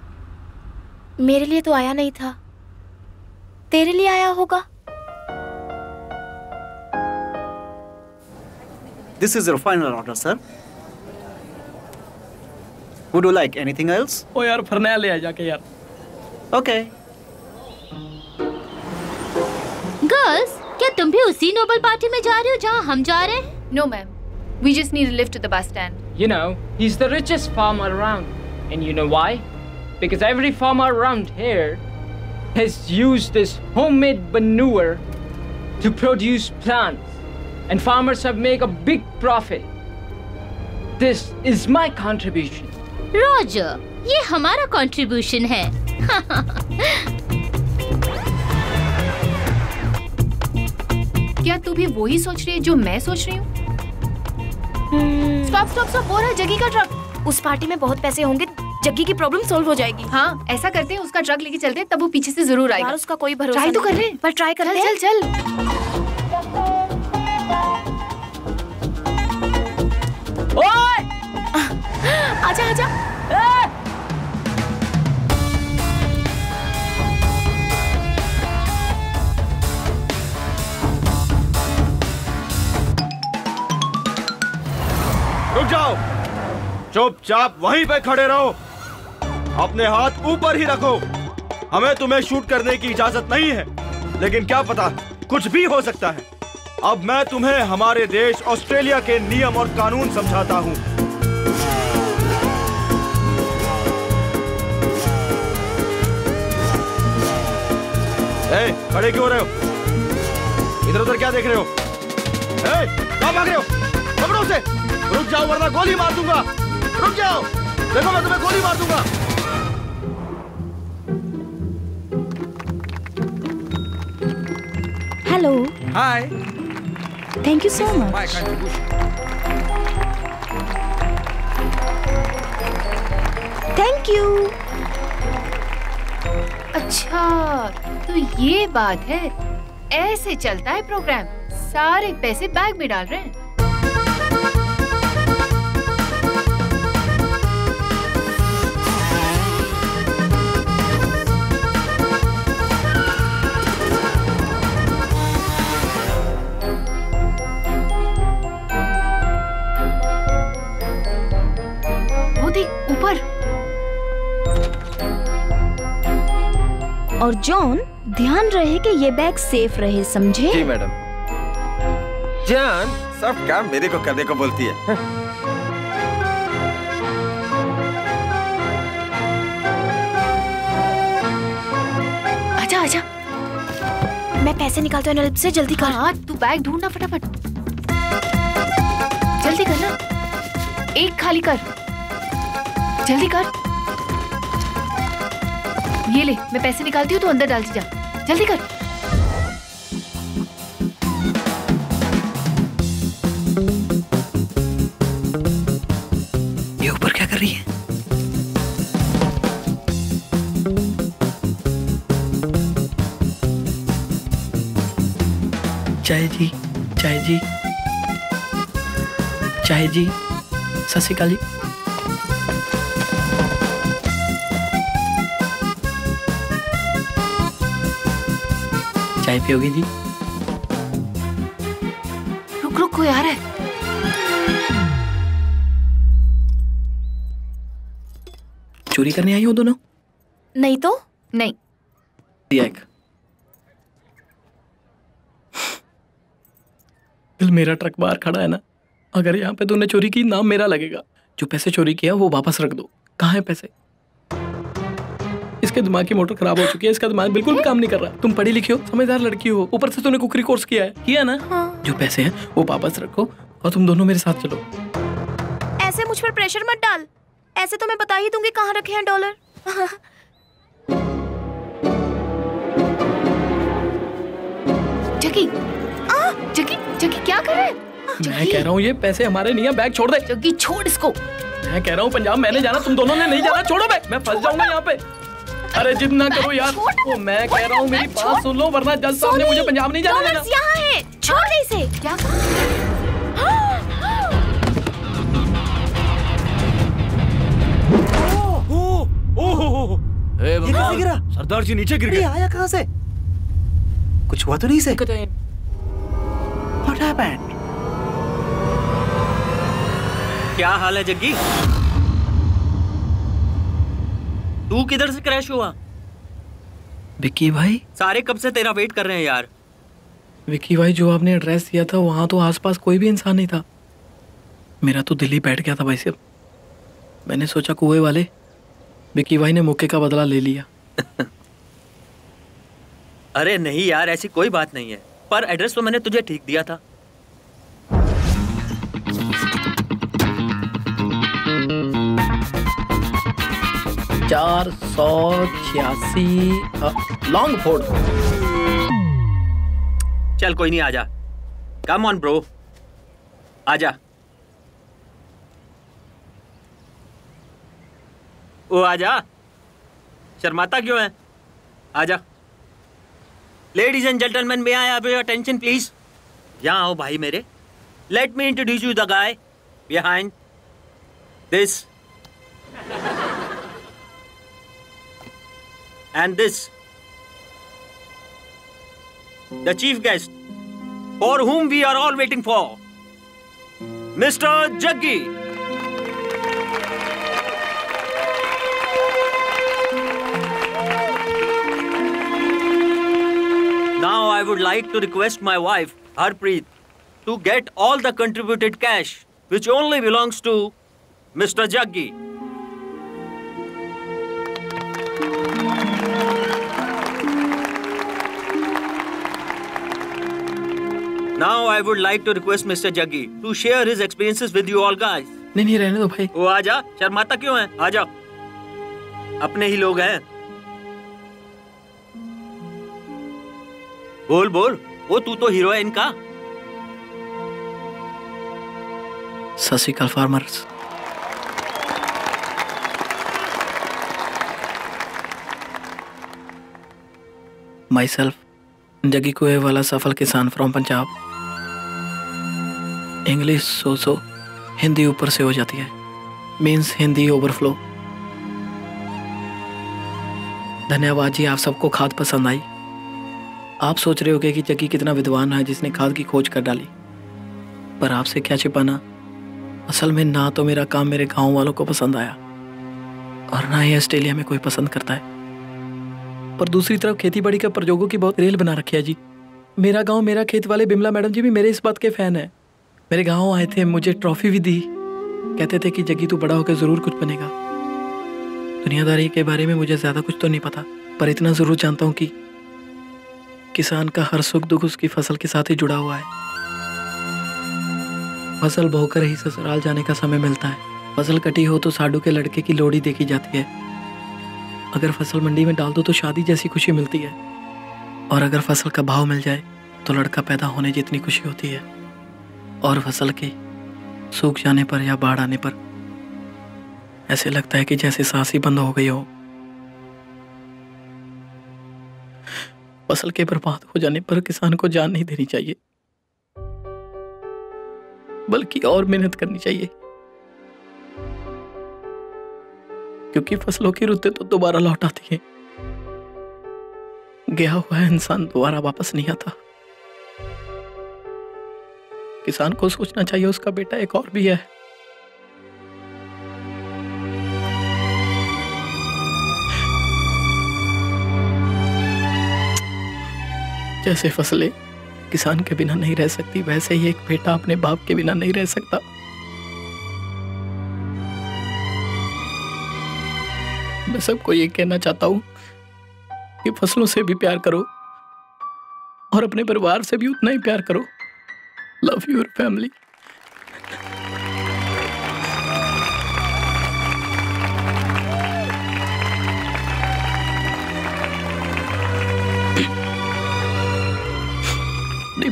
मेरे लिए तो आया नहीं था, तेरे लिए आया होगा। This is your final order, sir. Would you like anything else? ओ यार फरना ले आ जाके यार। Okay. Girls, क्या तुम भी उसी नोबल पार्टी में जा रहे हो जहाँ हम जा रहे हैं? No, ma'am. We just need a lift to the bus stand. You know, he's the richest farmer around. And you know why? Because every farmer around here has used this homemade manure to produce plants. And farmers have made a big profit. This is my contribution. Roger, ये हमारा contribution है. क्या तू भी वही सोच रही है जो मैं सोच रही हूँ? स्टॉप स्टॉप स्टॉप, वो रहा जग्गी का ट्रक। उस पार्टी में बहुत पैसे होंगे, जग्गी की प्रॉब्लम सॉल्व हो जाएगी। हाँ, ऐसा करते हैं, उसका ट्रक लेके चलते हैं, तब वो पीछे से जरूर आएगा। यार उसका कोई भरोसा नहीं। ट्राई तो कर ले, पर ट्राई करते हैं। चल चल। ओए! आजा आजा। रुक जाओ, चुपचाप वहीं पे खड़े रहो, अपने हाथ ऊपर ही रखो। हमें तुम्हें शूट करने की इजाजत नहीं है, लेकिन क्या पता कुछ भी हो सकता है। अब मैं तुम्हें हमारे देश ऑस्ट्रेलिया के नियम और कानून समझाता हूँ। खड़े क्यों रहे हो? इधर उधर क्या देख रहे हो? कहाँ भाग रहे हो? पकड़ो उसे। रुक जाओ वरना गोली मार दूंगा। रुक जाओ, देखो मैं तुम्हें गोली मार दूंगा। Hello. Hi. Thank you so much. Thank you. अच्छा तो ये बात है, ऐसे चलता है प्रोग्राम। सारे पैसे बैग में डाल रहे हैं। और जॉन, ध्यान रहे कि ये बैग सेफ रहे, समझे? जी मैडम। जॉन सब काम मेरे को करने को बोलती है। अच्छा अच्छा, मैं पैसे निकालता हूँ, से जल्दी कर। हाँ तू बैग ढूंढना फटाफट, जल्दी करना। एक खाली कर, जल्दी कर। ये ले, मैं पैसे निकालती हूँ, तू अंदर डालती जा, जल्दी कर। ये ऊपर क्या कर रही है? चाय जी, चाय जी, चाय जी, सत श्री अकाल जी। चाय पियोगी जी? रुक रुक, कोई आ रहा है। चोरी करने आई हो दोनों? नहीं तो नहीं। मेरा ट्रक बाहर खड़ा है ना, अगर यहाँ पे तूने चोरी की नाम मेरा लगेगा। जो पैसे चोरी किया वो वापस रख दो। कहाँ है पैसे? इसके दिमाग की मोटर खराब हो चुकी है, इसका दिमाग बिल्कुल भी काम नहीं कर रहा। तुम पढ़ी लिखी हो, समझदार लड़की हो, ऊपर से तुमने कुकरी कोर्स किया है, किया ना? हाँ। जो पैसे हैं वो वापस रखो और तुम दोनों मेरे साथ चलो। ऐसे मुझ पर प्रेशर मत डाल, ऐसे तो मैं बता ही दूंगी कहाँ रखे हैं डॉलर। जकी, जकी, जकी क्या कर रहा है? मैं कह रहा हूँ ये पैसे हमारे नहीं है, बैग छोड़ दे। जकी छोड़ इसको। मैं कह रहा हूँ पंजाब मैंने जाना, तुम दोनों ने नहीं जाना। छोड़ो भाई, मैं फंस जाऊंगा यहाँ पे। अरे जिद ना करो यार, वो मैं कह रहा हूँ मेरी बात सुन लो, वरना जज साहब ने मुझे पंजाब नहीं जाने देना। यहाँ है, छोड़ दे इसे। क्या? ओह गिरा, सरदार जी नीचे गिर गए। आया कहाँ से? कुछ हुआ तो नहीं इसे? What happened? क्या हाल है जग्गी? तू किधर से क्रैश हुआ? विक्की भाई सारे कब से तेरा वेट कर रहे हैं यार। विक्की भाई जो आपने एड्रेस दिया था वहां तो आसपास कोई भी इंसान नहीं था। मेरा तो दिल ही बैठ गया था भाई साहब। मैंने सोचा कुएं वाले, विक्की भाई ने मौके का बदला ले लिया। अरे नहीं यार, ऐसी कोई बात नहीं है, पर एड्रेस तो मैंने तुझे ठीक दिया था। चार 186 लॉन्ग फोर्ड। चल कोई नहीं, आजा। कम ऑन ब्रो, आजा। ओ आजा, शर्माता क्यों है? आजा। Ladies and gentleman, may I have your attention please? यहाँ आओ भाई मेरे। Let me introduce you the guy behind this and this, the chief guest for whom we are all waiting for, Mr. Jaggi. Now I would like to request my wife Harpreet to get all the contributed cash which only belongs to Mr. Jaggi. Now I would like to request Mr. Jaggi to share his experiences with you all guys. नहीं नहीं रहने दो भाई। वो आजा, शर्माता क्यों है? आजा, अपने ही लोग हैं। बोल बोल, वो तू तो हीरो है इनका। सत श्री अकाल फार्मर्स। Myself जग्गी कुएं वाला, सफल किसान from Punjab. English so, Hindi ऊपर से हो जाती है, मीन्स हिंदी ओवरफ्लो। धन्यवाद जी, आप सबको खाद पसंद आई। आप सोच रहे होगे कि जग्गी कितना विद्वान है जिसने खाद की खोज कर डाली, पर आपसे क्या छिपाना, असल में ना तो मेरा काम मेरे गांव वालों को पसंद आया और ना ही ऑस्ट्रेलिया में कोई पसंद करता है। पर दूसरी तरफ खेतीबाड़ी का प्रयोगों की बहुत रेल बना रखी है जी। मेरा गांव मेरा खेत वाले बिमला मैडम जी भी मेरे इस बात के फैन हैं। मेरे गांव आए थे, मुझे ट्रॉफी भी दी, कहते थे कि जग्गी तू बड़ा होकर ज़रूर कुछ बनेगा। दुनियादारी के बारे में मुझे ज़्यादा कुछ तो नहीं पता, पर इतना ज़रूर जानता हूँ कि किसान का हर सुख दुख उसकी फसल के साथ ही जुड़ा हुआ है। फसल बोकर ही ससुराल जाने का समय मिलता है। फसल कटी हो तो साडू के लड़के की लोहड़ी देखी जाती है। अगर फसल मंडी में डाल दो तो शादी जैसी खुशी मिलती है, और अगर फसल का भाव मिल जाए तो लड़का पैदा होने जितनी खुशी होती है। और फसल के सूख जाने पर या बाढ़ आने पर ऐसे लगता है कि जैसे सांस ही बंद हो गई हो। फसल के बर्बाद हो जाने पर किसान को जान नहीं देनी चाहिए, बल्कि और मेहनत करनी चाहिए, क्योंकि फसलों की रुतें तो दोबारा लौट आती है। गया हुआ इंसान दोबारा वापस नहीं आता। किसान को सोचना चाहिए उसका बेटा एक और भी है। जैसे फसलें किसान के बिना नहीं रह सकती, वैसे ही एक बेटा अपने बाप के बिना नहीं रह सकता। मैं सबको ये कहना चाहता हूँ ये फसलों से भी प्यार करो और अपने परिवार से भी उतना ही प्यार करो। Love your family.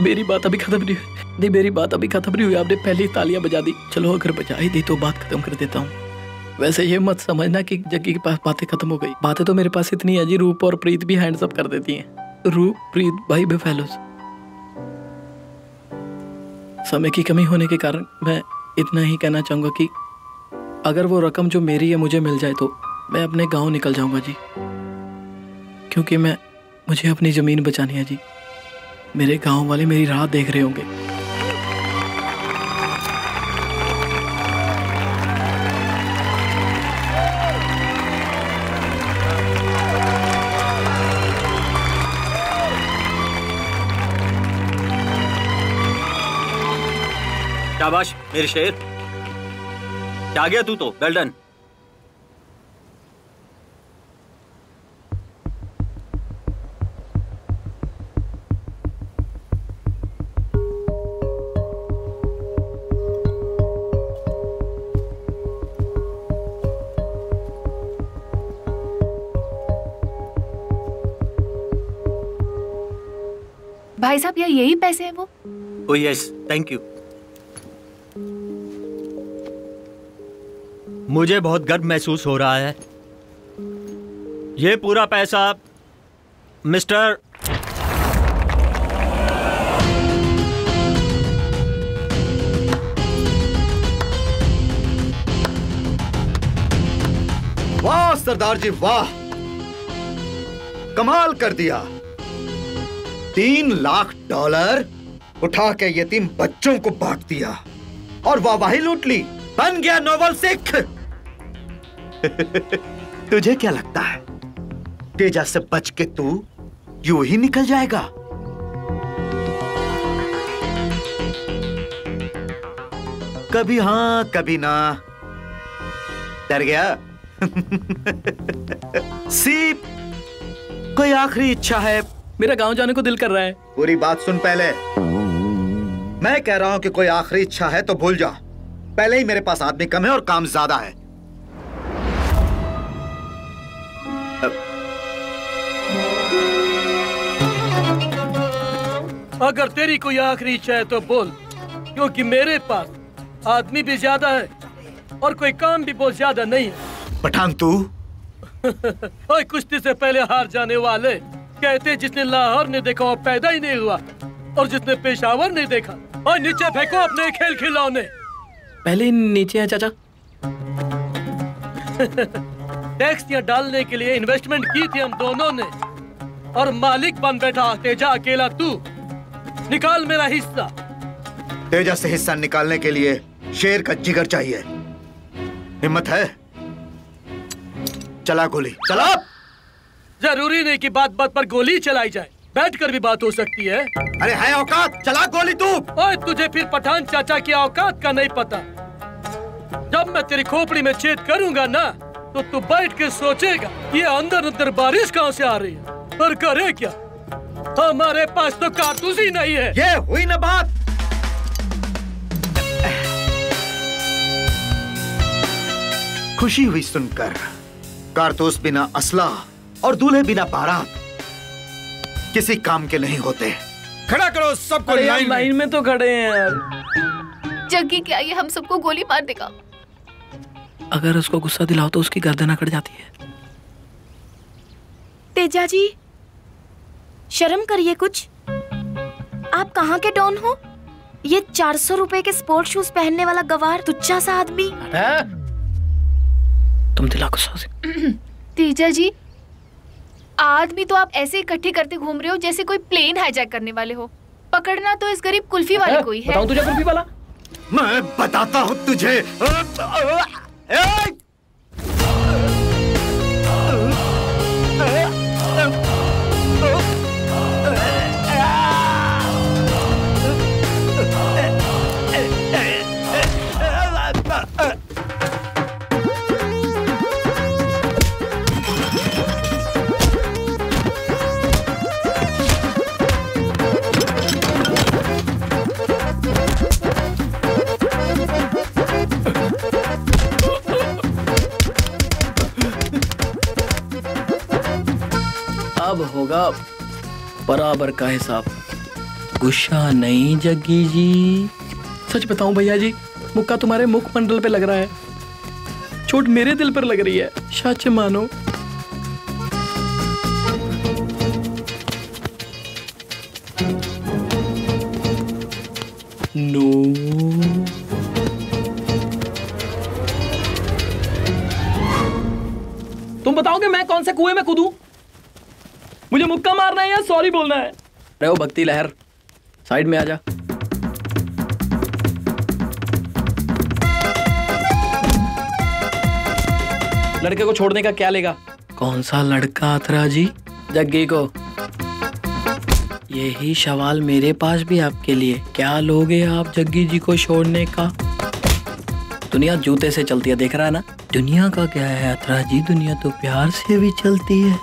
मेरी बात अभी खत्म नहीं हुई। नहीं, मेरी बात अभी खत्म नहीं हुई। आपने पहले तालियां बजा दी। चलो अगर बजा ही दी तो बात खत्म कर देता हूँ। वैसे ये मत समझना कि जग्गी के पास बातें खत्म हो गई। बातें तो मेरे पास इतनी है जी। रूप और प्रीत भी हैंड्स अप कर देती हैं। रूप प्रीत भाई बे फेलोज, समय की कमी होने के कारण मैं इतना ही कहना चाहूँगा कि अगर वो रकम जो मेरी है मुझे मिल जाए तो मैं अपने गाँव निकल जाऊँगा जी, क्योंकि मैं मुझे अपनी ज़मीन बचानी है जी। मेरे गांव वाले मेरी राह देख रहे होंगे। शाबाश मेरे शेर, क्या गया तू तो, वेल डन। भाई साहब यही पैसे हैं वो? Oh yes, thank you. मुझे बहुत गर्व महसूस हो रहा है। ये पूरा पैसा मिस्टर वाह सरदार जी वाह, कमाल कर दिया। $3 लाख उठा के यतीम बच्चों को बांट दिया और वाहवाही लूट ली। बन गया नोबल सिख। तुझे क्या लगता है तेजा से बच के तू यूं ही निकल जाएगा? कभी हां कभी ना। डर गया? सीप कोई आखिरी इच्छा है? मेरा गांव जाने को दिल कर रहा है। पूरी बात सुन, पहले मैं कह रहा हूँ कि कोई आखिरी इच्छा है तो भूल जा। पहले ही मेरे पास आदमी कम है और काम ज्यादा है। अगर तेरी कोई आखिरी इच्छा है तो बोल, क्योंकि मेरे पास आदमी भी ज्यादा है और कोई काम भी बहुत ज्यादा नहीं है। पठान तू और कुश्ती से पहले हार जाने वाले कहते, जिसने लाहौर ने देखा वो पैदा ही नहीं हुआ और जिसने पेशावर नहीं देखा। और नीचे फेंको अपने खेल खिलौने। पहले नीचे है चाचा। टैक्स डालने के लिए इन्वेस्टमेंट की थी हम दोनों ने और मालिक बन बैठा तेजा अकेला तू। निकाल मेरा हिस्सा। तेजा से हिस्सा निकालने के लिए शेर का जिगर चाहिए। हिम्मत है? चला गोली चला। जरूरी नहीं कि बात बात पर गोली चलाई जाए, बैठकर भी बात हो सकती है। अरे है औकात, चला गोली तू। ओए तुझे फिर पठान चाचा की औकात का नहीं पता। जब मैं तेरी खोपड़ी में छेद करूंगा ना तो तू बैठ के सोचेगा ये अंदर अंदर बारिश कहाँ से आ रही है। पर करे क्या, हमारे पास तो कारतूस ही नहीं है। ये हुई ना बात। खुशी हुई सुनकर। कारतूस बिना असला और दूल्हे बिना बारात किसी काम के नहीं होते। खड़ा करो सबको लाइन में। तो खड़े हैं यार। जग्गी क्या ये हम सबको गोली मार देगा? अगर उसको गुस्सा दिलाओ तो उसकी गर्दन अकड़ जाती है। तेजा जी शर्म करिए कुछ। आप कहाँ के डॉन हो? ये 400 रुपए के स्पोर्ट शूज पहनने वाला गवार तुच्छा सा आदमी। तुम दिला गुस्सा से। तेजा जी आदमी तो आप ऐसे इकट्ठे करते घूम रहे हो जैसे कोई प्लेन हाईजैक करने वाले हो। पकड़ना तो इस गरीब कुल्फी वाले को ही है। बताऊं तुझे कुल्फी वाला? मैं बताता हूँ तुझे। अब होगा बराबर का हिसाब। गुस्सा नहीं जग्गी जी? सच बताऊं भैया जी, मुक्का तुम्हारे मुखमंडल पे लग रहा है, चोट मेरे दिल पर लग रही है, सच मानो। नो तुम बताओगे मैं कौन से कुएं में कूदूं? मुझे मुक्का मारना है या सॉरी बोलना है? अरे वो भक्ति लहर, साइड में आ जा। लड़के को छोड़ने का क्या लेगा? कौन सा लड़का अथरा जी? जग्गी को। यही सवाल मेरे पास भी आपके लिए, क्या लोगे आप जग्गी जी को छोड़ने का? दुनिया जूते से चलती है, देख रहा है ना? दुनिया का क्या है अथरा जी, दुनिया तो प्यार से भी चलती है।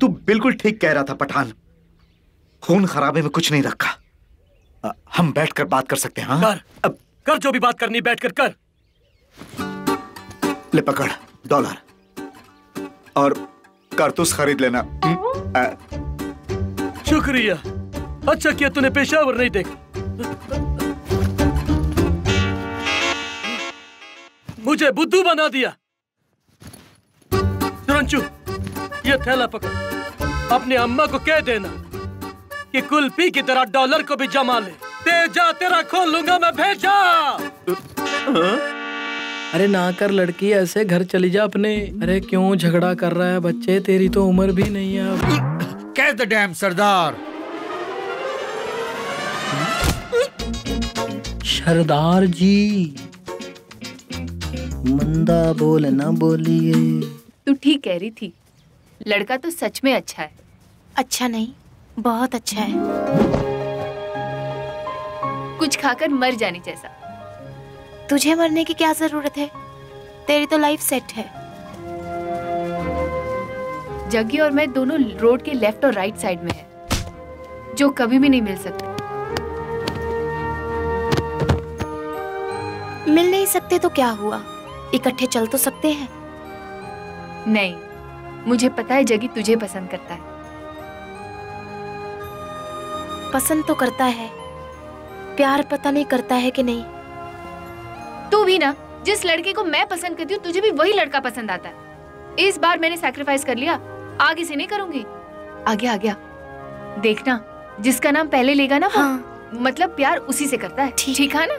तू बिल्कुल ठीक कह रहा था पठान, खून खराबे में कुछ नहीं रखा। हम बैठकर बात कर सकते हैं। हाँ? कर जो भी बात करनी बैठकर कर। ले पकड़ डॉलर और कारतूस खरीद लेना। शुक्रिया, अच्छा किया तूने पेशावर नहीं देखा, मुझे बुद्धू बना दिया। रंचू ये थैला पकड़, अपने अम्मा को कह देना कि कुल्फी की तरह डॉलर को भी जमा ले। तेजा तेरा खोल लूंगा मैं, भेजा। अरे ना कर लड़की, ऐसे घर चली जा अपने। अरे क्यों झगड़ा कर रहा है बच्चे, तेरी तो उम्र भी नहीं है अब। कैच द डैम सरदार। सरदार जी मंदा बोल ना बोलिए। तू ठीक कह रही थी, लड़का तो सच में अच्छा है। अच्छा नहीं, बहुत अच्छा है, कुछ खाकर मर जाने जैसा। तुझे मरने की क्या जरूरत है, तेरी तो लाइफ सेट है। जग्गी और मैं दोनों रोड के लेफ्ट और राइट साइड में हैं, जो कभी भी नहीं मिल सकते। मिल नहीं सकते तो क्या हुआ, इकट्ठे चल तो सकते हैं। नहीं, मुझे पता है जग्गी तुझे पसंद करता है। पसंद तो करता है, प्यार पता नहीं करता है कि नहीं। तू भी ना, जिस लड़के को मैं पसंद करती हूँ तुझे भी वही लड़का पसंद आता है। इस बार मैंने सैक्रिफाइस कर लिया, आगे से नहीं करूंगी। आगे आ गया, देखना जिसका नाम पहले लेगा ना। हाँ। मतलब प्यार उसी से करता है, ठीक है ना?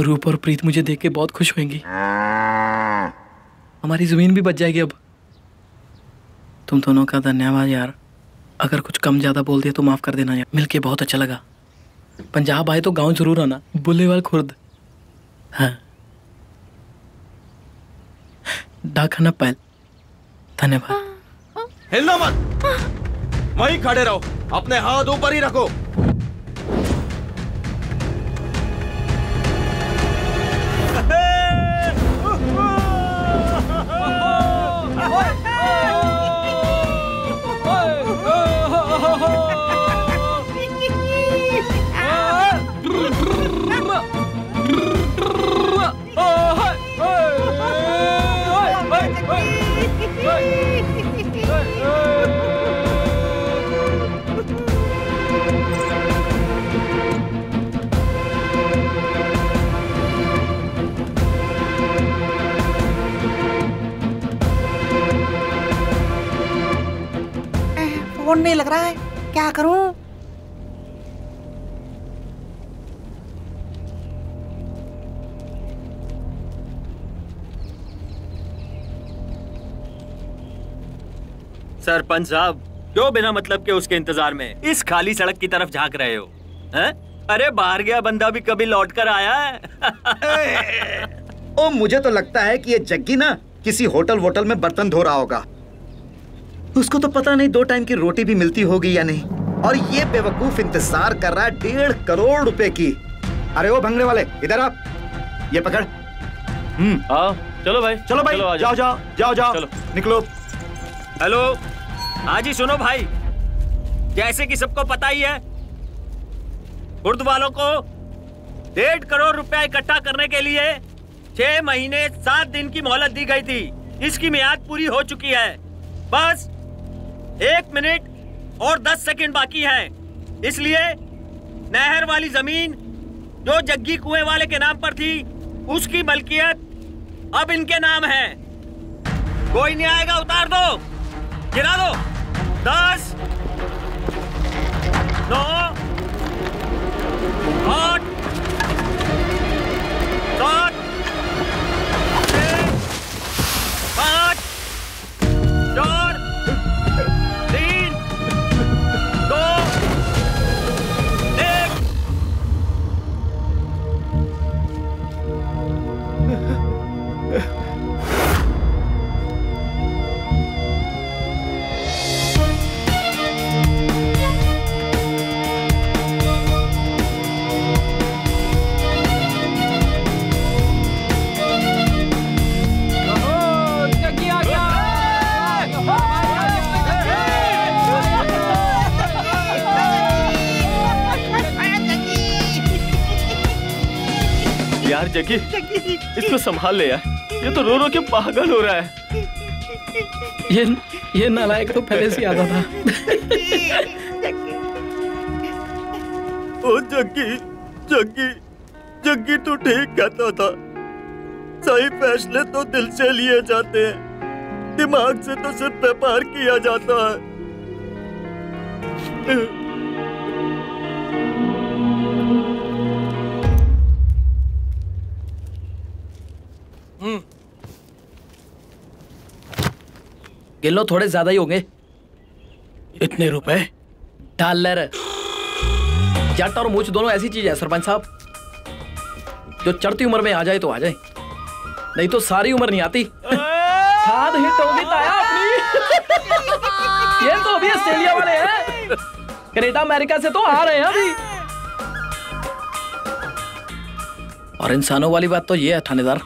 रूप और प्रीत मुझे देख के बहुत खुश होंगी, हमारी जमीन भी बच जाएगी अब। तुम दोनों का धन्यवाद यार, अगर कुछ कम ज्यादा बोल दिया तो माफ कर देना यार। मिलके बहुत अच्छा लगा, पंजाब आए तो गांव जरूर आना, बुल्लेवाल खुर्द। हाँ डाकखाना पैल, धन्यवाद। हिलना मत, वहीं खड़े रहो, अपने हाथ ऊपर ही रखो। फोन नहीं लग रहा है, क्या करूं? सरपंच साहब, क्यों बिना मतलब के उसके इंतजार में इस खाली सड़क की तरफ झांक रहे हो है? अरे बाहर गया बंदा भी कभी लौट कर आया है? ओ मुझे तो लगता है कि ये जग्गी ना किसी होटल वोटल में बर्तन धो रहा होगा। उसको तो पता नहीं दो टाइम की रोटी भी मिलती होगी या नहीं, और ये बेवकूफ इंतजार कर रहा है 1.5 करोड़ रुपए की। अरे वो भंगड़े वाले इधर आप, ये पकड़। आओ चलो भाई, चलो भाई, चलो जाओ जाओ जाओ जाओ, निकलो। हेलो हाँ जी सुनो भाई, जैसे कि सबको पता ही है, खुर्द वालों को 1.5 करोड़ रुपया इकट्ठा करने के लिए 6 महीने 7 दिन की मोहलत दी गई थी। इसकी मियाद पूरी हो चुकी है, बस 1 मिनट और 10 सेकंड बाकी है, इसलिए नहर वाली जमीन जो जग्गी कुएं वाले के नाम पर थी उसकी मलकियत अब इनके नाम है। कोई नहीं आएगा, उतार दो, गिरा दो। 10, 9, 8, 7, 6, 5, 4, 3, 2, 1। यार जग्गी, इसको संभाल ले यार, ये तो रो रो के पागल हो रहा है। ये नालायक तो पहले से आता था। ओ जग्गी, जग्गी, जग्गी तो ठीक कहता था, सही फैसले तो दिल से लिए जाते हैं, दिमाग से तो सिर्फ व्यापार किया जाता है। गिल्लो थोड़े ज्यादा ही होंगे। इतने रुपए? डॉलर। जट और मूछ दोनों ऐसी चीज है सरपंच साहब, जो चढ़ती उम्र में आ जाए तो आ जाए, नहीं तो सारी उम्र नहीं आती। खाद हिट होगी ताया अपनी। ये तो अभी ऑस्ट्रेलिया वाले हैं, कनाडा अमेरिका से तो आ रहे हैं अभी। और इंसानों वाली बात तो ये है थानेदार,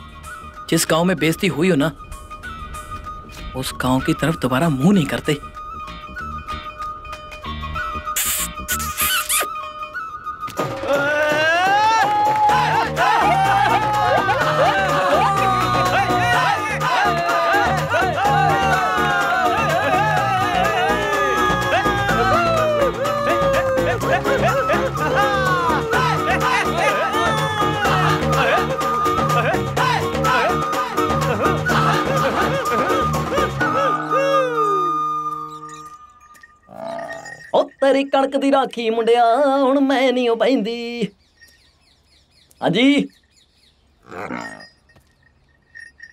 जिस गांव में बेइज्जती हुई हो ना, उस गांव की तरफ दोबारा मुंह नहीं करते। तेरी कणक दी राखी मुंडिया हुण मैं नहीं पैंदी। हाँ जी,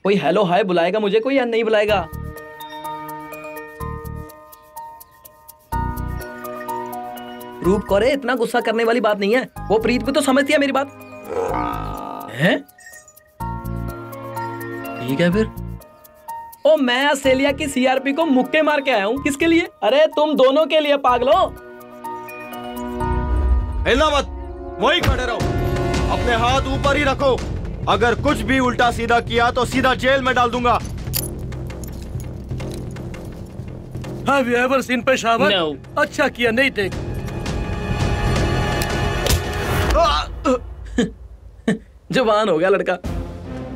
कोई हेलो हाय बुलाएगा मुझे कोई या नहीं बुलाएगा? रूप करे इतना गुस्सा करने वाली बात नहीं है, वो प्रीत भी तो समझती है मेरी बात है। ठीक है फिर, ओ मैं ऑस्ट्रेलिया की सीआरपी को मुक्के मार के आया हूँ। किसके लिए? अरे तुम दोनों के लिए पागलो। हिलना मत, वहीं खड़े रहो, अपने हाथ ऊपर ही रखो, अगर कुछ भी उल्टा सीधा किया तो सीधा जेल में डाल दूंगा। Have you ever seen Peshawar? No. अच्छा किया नहीं थे। जवान हो गया लड़का,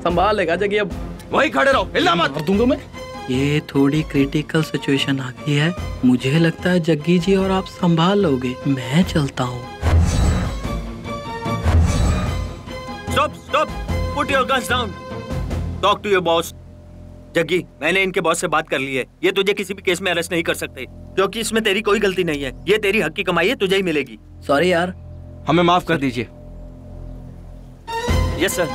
संभाल लेगा जगह अब। वहीं खड़े रहो, हिलना मत। मार दूंगा मैं। ये थोड़ी क्रिटिकल सिचुएशन आ गई है, मुझे लगता है जग्गी जी और आप संभाल लोगे, मैं चलता हूँ। Stop stop, put your guns down, talk to your boss. Jaggi, मैंने इनके बॉस से बात कर ली है, ये तुझे किसी भी केस में अरेस्ट नहीं कर सकते, क्योंकि इसमें तेरी कोई गलती नहीं है, ये तेरी हक की कमाई है, तुझे ही मिलेगी। सॉरी यार, हमें माफ कर दीजिए। Yes sir,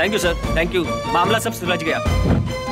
thank you sir, thank you, मामला सब सुलझ गया।